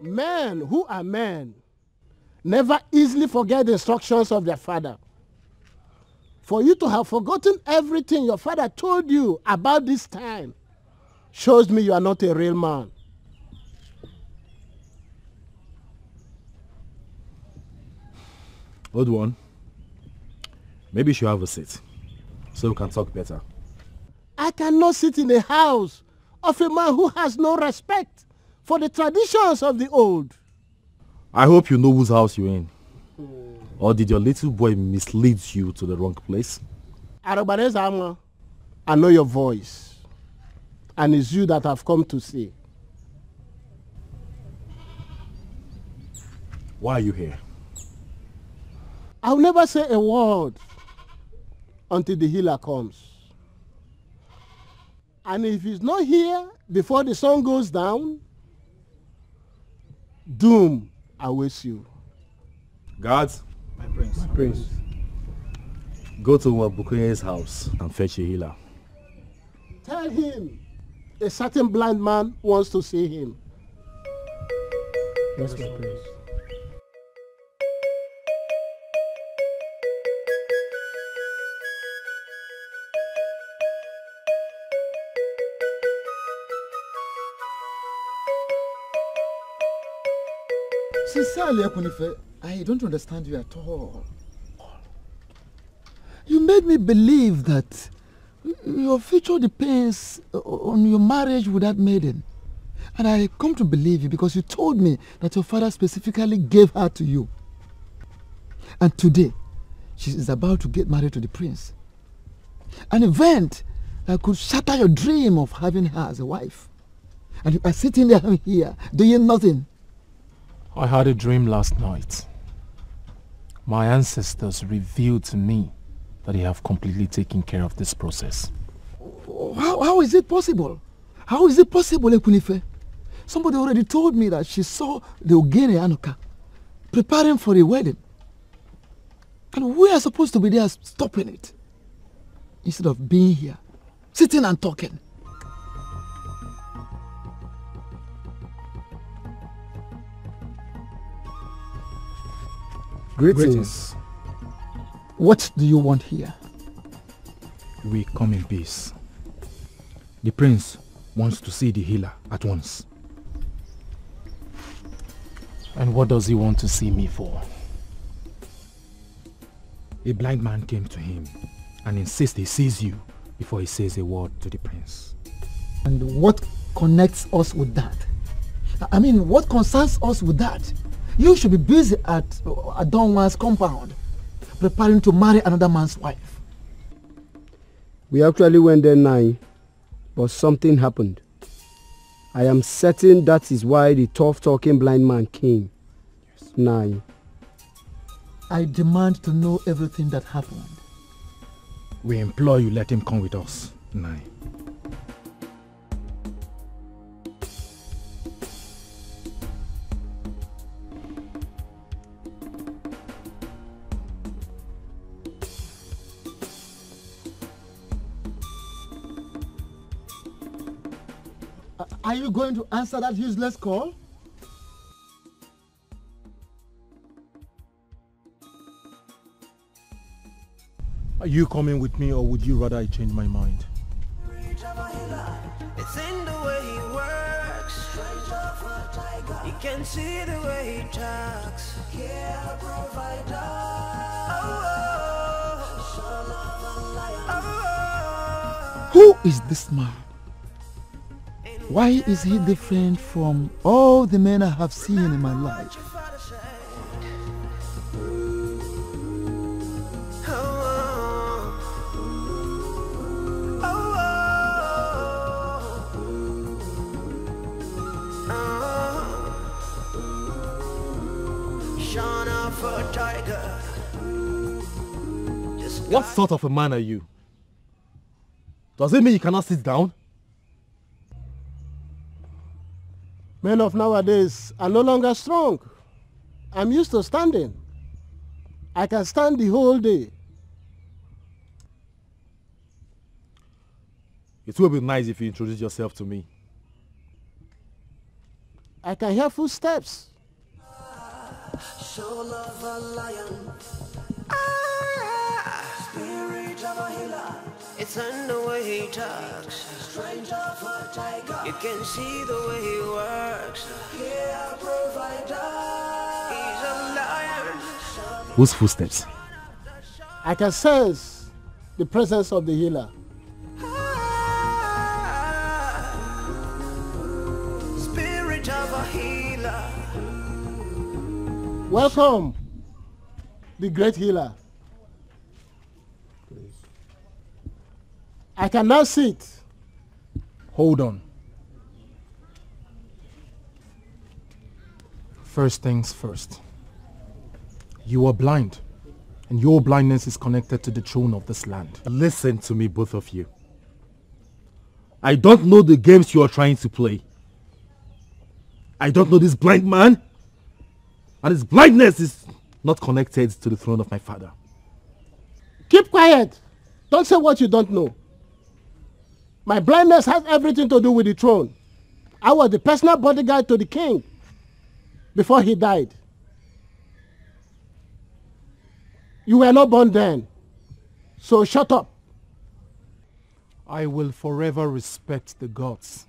Men who are men never easily forget the instructions of their father. For you to have forgotten everything your father told you about this time shows me you are not a real man. Old one, maybe you should have a seat so we can talk better. I cannot sit in the house of a man who has no respect for the traditions of the old. I hope you know whose house you're in. Or did your little boy mislead you to the wrong place? Arubalezama, I know your voice. And it's you that I've come to see. Why are you here? I'll never say a word until the healer comes. And if he's not here before the sun goes down, doom awaits you. Guards. My prince. My prince. Go to Wabukunye's house and fetch a healer. Tell him a certain blind man wants to see him. Yes, my prince. Sincerely, Ekunife, I don't understand you at all. You made me believe that your future depends on your marriage with that maiden. And I come to believe you because you told me that your father specifically gave her to you. And today, she is about to get married to the prince. An event that could shatter your dream of having her as a wife. And you are sitting down here doing nothing. I had a dream last night. My ancestors revealed to me that they have completely taken care of this process. How is it possible? How is it possible, Ekunife? Somebody already told me that she saw the Ogene Anyanwu preparing for a wedding. And we are supposed to be there stopping it. Instead of being here, sitting and talking. Greetings. What do you want here? We come in peace. The prince wants to see the healer at once. And what does he want to see me for? A blind man came to him and insists he sees you before he says a word to the prince. And what connects us with that? I mean, what concerns us with that? You should be busy at Adanwa's compound, preparing to marry another man's wife. We actually went there 9, but something happened. I am certain that is why the tough-talking blind man came. Yes. 9. I demand to know everything that happened. We implore you, let him come with us. 9. Are you going to answer that useless call? Are you coming with me, or would you rather I change my mind? It's in the way he works. You can see the way he talks. Yeah, provider. Oh, oh. Who is this man? Why is he different from all the men I have seen in my life? What sort of a man are you? Does it mean you cannot sit down? Men of nowadays are no longer strong. I'm used to standing. I can stand the whole day. It will be nice if you introduce yourself to me. I can hear footsteps. Soul of a lion. Spirit of a healer. It's in the way he talks. Stranger for tiger. You can see the way he works. Yeah, provider. He's a lion. Whose footsteps? I can sense the presence of the healer. Spirit of a healer. Welcome, the great healer. I cannot sit. Hold on. First things first. You are blind, and your blindness is connected to the throne of this land. Listen to me, both of you. I don't know the games you are trying to play. I don't know this blind man, and his blindness is not connected to the throne of my father. Keep quiet. Don't say what you don't know. My blindness has everything to do with the throne. I was the personal bodyguard to the king before he died. You were not born then, so shut up. I will forever respect the gods,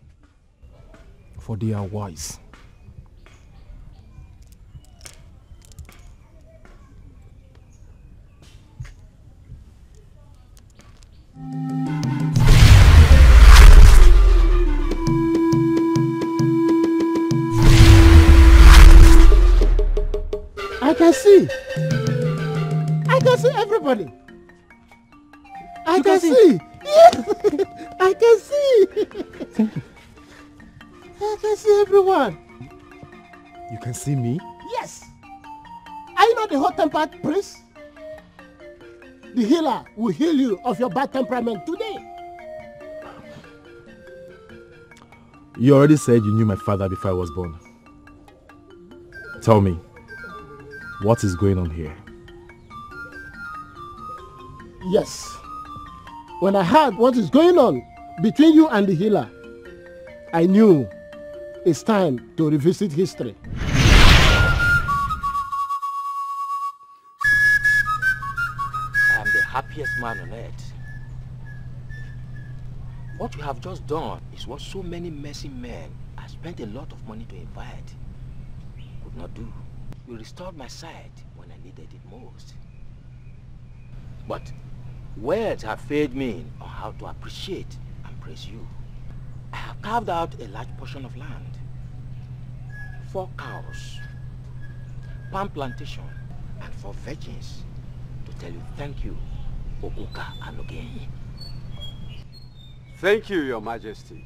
for they are wise. I can see everybody. I can see. Yes. I can see. I can see everyone. You can see me? Yes. Are you not the hot-tempered priest? The healer will heal you of your bad temperament today. You already said you knew my father before I was born. Tell me. What is going on here? Yes. When I heard what is going on between you and the healer, I knew it's time to revisit history. I am the happiest man on earth. What you have just done is what so many mercy men I spent a lot of money to invite could not do. You restored my sight when I needed it most. But words have failed me on how to appreciate and praise you. I have carved out a large portion of land, 4 cows, palm plantation, and 4 virgins to tell you thank you, Okunka Anu Anukei. Thank you, Your Majesty.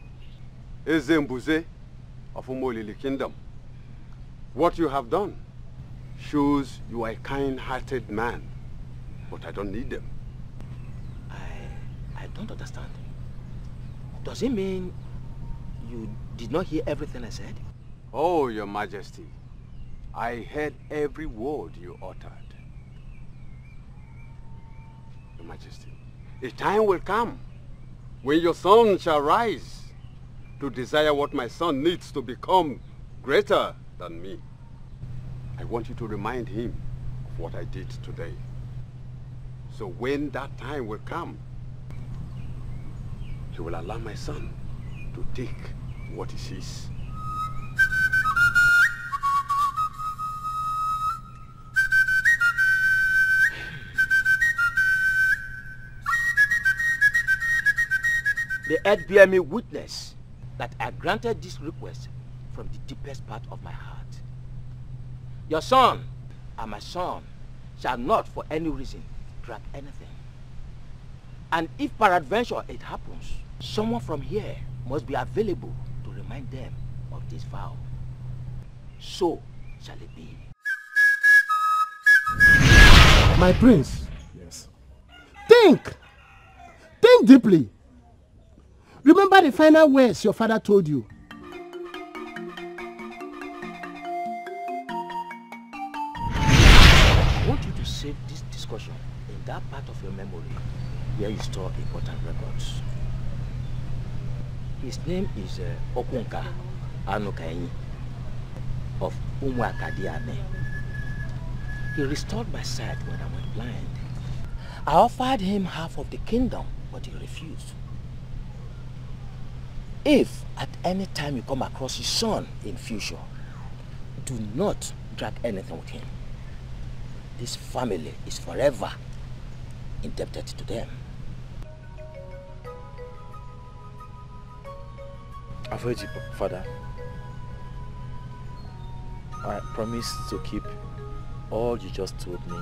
Ezembuze of Umulili Kingdom. What you have done shows you are a kind-hearted man, but I don't need them. I don't understand. Does it mean you did not hear everything I said? Oh, Your Majesty, I heard every word you uttered. Your Majesty, a time will come when your son shall rise to desire what my son needs to become greater than me. I want you to remind him of what I did today. So when that time will come, he will allow my son to take what is his. The earth bear me witness that I granted this request from the deepest part of my heart. Your son and my son shall not for any reason drag anything. And if peradventure it happens, someone from here must be available to remind them of this vow. So shall it be. My prince. Yes. Think deeply. Remember the final words your father told you. I want you to save this discussion in that part of your memory where you store important records. His name is Okunka Anu Kenyi of Umuakadian. He restored my sight when I went blind. I offered him half of the kingdom, but he refused. If at any time you come across his son in future, do not drag anything with him. This family is forever indebted to them. I've heard you, Father. I promise to keep all you just told me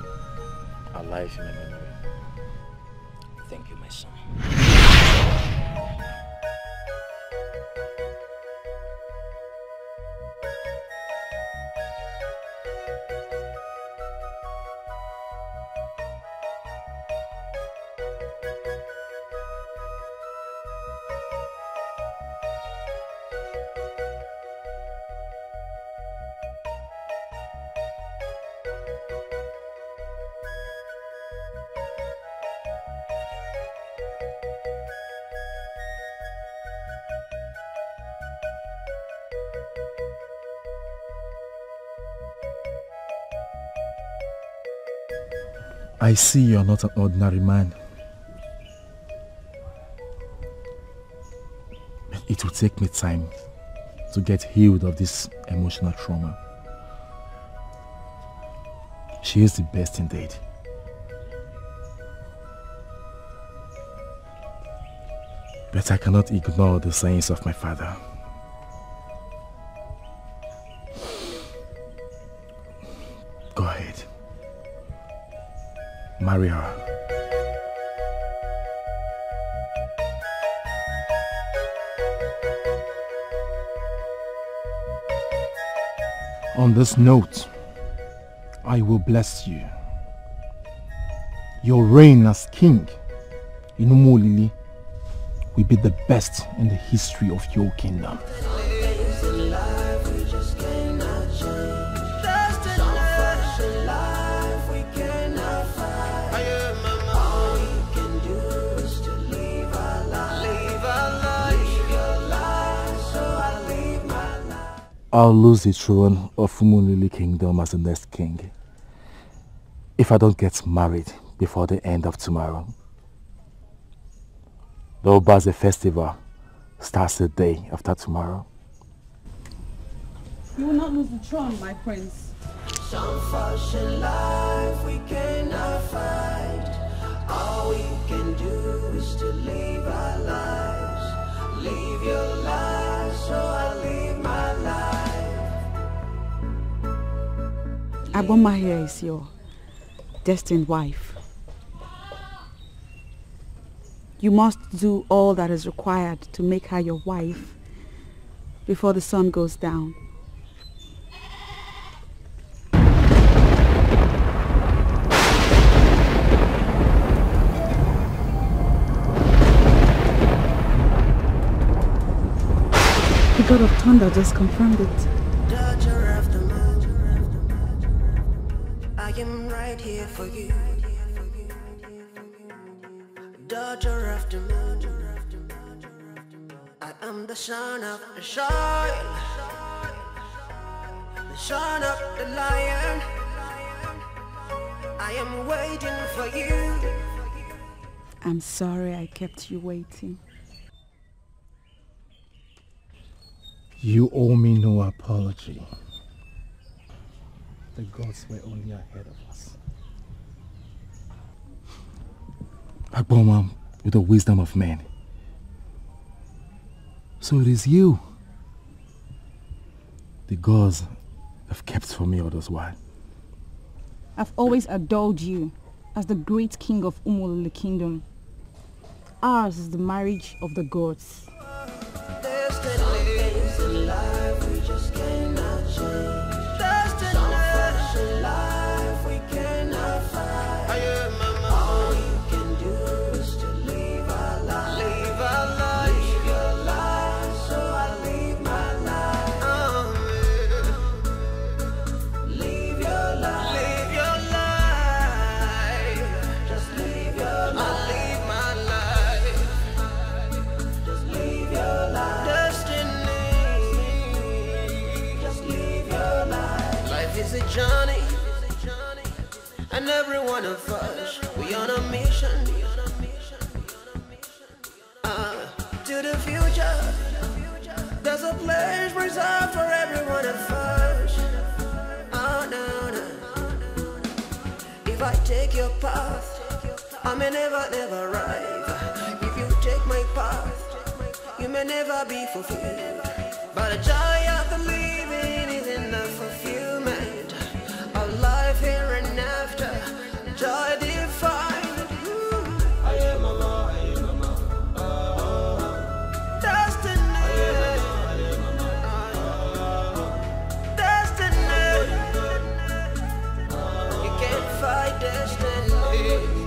alive in my memory. Thank you, my son. I see you're not an ordinary man. It will take me time to get healed of this emotional trauma. She is the best indeed. But I cannot ignore the sayings of my father. Go ahead. Marry her. On this note, I will bless you. Your reign as king in Umulili will be the best in the history of your kingdom. I'll lose the throne of Umulili Kingdom as the next king if I don't get married before the end of tomorrow. The Obasi festival starts the day after tomorrow. You will not lose the throne, my prince. Some fashion life we cannot fight. All we can do is to live our lives. Live your life, so I live my life. Agbomam here is your destined wife. You must do all that is required to make her your wife before the sun goes down. The god of thunder just confirmed it. I am right here for you. Daughter of the moon, I am the son of the shine, the son of the lion. I am waiting for you. I'm sorry I kept you waiting. You owe me no apology. The gods were only ahead of us. Agbomam, with the wisdom of men. So it is you. The gods have kept for me all this while. I've always adored you as the great king of Umulili Kingdom. Ours is the marriage of the gods. Johnny, and every one of us, we on a mission, to the future. There's a place reserved for every one of us. Oh no, no. If I take your path, I may never, never arrive. If you take my path, you may never be fulfilled. But the joy of the living is enough for you. Here and after, joy defined. I am a law, I am a law. Destiny, I am a law. Destiny, you can't fight destiny.